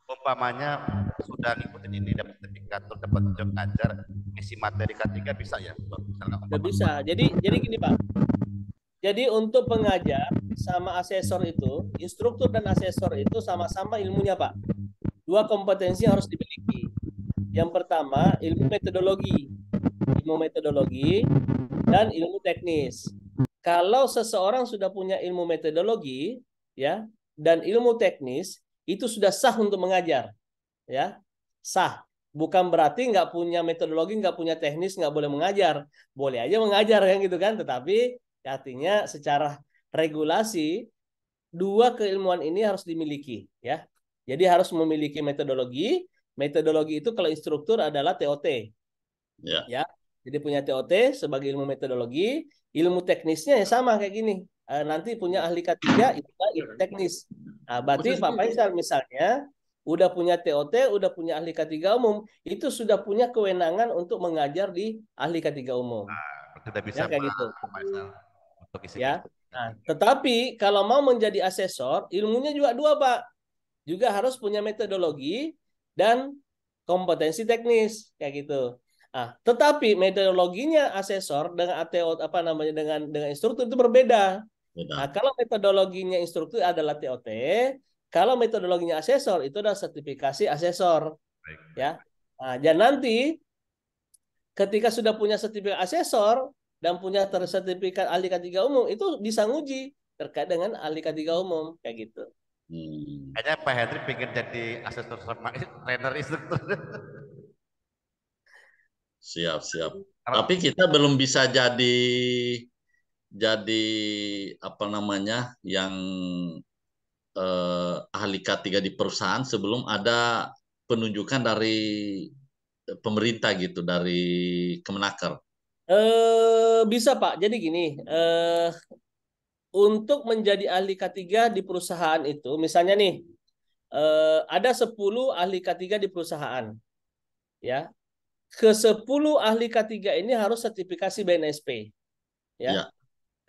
Umpamanya sudah ngikutin ini dapat sertifikat, dapat jam ngajar, misi materi K3 bisa ya? Tidak bisa. Jadi gini Pak. Jadi untuk pengajar sama asesor itu, instruktur dan asesor itu sama-sama ilmunya Pak. Dua kompetensi harus dimiliki. Yang pertama ilmu metodologi dan ilmu teknis. Kalau seseorang sudah punya ilmu metodologi, ya. Dan ilmu teknis itu sudah sah untuk mengajar, ya sah. Bukan berarti nggak punya metodologi, nggak punya teknis, nggak boleh mengajar. Boleh aja mengajar kan gitu kan. Tetapi artinya secara regulasi dua keilmuan ini harus dimiliki, ya. Jadi harus memiliki metodologi. Metodologi itu kalau instruktur adalah TOT, ya. Jadi punya TOT sebagai ilmu metodologi, ilmu teknisnya ya sama kayak gini. Nanti punya ahli K3 itu teknis. Nah, berarti Pak Faisal misalnya udah punya TOT, udah punya ahli K3 umum, itu sudah punya kewenangan untuk mengajar di ahli K3 umum. Nah, kita bisa ya, kayak gitu. Untuk isi ya. Nah, tetapi kalau mau menjadi asesor, ilmunya juga dua Pak. Juga harus punya metodologi dan kompetensi teknis kayak gitu. Ah, tetapi metodologinya asesor dengan TOT dengan instruktur itu berbeda. Nah, kalau metodologinya instruktur adalah TOT, kalau metodologinya asesor itu adalah sertifikasi asesor. Baik. Ya. Nah, dan nanti ketika sudah punya sertifikat asesor dan punya sertifikat ahli K3 umum itu bisa nguji terkait dengan ahli K3 umum kayak gitu. Kayaknya Pak Henry pengen jadi asesor sama trainer instruktur. Siap. Tapi kita belum bisa jadi jadi apa namanya yang ahli K3 di perusahaan sebelum ada penunjukan dari pemerintah gitu, dari Kemenaker. Bisa Pak. Jadi gini, untuk menjadi ahli K3 di perusahaan itu, misalnya nih ada 10 ahli K3 di perusahaan, ya. Ke-10 ahli K3 ini harus sertifikasi BNSP. Ya.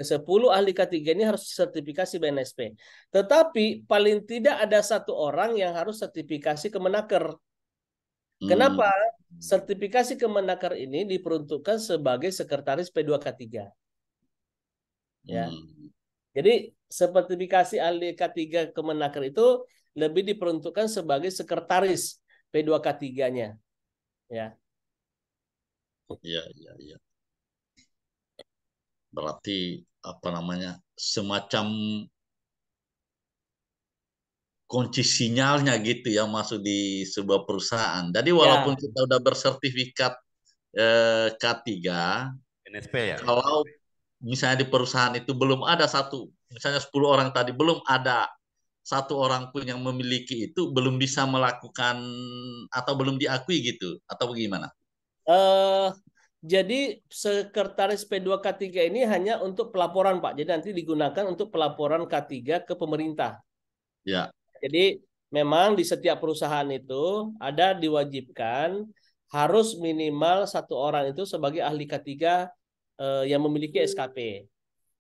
Ke-10 ahli K3 ini harus sertifikasi BNSP. Tetapi paling tidak ada 1 orang yang harus sertifikasi Kemenaker. Kenapa? Sertifikasi Kemenaker ini diperuntukkan sebagai sekretaris P2K3. Ya. Jadi sertifikasi ahli K3 Kemenaker itu lebih diperuntukkan sebagai sekretaris P2K3-nya. Ya. Iya. Berarti apa namanya semacam kunci sinyalnya gitu ya masuk di sebuah perusahaan. Jadi walaupun kita udah bersertifikat K3, BNSP ya. Kalau misalnya di perusahaan itu belum ada satu, misalnya 10 orang tadi belum ada satu orang pun yang memiliki itu, belum bisa melakukan atau belum diakui gitu atau bagaimana? Jadi sekretaris P2K3 ini hanya untuk pelaporan Pak. Jadi nanti digunakan untuk pelaporan K3 ke pemerintah. Ya. Jadi memang di setiap perusahaan itu ada diwajibkan harus minimal 1 orang itu sebagai ahli K3 yang memiliki SKP.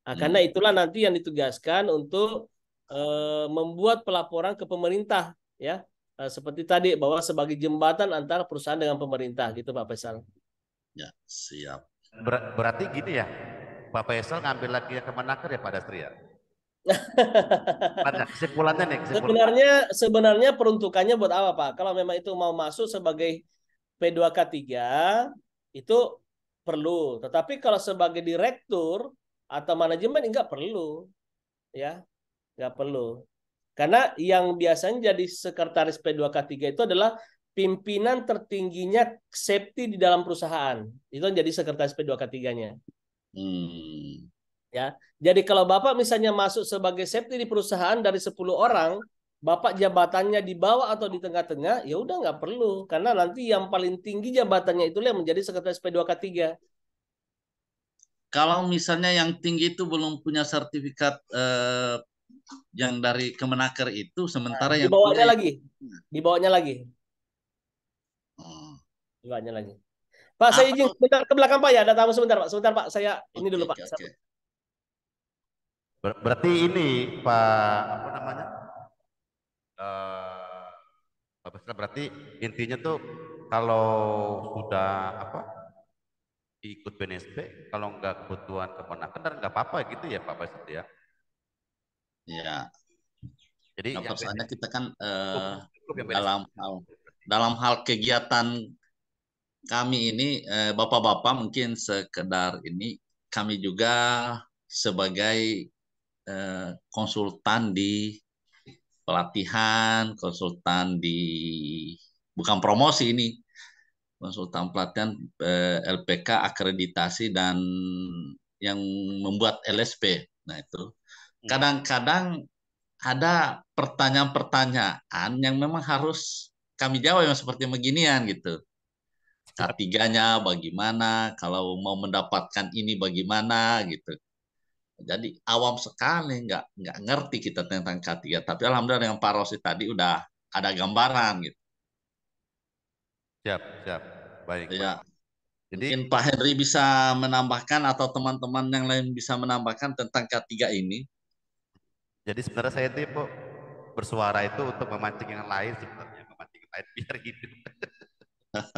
Nah, karena itulah nanti yang ditugaskan untuk membuat pelaporan ke pemerintah, ya. Seperti tadi bahwa sebagai jembatan antara perusahaan dengan pemerintah gitu Pak Faisal. Ya, siap. Berarti gini ya, Pak Faisal ngambil lagi yang Kemenaker ya Pak Dasri ya? Kesimpulannya nih, sebenarnya peruntukannya buat apa Pak? Kalau memang itu mau masuk sebagai P2K3 itu perlu, tetapi kalau sebagai direktur atau manajemen enggak perlu. Ya, enggak perlu. Karena yang biasanya jadi sekretaris P2K3 itu adalah pimpinan tertingginya safety di dalam perusahaan. Itu yang jadi sekretaris P2K3-nya. Ya. Jadi kalau Bapak misalnya masuk sebagai safety di perusahaan dari 10 orang, Bapak jabatannya di bawah atau di tengah-tengah, ya udah nggak perlu. Karena nanti yang paling tinggi jabatannya itulah yang menjadi sekretaris P2K3. Kalau misalnya yang tinggi itu belum punya sertifikat yang dari Kemenaker itu sementara yang dibawanya lagi, dibawanya lagi. Pak, saya izin sebentar ke belakang Pak ya, ada tamu sebentar Pak, saya ini dulu Pak. Okay. Berarti ini Pak apa namanya? Berarti intinya tuh kalau sudah apa ikut BNSP, kalau nggak kebutuhan Kemenaker nggak apa-apa gitu ya Pak Basri ya. Ya, jadi pesannya kita kan dalam hal kegiatan kami ini bapak-bapak mungkin sekedar ini kami juga sebagai konsultan di pelatihan, konsultan di bukan promosi ini, konsultan pelatihan LPK akreditasi dan yang membuat LSP. Nah itu. Kadang-kadang ada pertanyaan-pertanyaan yang memang harus kami jawab yang seperti beginian gitu. K3-nya bagaimana, kalau mau mendapatkan ini bagaimana gitu. Jadi awam sekali, nggak ngerti kita tentang K3. Tapi alhamdulillah dengan Pak Rosi tadi udah ada gambaran gitu. Siap. Baik. Ya. Jadi mungkin Pak Henry bisa menambahkan atau teman-teman yang lain bisa menambahkan tentang K3 ini. Jadi sebenarnya saya itu bersuara itu untuk memancing yang lain sebenarnya, memancing yang lain biar hidup.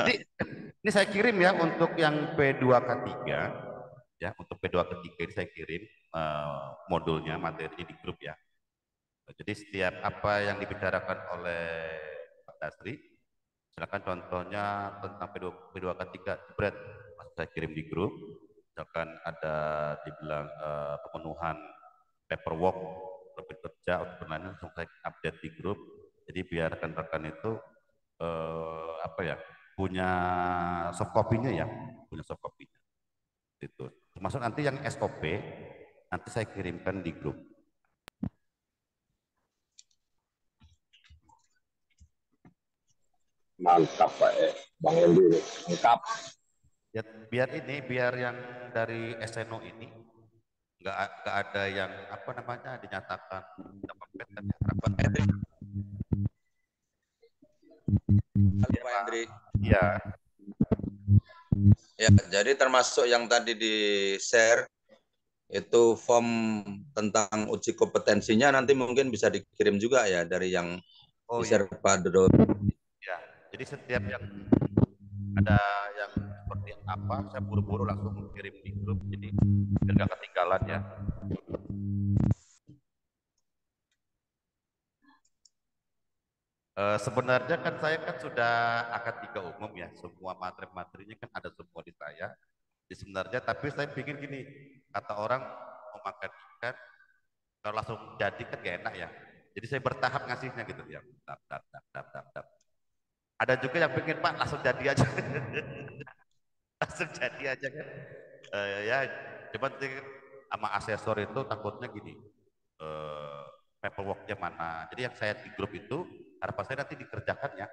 Jadi, ini saya kirim ya untuk yang P2K3 ya, untuk P2K3 ini saya kirim modulnya, materinya di grup ya. Jadi setiap apa yang dibicarakan oleh Pak Dasri, silakan contohnya tentang P2K3 bread saya kirim di grup. Misalkan ada dibilang pemenuhan paperwork lebih kerja atau lain langsung saya update di grup, jadi biar rekan-rekan itu punya soft copy-nya ya, itu termasuk nanti yang SKP nanti saya kirimkan di grup. Mantap Pak Bang Henry, lengkap. Biar ini, biar yang dari SNO ini nggak ada yang apa namanya dinyatakan dapat patent ya, harapan Henry. Halo Pak Henry. Iya. Ya, jadi termasuk yang tadi di-share itu form tentang uji kompetensinya nanti mungkin bisa dikirim juga ya dari yang di-share Pak Dodo. Ya, jadi setiap yang ada yang seperti apa, saya buru-buru langsung kirim di grup, jadi tidak ketinggalan ya. Sebenarnya kan saya kan sudah akad tiga umum ya, semua materi-materinya kan ada semua di saya. Jadi sebenarnya tapi saya pikir gini, kata orang mau makan ikan kalau langsung jadi kan gak enak ya. Jadi saya bertahap ngasihnya gitu ya. Ada juga yang pikir Pak langsung jadi aja, langsung jadi aja kan. Ya, cuman sama asesor itu takutnya gini, paperworknya mana? Jadi yang saya di grup itu harapan saya nanti dikerjakan ya,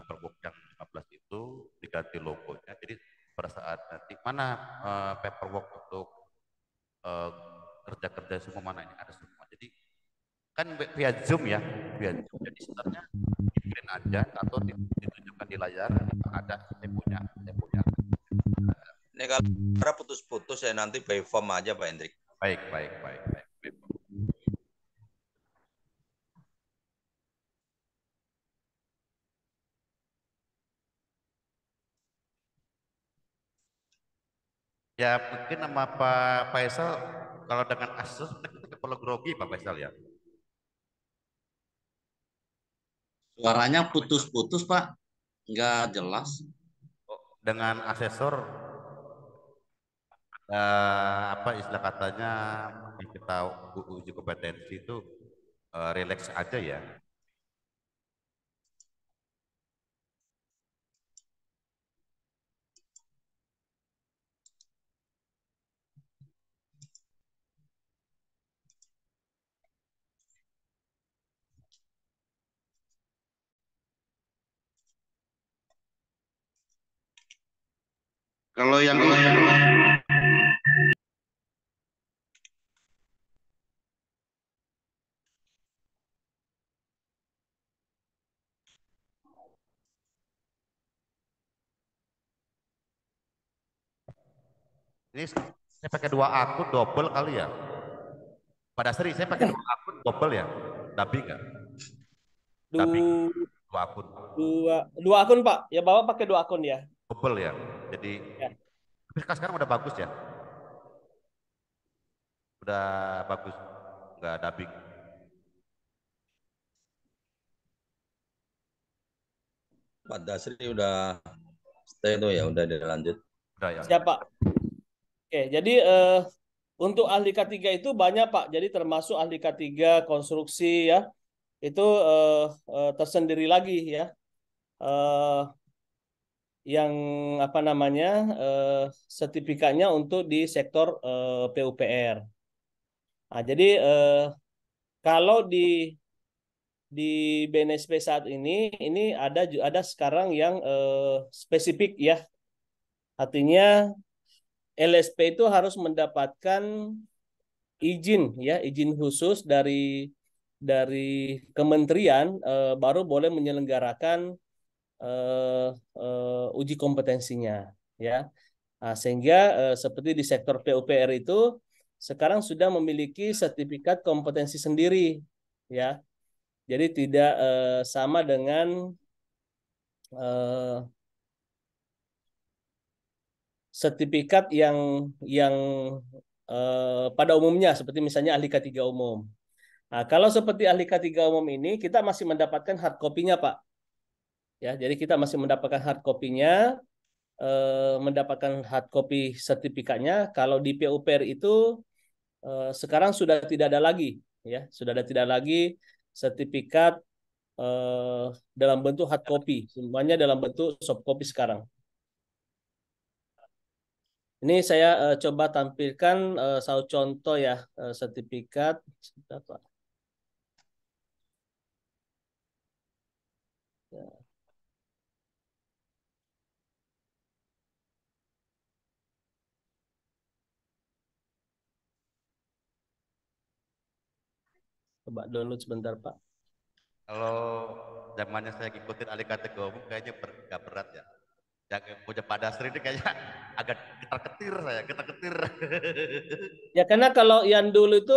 paperwork yang 15 itu diganti logonya. Jadi pada saat nanti mana paperwork untuk kerja-kerja semua mana ini ada semua. Jadi kan via Zoom ya, via Zoom. Jadi sebenarnya dikirim aja atau ditunjukkan di layar ada temponya, temponya. Ini kalau putus-putus ya nanti by form aja Pak Hendrik. Baik. Ya mungkin nama Pak Faisal kalau dengan asus kita perlu grogi Pak Faisal ya. Suaranya putus-putus Pak, nggak jelas. Dengan asesor apa istilah katanya kita uji kompetensi itu relax aja ya. Kalau yang ini saya pakai dua akun double kali ya. Pada seri saya pakai dua akun double ya. Tapi enggak. Tapi dua akun. Dua akun Pak. Ya Bapak pakai dua akun ya. Double ya. Jadi ya. Sekarang udah bagus ya, udah bagus, nggak dubbing. Pak Dasri udah stay itu ya, udah dilanjut. Udah ya. Siap Pak. Oke, jadi untuk ahli K3 itu banyak Pak. Jadi termasuk ahli K3 konstruksi ya, itu tersendiri lagi ya. Yang apa namanya sertifikatnya untuk di sektor PUPR. Nah, jadi kalau di BNSP saat ini ada sekarang yang spesifik ya. Artinya LSP itu harus mendapatkan izin ya, izin khusus dari kementerian baru boleh menyelenggarakan uji kompetensinya ya. Nah, sehingga seperti di sektor PUPR itu sekarang sudah memiliki sertifikat kompetensi sendiri ya. Jadi tidak sama dengan sertifikat yang pada umumnya seperti misalnya ahli K3 umum. Nah, kalau seperti ahli K3 umum ini kita masih mendapatkan hard copy-nya Pak. Ya, jadi kita masih mendapatkan hard copy-nya, mendapatkan hard copy sertifikatnya. Kalau di PUPR itu sekarang sudah tidak ada lagi, ya, sudah tidak lagi sertifikat dalam bentuk hard copy, semuanya dalam bentuk soft copy sekarang. Ini saya coba tampilkan satu contoh ya, sertifikat. Coba download sebentar Pak. Kalau zamannya saya ngikutin alih kategori umum kayaknya nggak berat ya. Yang punya Pak Dasri ini kayaknya agak ketar-ketir saya, ketar-ketir. Ya karena kalau yang dulu itu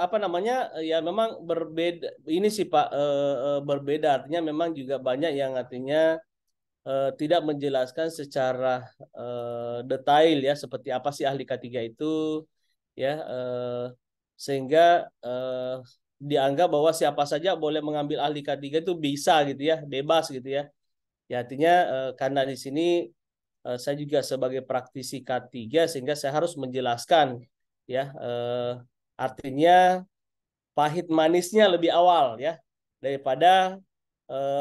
apa namanya ya memang berbeda. Ini sih Pak berbeda artinya memang juga banyak yang artinya tidak menjelaskan secara detail ya seperti apa sih ahli K3 itu ya sehingga dianggap bahwa siapa saja boleh mengambil ahli K3 itu bisa gitu ya, bebas gitu ya. Ya artinya karena di sini saya juga sebagai praktisi K3 sehingga saya harus menjelaskan ya artinya pahit manisnya lebih awal ya daripada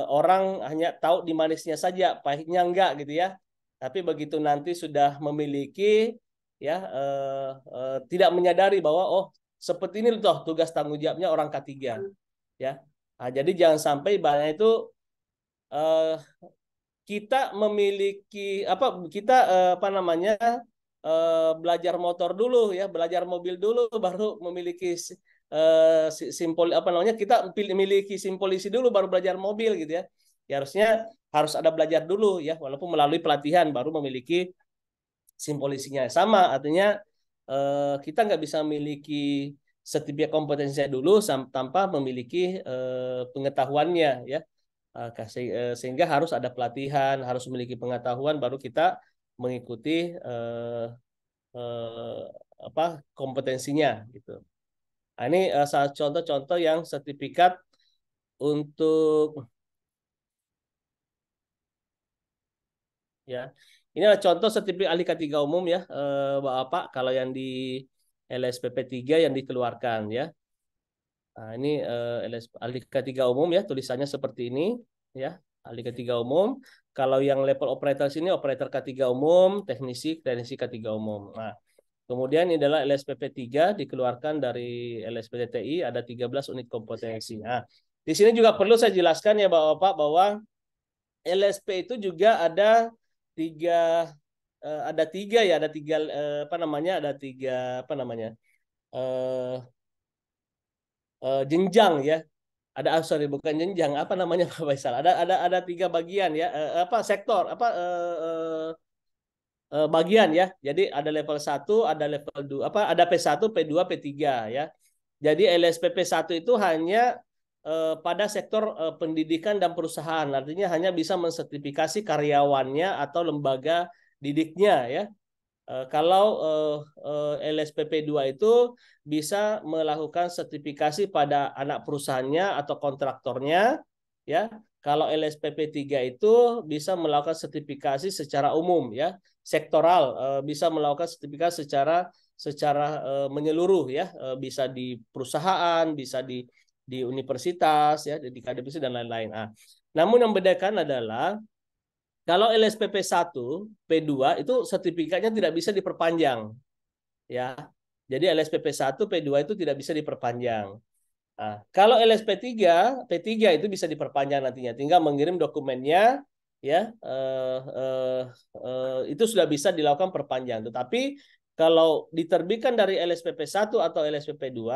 orang hanya tahu di manisnya saja, pahitnya enggak gitu ya. Tapi begitu nanti sudah memiliki ya tidak menyadari bahwa oh seperti ini loh tugas tanggung jawabnya orang K3 ya. Nah, jadi jangan sampai banyak itu kita memiliki apa kita apa namanya belajar motor dulu ya, belajar mobil dulu baru memiliki simpul apa namanya kita memiliki simpolisi dulu baru belajar mobil gitu ya. Ya harusnya harus ada belajar dulu ya walaupun melalui pelatihan baru memiliki simpolisinya. Sama artinya kita nggak bisa memiliki sertifikat kompetensinya dulu tanpa memiliki pengetahuannya ya. Sehingga harus ada pelatihan, harus memiliki pengetahuan baru kita mengikuti apa kompetensinya gitu. Nah, ini contoh-contoh yang sertifikat untuk ya. Ini adalah contoh sertifikat ahli K3 umum ya, Bapak, kalau yang di LSPP 3 yang dikeluarkan ya. Nah, ini ahli K3 umum ya, tulisannya seperti ini ya, ahli K3 umum. Kalau yang level operator sini operator K3 umum, teknisi K3 umum. Nah, kemudian ini adalah LSPP 3 dikeluarkan dari LSPTTI ada 13 unit kompetensi. Nah, di sini juga perlu saya jelaskan ya Bapak bahwa LSP itu juga ada tiga jenjang ya, ada sorry bukan jenjang apa namanya Pak Faisal, ada tiga bagian ya, bagian ya. Jadi ada level 1, ada level 2, ada P1, P2, P3 ya. Jadi LSP P1 itu hanya pada sektor pendidikan dan perusahaan, artinya hanya bisa mensertifikasi karyawannya atau lembaga didiknya ya. Kalau LSPP 2 itu bisa melakukan sertifikasi pada anak perusahaannya atau kontraktornya ya. Kalau LSPP 3 itu bisa melakukan sertifikasi secara umum ya, sektoral, bisa melakukan sertifikasi secara menyeluruh ya, bisa di perusahaan, bisa di universitas ya, di akademis dan lain-lain. Nah, namun yang membedakan adalah kalau LSPP 1, P2 itu sertifikatnya tidak bisa diperpanjang. Ya. Jadi LSPP 1, P2 itu tidak bisa diperpanjang. Nah, kalau LSP 3, P3 itu bisa diperpanjang nantinya. Tinggal mengirim dokumennya ya. Itu sudah bisa dilakukan perpanjangan. Tetapi kalau diterbitkan dari LSPP 1 atau LSPP 2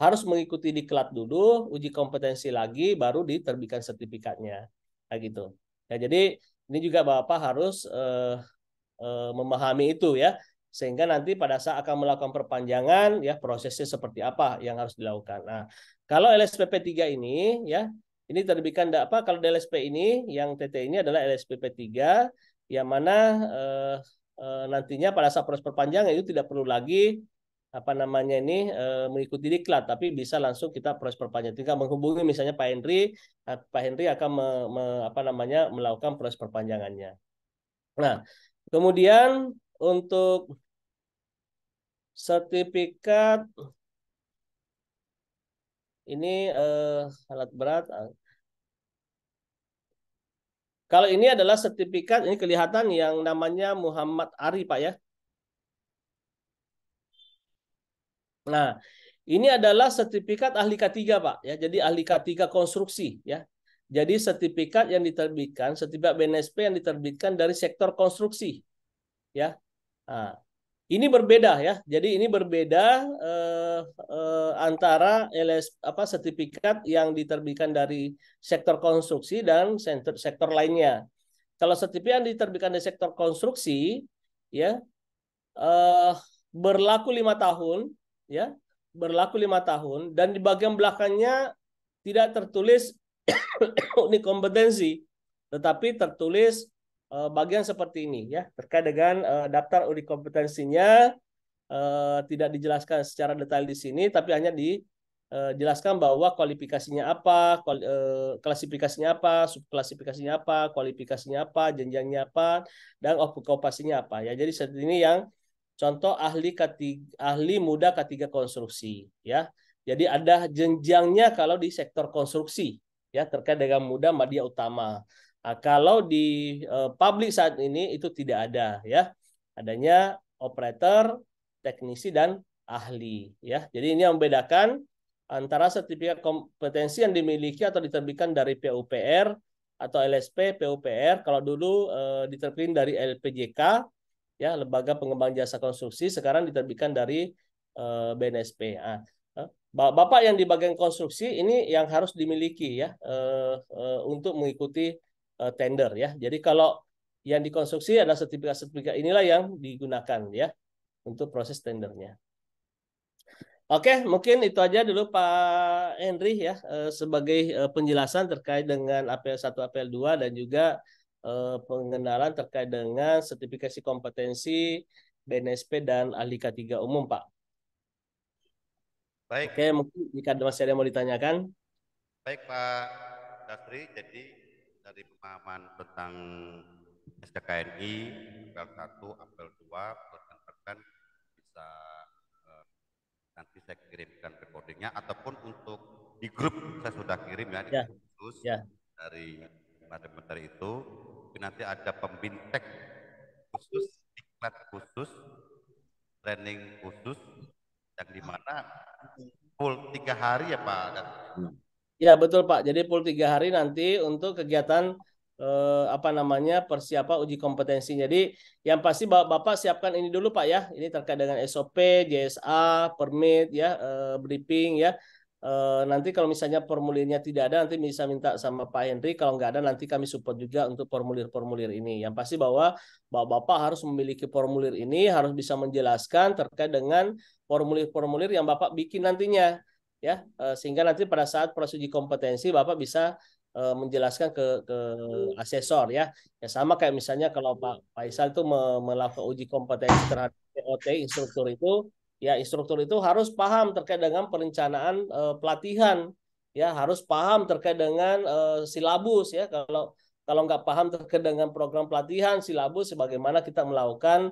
harus mengikuti diklat dulu, uji kompetensi lagi baru diterbitkan sertifikatnya. Nah, gitu. Ya, jadi ini juga Bapak harus memahami itu ya, sehingga nanti pada saat akan melakukan perpanjangan ya prosesnya seperti apa yang harus dilakukan. Nah, kalau LSPP 3 ini ya, ini terbitkan apa? Kalau LSP ini yang TT ini adalah LSPP 3 yang mana nantinya pada saat proses perpanjangan itu tidak perlu lagi apa namanya ini mengikuti diklat, tapi bisa langsung kita proses perpanjangan. Tinggal menghubungi misalnya Pak Henry. Pak Henry akan melakukan proses perpanjangannya. Nah, kemudian untuk sertifikat ini alat berat. Kalau ini adalah sertifikat ini kelihatan yang namanya Muhammad Ari Pak ya. Nah, ini adalah sertifikat ahli K3, Pak. Ya, jadi ahli K3 konstruksi, ya. Jadi sertifikat yang diterbitkan, sertifikat BNSP yang diterbitkan dari sektor konstruksi, ya. Nah, ini berbeda, ya. Jadi ini berbeda antara sertifikat yang diterbitkan dari sektor konstruksi dan sektor lainnya. Kalau sertifikat yang diterbitkan dari sektor konstruksi, ya, berlaku 5 tahun, ya. Berlaku 5 tahun, dan di bagian belakangnya tidak tertulis unik kompetensi, tetapi tertulis bagian seperti ini, ya, terkait dengan daftar unik kompetensinya. Tidak dijelaskan secara detail di sini, tapi hanya dijelaskan bahwa kualifikasinya apa, klasifikasinya apa, subklasifikasinya apa, kualifikasinya apa, jenjangnya apa, dan okupasinya apa, ya. Jadi saat ini yang contoh ahli muda K3 konstruksi, ya. Jadi ada jenjangnya kalau di sektor konstruksi, ya, terkait dengan muda media utama. Nah, kalau di publik saat ini itu tidak ada, ya. Adanya operator, teknisi, dan ahli, ya. Jadi ini yang membedakan antara sertifikat kompetensi yang dimiliki atau diterbitkan dari PUPR atau LSP PUPR. Kalau dulu diterbitkan dari LPJK, ya, Lembaga Pengembang Jasa Konstruksi, sekarang diterbitkan dari BNSP. Bapak yang di bagian konstruksi ini yang harus dimiliki, ya, untuk mengikuti tender, ya. Jadi kalau yang di konstruksi ada sertifikat-sertifikat inilah yang digunakan, ya, untuk proses tendernya. Oke, mungkin itu aja dulu Pak Henry, ya, sebagai penjelasan terkait dengan APL 1, APL 2 dan juga pengenalan terkait dengan sertifikasi kompetensi BNSP dan ahli K3 umum, Pak. Baik. Oke, mungkin jika masih ada yang mau ditanyakan. Baik, Pak Dasri. Jadi dari pemahaman tentang SKKNI APL 1, APL 2, rekan-rekan bisa nanti saya kirimkan recordingnya, ataupun untuk di grup saya sudah kirim, ya, di grup khusus, ya, dari materi itu. Nanti ada pembintek khusus, diklat khusus, training khusus, yang dimana full 3 hari, ya, Pak. Ya, betul, Pak. Jadi full 3 hari nanti untuk kegiatan persiapan uji kompetensi. Jadi yang pasti Bapak siapkan ini dulu, Pak, ya. Ini terkait dengan SOP, JSA, permit, ya, briefing, ya. Nanti kalau misalnya formulirnya tidak ada, nanti bisa minta sama Pak Henry. Kalau nggak ada, nanti kami support juga untuk formulir-formulir ini. Yang pasti bahwa Bapak harus memiliki formulir ini, harus bisa menjelaskan terkait dengan formulir-formulir yang Bapak bikin nantinya, ya, sehingga nanti pada saat proses uji kompetensi Bapak bisa menjelaskan ke asesor, ya. Ya, sama kayak misalnya kalau Pak Faisal itu melakukan uji kompetensi terhadap POT instruktur itu, ya, instruktur itu harus paham terkait dengan perencanaan pelatihan, ya, harus paham terkait dengan silabus, ya. Kalau nggak paham terkait dengan program pelatihan, silabus, bagaimana kita melakukan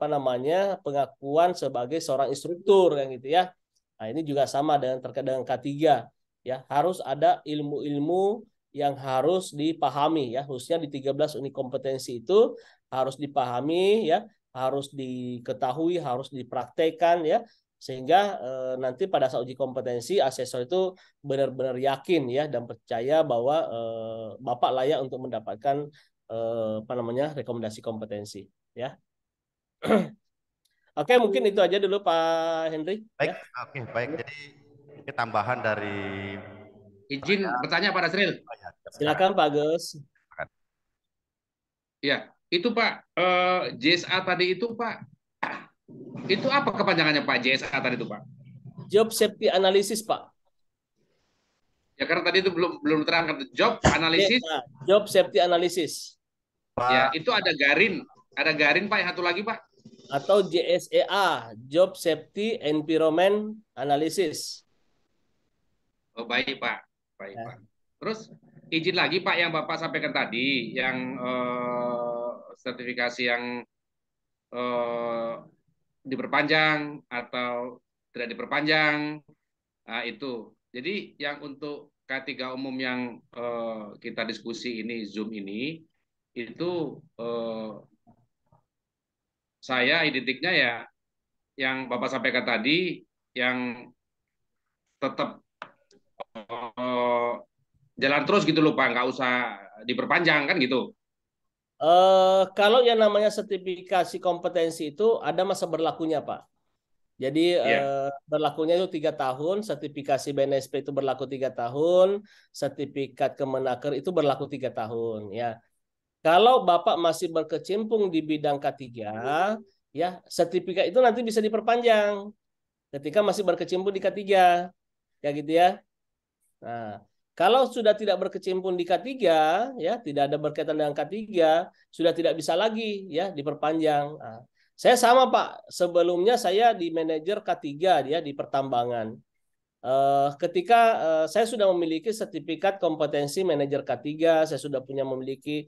pengakuan sebagai seorang instruktur, yang gitu, ya. Nah, ini juga sama dengan terkait dengan K3, ya, harus ada ilmu-ilmu yang harus dipahami, ya, khususnya di 13 unik kompetensi itu harus dipahami, ya, harus diketahui, harus dipraktekkan, ya, sehingga nanti pada saat uji kompetensi asesor itu benar-benar yakin, ya, dan percaya bahwa Bapak layak untuk mendapatkan rekomendasi kompetensi, ya. Oke, mungkin itu aja dulu Pak Henry. Baik, ya. Oke, baik. Jadi ini tambahan dari izin bertanya Pak Dasril. Silakan Pak Agus. Ya. Itu Pak, JSA tadi itu Pak, itu apa kepanjangannya Pak, JSA tadi itu Pak? Job Safety Analysis, Pak. Ya, karena tadi itu belum terangkat. Job Analysis. Ya, Job Safety Analysis. Ya, itu ada garin Pak, yang satu lagi Pak. Atau JSA, Job Safety Environment Analysis. Oh, baik Pak, baik ya. Pak. Terus izin lagi Pak yang Bapak sampaikan tadi, yang sertifikasi yang diperpanjang atau tidak diperpanjang, nah, itu. Jadi yang untuk K3 umum yang kita diskusi ini, Zoom ini, itu saya identiknya ya yang Bapak sampaikan tadi, yang tetap jalan terus gitu loh Pak, nggak usah diperpanjang kan gitu. Kalau yang namanya sertifikasi kompetensi itu ada masa berlakunya Pak. Jadi berlakunya itu 3 tahun, sertifikasi BNSP itu berlaku 3 tahun, sertifikat Kemenaker itu berlaku 3 tahun. Ya, kalau Bapak masih berkecimpung di bidang K3, ya sertifikat itu nanti bisa diperpanjang ketika masih berkecimpung di K3, ya gitu ya. Nah, kalau sudah tidak berkecimpung di K3, ya tidak ada berkaitan dengan K3, sudah tidak bisa lagi ya diperpanjang. Nah, saya sama Pak, sebelumnya saya di manajer K3 ya, di pertambangan. Ketika saya sudah memiliki sertifikat kompetensi manajer K3, saya sudah memiliki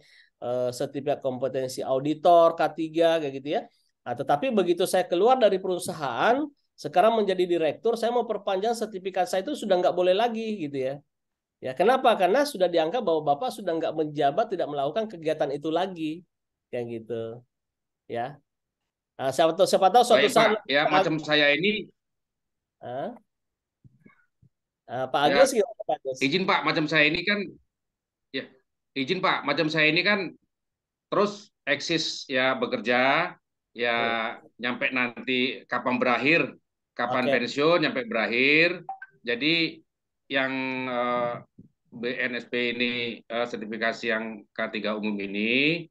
sertifikat kompetensi auditor K3, kayak gitu ya. Nah, tetapi begitu saya keluar dari perusahaan, sekarang menjadi direktur, saya mau perpanjang sertifikat saya itu sudah nggak boleh lagi gitu ya. Ya kenapa? Karena sudah dianggap bahwa Bapak sudah nggak menjabat, tidak melakukan kegiatan itu lagi, kayak gitu, ya. Nah, siapa tahu suatu saat ya macam saya ini. Pak Agus ya, Pak Agus. Izin Pak, macam saya ini kan ya, izin Pak, macam saya ini kan terus eksis ya, bekerja ya, nyampe nanti kapan berakhir, kapan pensiun nyampe berakhir. Jadi yang BNSP ini sertifikasi yang K3 umum ini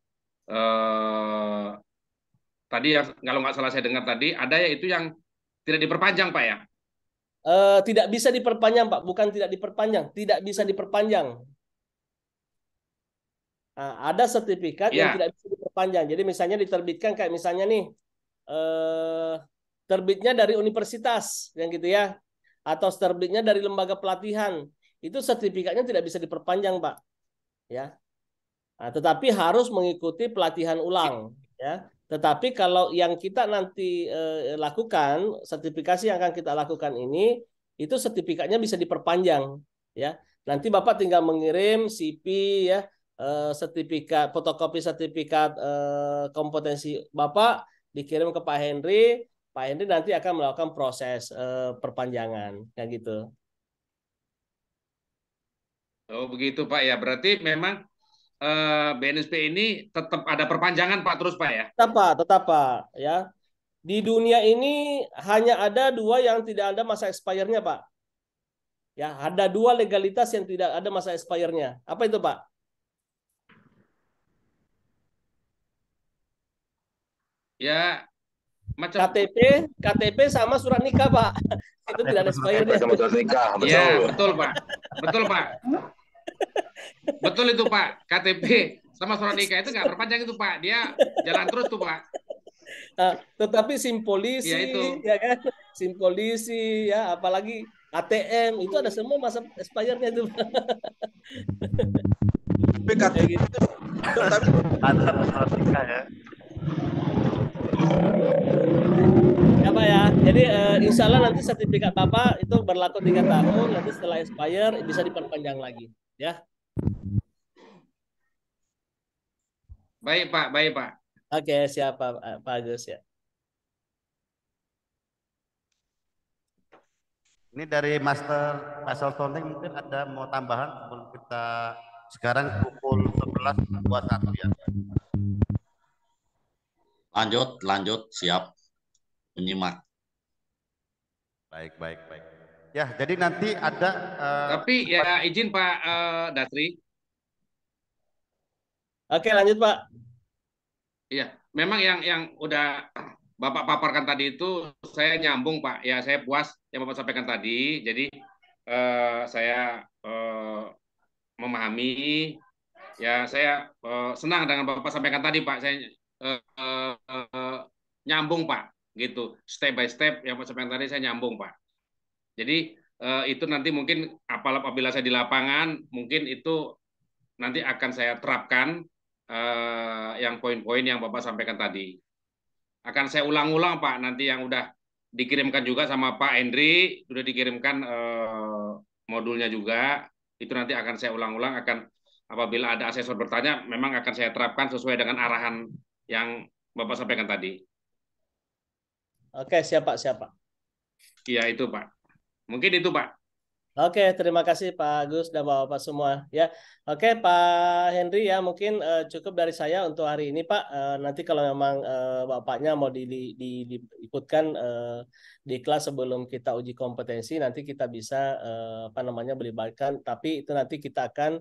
tadi ya, kalau nggak salah saya dengar tadi, ada ya itu yang tidak diperpanjang, Pak ya? Tidak bisa diperpanjang, Pak. Bukan tidak diperpanjang. Tidak bisa diperpanjang. Nah, ada sertifikat yang tidak bisa diperpanjang. Jadi misalnya diterbitkan kayak misalnya nih, terbitnya dari universitas, yang gitu ya. Atau terbitnya dari lembaga pelatihan. Itu sertifikatnya tidak bisa diperpanjang, Pak. Ya. Nah, tetapi harus mengikuti pelatihan ulang. Ya. Tetapi kalau yang kita nanti lakukan, sertifikasi yang akan kita lakukan ini, itu sertifikatnya bisa diperpanjang, ya. Nanti Bapak tinggal mengirim CV, ya, sertifikat, fotokopi sertifikat kompetensi Bapak dikirim ke Pak Henry. Pak Henry nanti akan melakukan proses perpanjangan, kayak gitu. Oh begitu Pak ya, berarti memang BNSP ini tetap ada perpanjangan Pak, terus Pak ya? Tetap Pak ya. Di dunia ini hanya ada 2 yang tidak ada masa expire-nya Pak. Ya, ada 2 legalitas yang tidak ada masa expire-nya. Apa itu Pak? Ya, macam KTP sama surat nikah Pak. Itu tidak ada expire-nya. Iya, betul Pak. Betul Pak. Betul itu Pak, KTP sama surat nikah itu nggak perpanjang itu Pak, dia jalan terus tuh Pak. Tetapi SIM polisi, ya kan? SIM polisi, ya apalagi ATM itu ada semua masa expire-nya itu. KTP itu ada surat nikah ya. Apa ya? Jadi insya Allah nanti sertifikat Bapak itu berlaku 3 tahun, nanti setelah expire bisa diperpanjang lagi, ya. Baik Pak, baik Pak. Oke, siap Pak Agus ya. Ini dari Master Faisal Sonde mungkin ada mau tambahan sebelum kita sekarang pukul 11.21 ya. Lanjut, siap menyimak. Baik. Ya, jadi nanti ada. Tapi ya izin Pak Dasri. Oke, lanjut Pak. Iya, memang yang udah Bapak paparkan tadi itu saya nyambung Pak. Ya, saya puas yang Bapak sampaikan tadi. Jadi saya memahami. Ya, saya senang dengan Bapak sampaikan tadi Pak. Saya nyambung Pak, gitu. Step by step yang Bapak sampaikan tadi saya nyambung Pak. Jadi itu nanti mungkin apabila saya di lapangan mungkin itu nanti akan saya terapkan yang poin-poin yang Bapak sampaikan tadi. Akan saya ulang-ulang Pak nanti yang udah dikirimkan juga sama Pak Henry, sudah dikirimkan modulnya juga. Itu nanti akan saya ulang-ulang, akan apabila ada asesor bertanya memang akan saya terapkan sesuai dengan arahan yang Bapak sampaikan tadi. Oke, siapa? Iya, itu Pak. Mungkin itu Pak. Oke, terima kasih Pak Agus dan Bapak semua ya. Oke, Pak Henry ya, mungkin cukup dari saya untuk hari ini Pak. Nanti kalau memang Bapaknya mau diikutkan di kelas sebelum kita uji kompetensi, nanti kita bisa melibatkan. Tapi itu nanti kita akan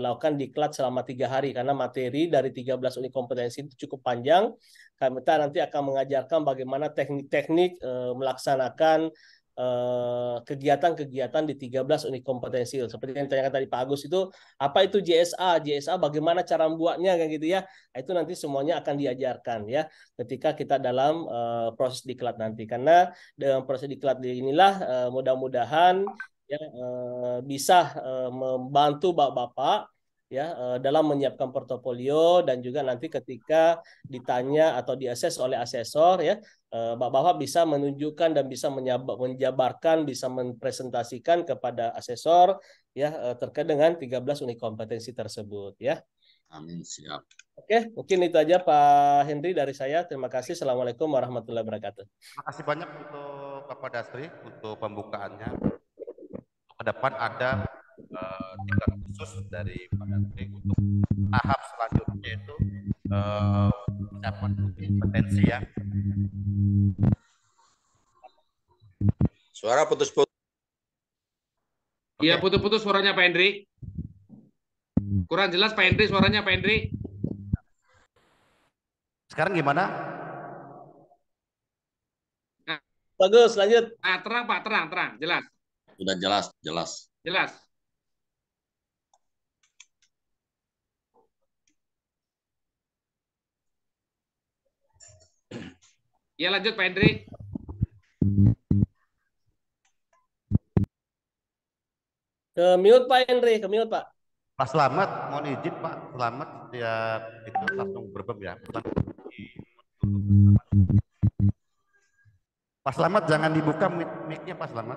lakukan diklat selama 3 hari karena materi dari 13 unit kompetensi itu cukup panjang. Kami nanti akan mengajarkan bagaimana teknik-teknik melaksanakan kegiatan-kegiatan di 13 unit kompetensi. Seperti yang ditanyakan tadi Pak Agus itu, apa itu JSA? JSA bagaimana cara membuatnya kayak gitu ya. Itu nanti semuanya akan diajarkan ya ketika kita dalam proses diklat nanti. Karena dalam proses diklat inilah mudah-mudahan ya, bisa membantu Bapak-bapak ya, dalam menyiapkan portofolio dan juga nanti ketika ditanya atau diakses oleh asesor ya, Bapak-bapak bisa menunjukkan dan bisa menjabarkan, bisa mempresentasikan kepada asesor ya terkait dengan 13 unit kompetensi tersebut ya. Amin, siap. Oke, mungkin itu aja Pak Henry dari saya. Terima kasih. Assalamualaikum warahmatullahi wabarakatuh. Terima kasih banyak untuk Bapak Dasri untuk pembukaannya. Depan ada tingkat khusus dari Pak Menteri untuk tahap selanjutnya itu potensi ya. Suara putus-putus. Iya, putus-putus suaranya Pak Hendri. Kurang jelas Pak Hendri, suaranya Pak Hendri. Sekarang gimana? Nah, bagus, lanjut. Nah, terang Pak, terang, jelas. Sudah jelas. Ya, lanjut Pak Hendri. Ke-mute Pak Hendri, ke-mute Pak. Pak Selamat, mohon izin Pak Selamat setiap itu langsung berbem ya. Pak Selamat jangan dibuka mic-nya Pak Selamat.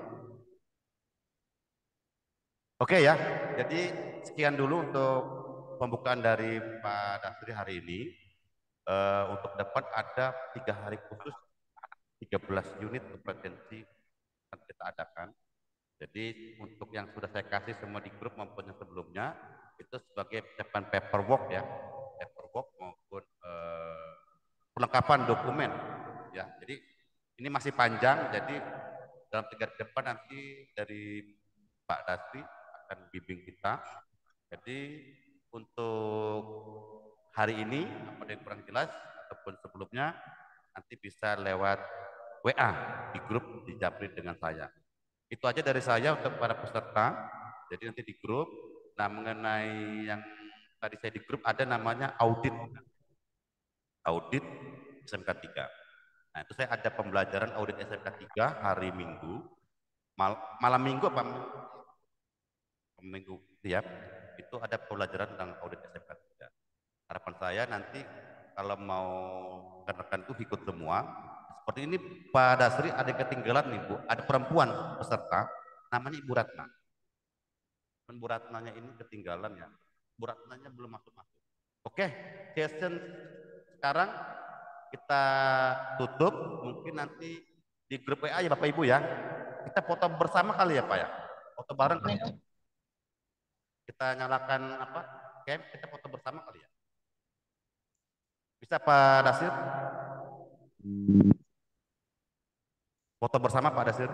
Oke ya, jadi sekian dulu untuk pembukaan dari Pak Dasri hari ini. Untuk depan ada 3 hari khusus, 13 unit kompetensi akan kita adakan. Jadi untuk yang sudah saya kasih semua di grup maupun yang sebelumnya, itu sebagai persiapan paperwork ya, paperwork maupun perlengkapan dokumen. Ya, jadi ini masih panjang, jadi dalam 3 hari depan nanti dari Pak Dasri akan bimbing kita. Jadi untuk hari ini apa yang kurang jelas ataupun sebelumnya nanti bisa lewat WA di grup di Japri dengan saya. Itu aja dari saya untuk para peserta. Jadi nanti di grup. Nah, mengenai yang tadi saya di grup ada namanya audit SMK3. Nah, itu saya ada pembelajaran audit SMK3 hari Minggu. Malam Minggu apa? Minggu siap itu ada pelajaran tentang audit SMK3. Harapan saya nanti kalau mau rekan-rekan itu ikut semua. Seperti ini Pak Dasri ada ketinggalan nih Bu, ada perempuan peserta namanya Ibu Ratna. Bu Ratnanya ini ketinggalan ya. Bu Ratnanya belum masuk. Oke, session sekarang kita tutup. Mungkin nanti di grup WA ya Bapak Ibu ya. Kita foto bersama kali ya Pak ya. Foto bareng kali ya. Kita nyalakan apa? Cam, kita foto bersama kali ya. Bisa Pak Dasir? Foto bersama Pak Dasir.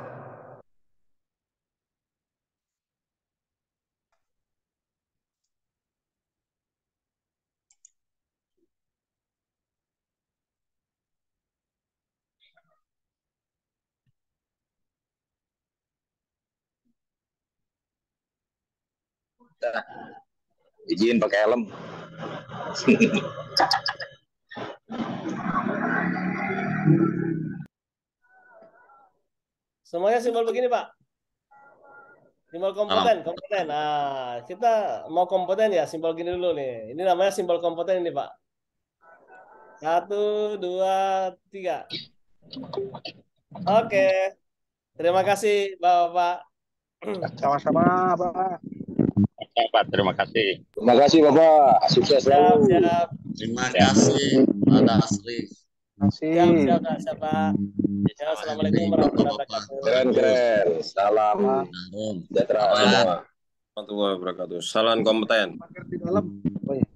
Izin pakai helm. Semuanya simbol begini Pak. Simbol kompeten, kompeten. Nah, kita mau kompeten ya, simbol gini dulu nih. Ini namanya simbol kompeten ini Pak. 1, 2, 3. Oke. Terima kasih Bapak. Sama-sama Bapak. Pak, terima kasih. Terima kasih Bapak. Sukses selalu. Terima kasih Pak Dasri. Terima kasih Pak. Ya, assalamualaikum warahmatullahi wabarakatuh. Keren. Salam sejahtera semua. Warahmatullahi wabarakatuh. Salam kompeten.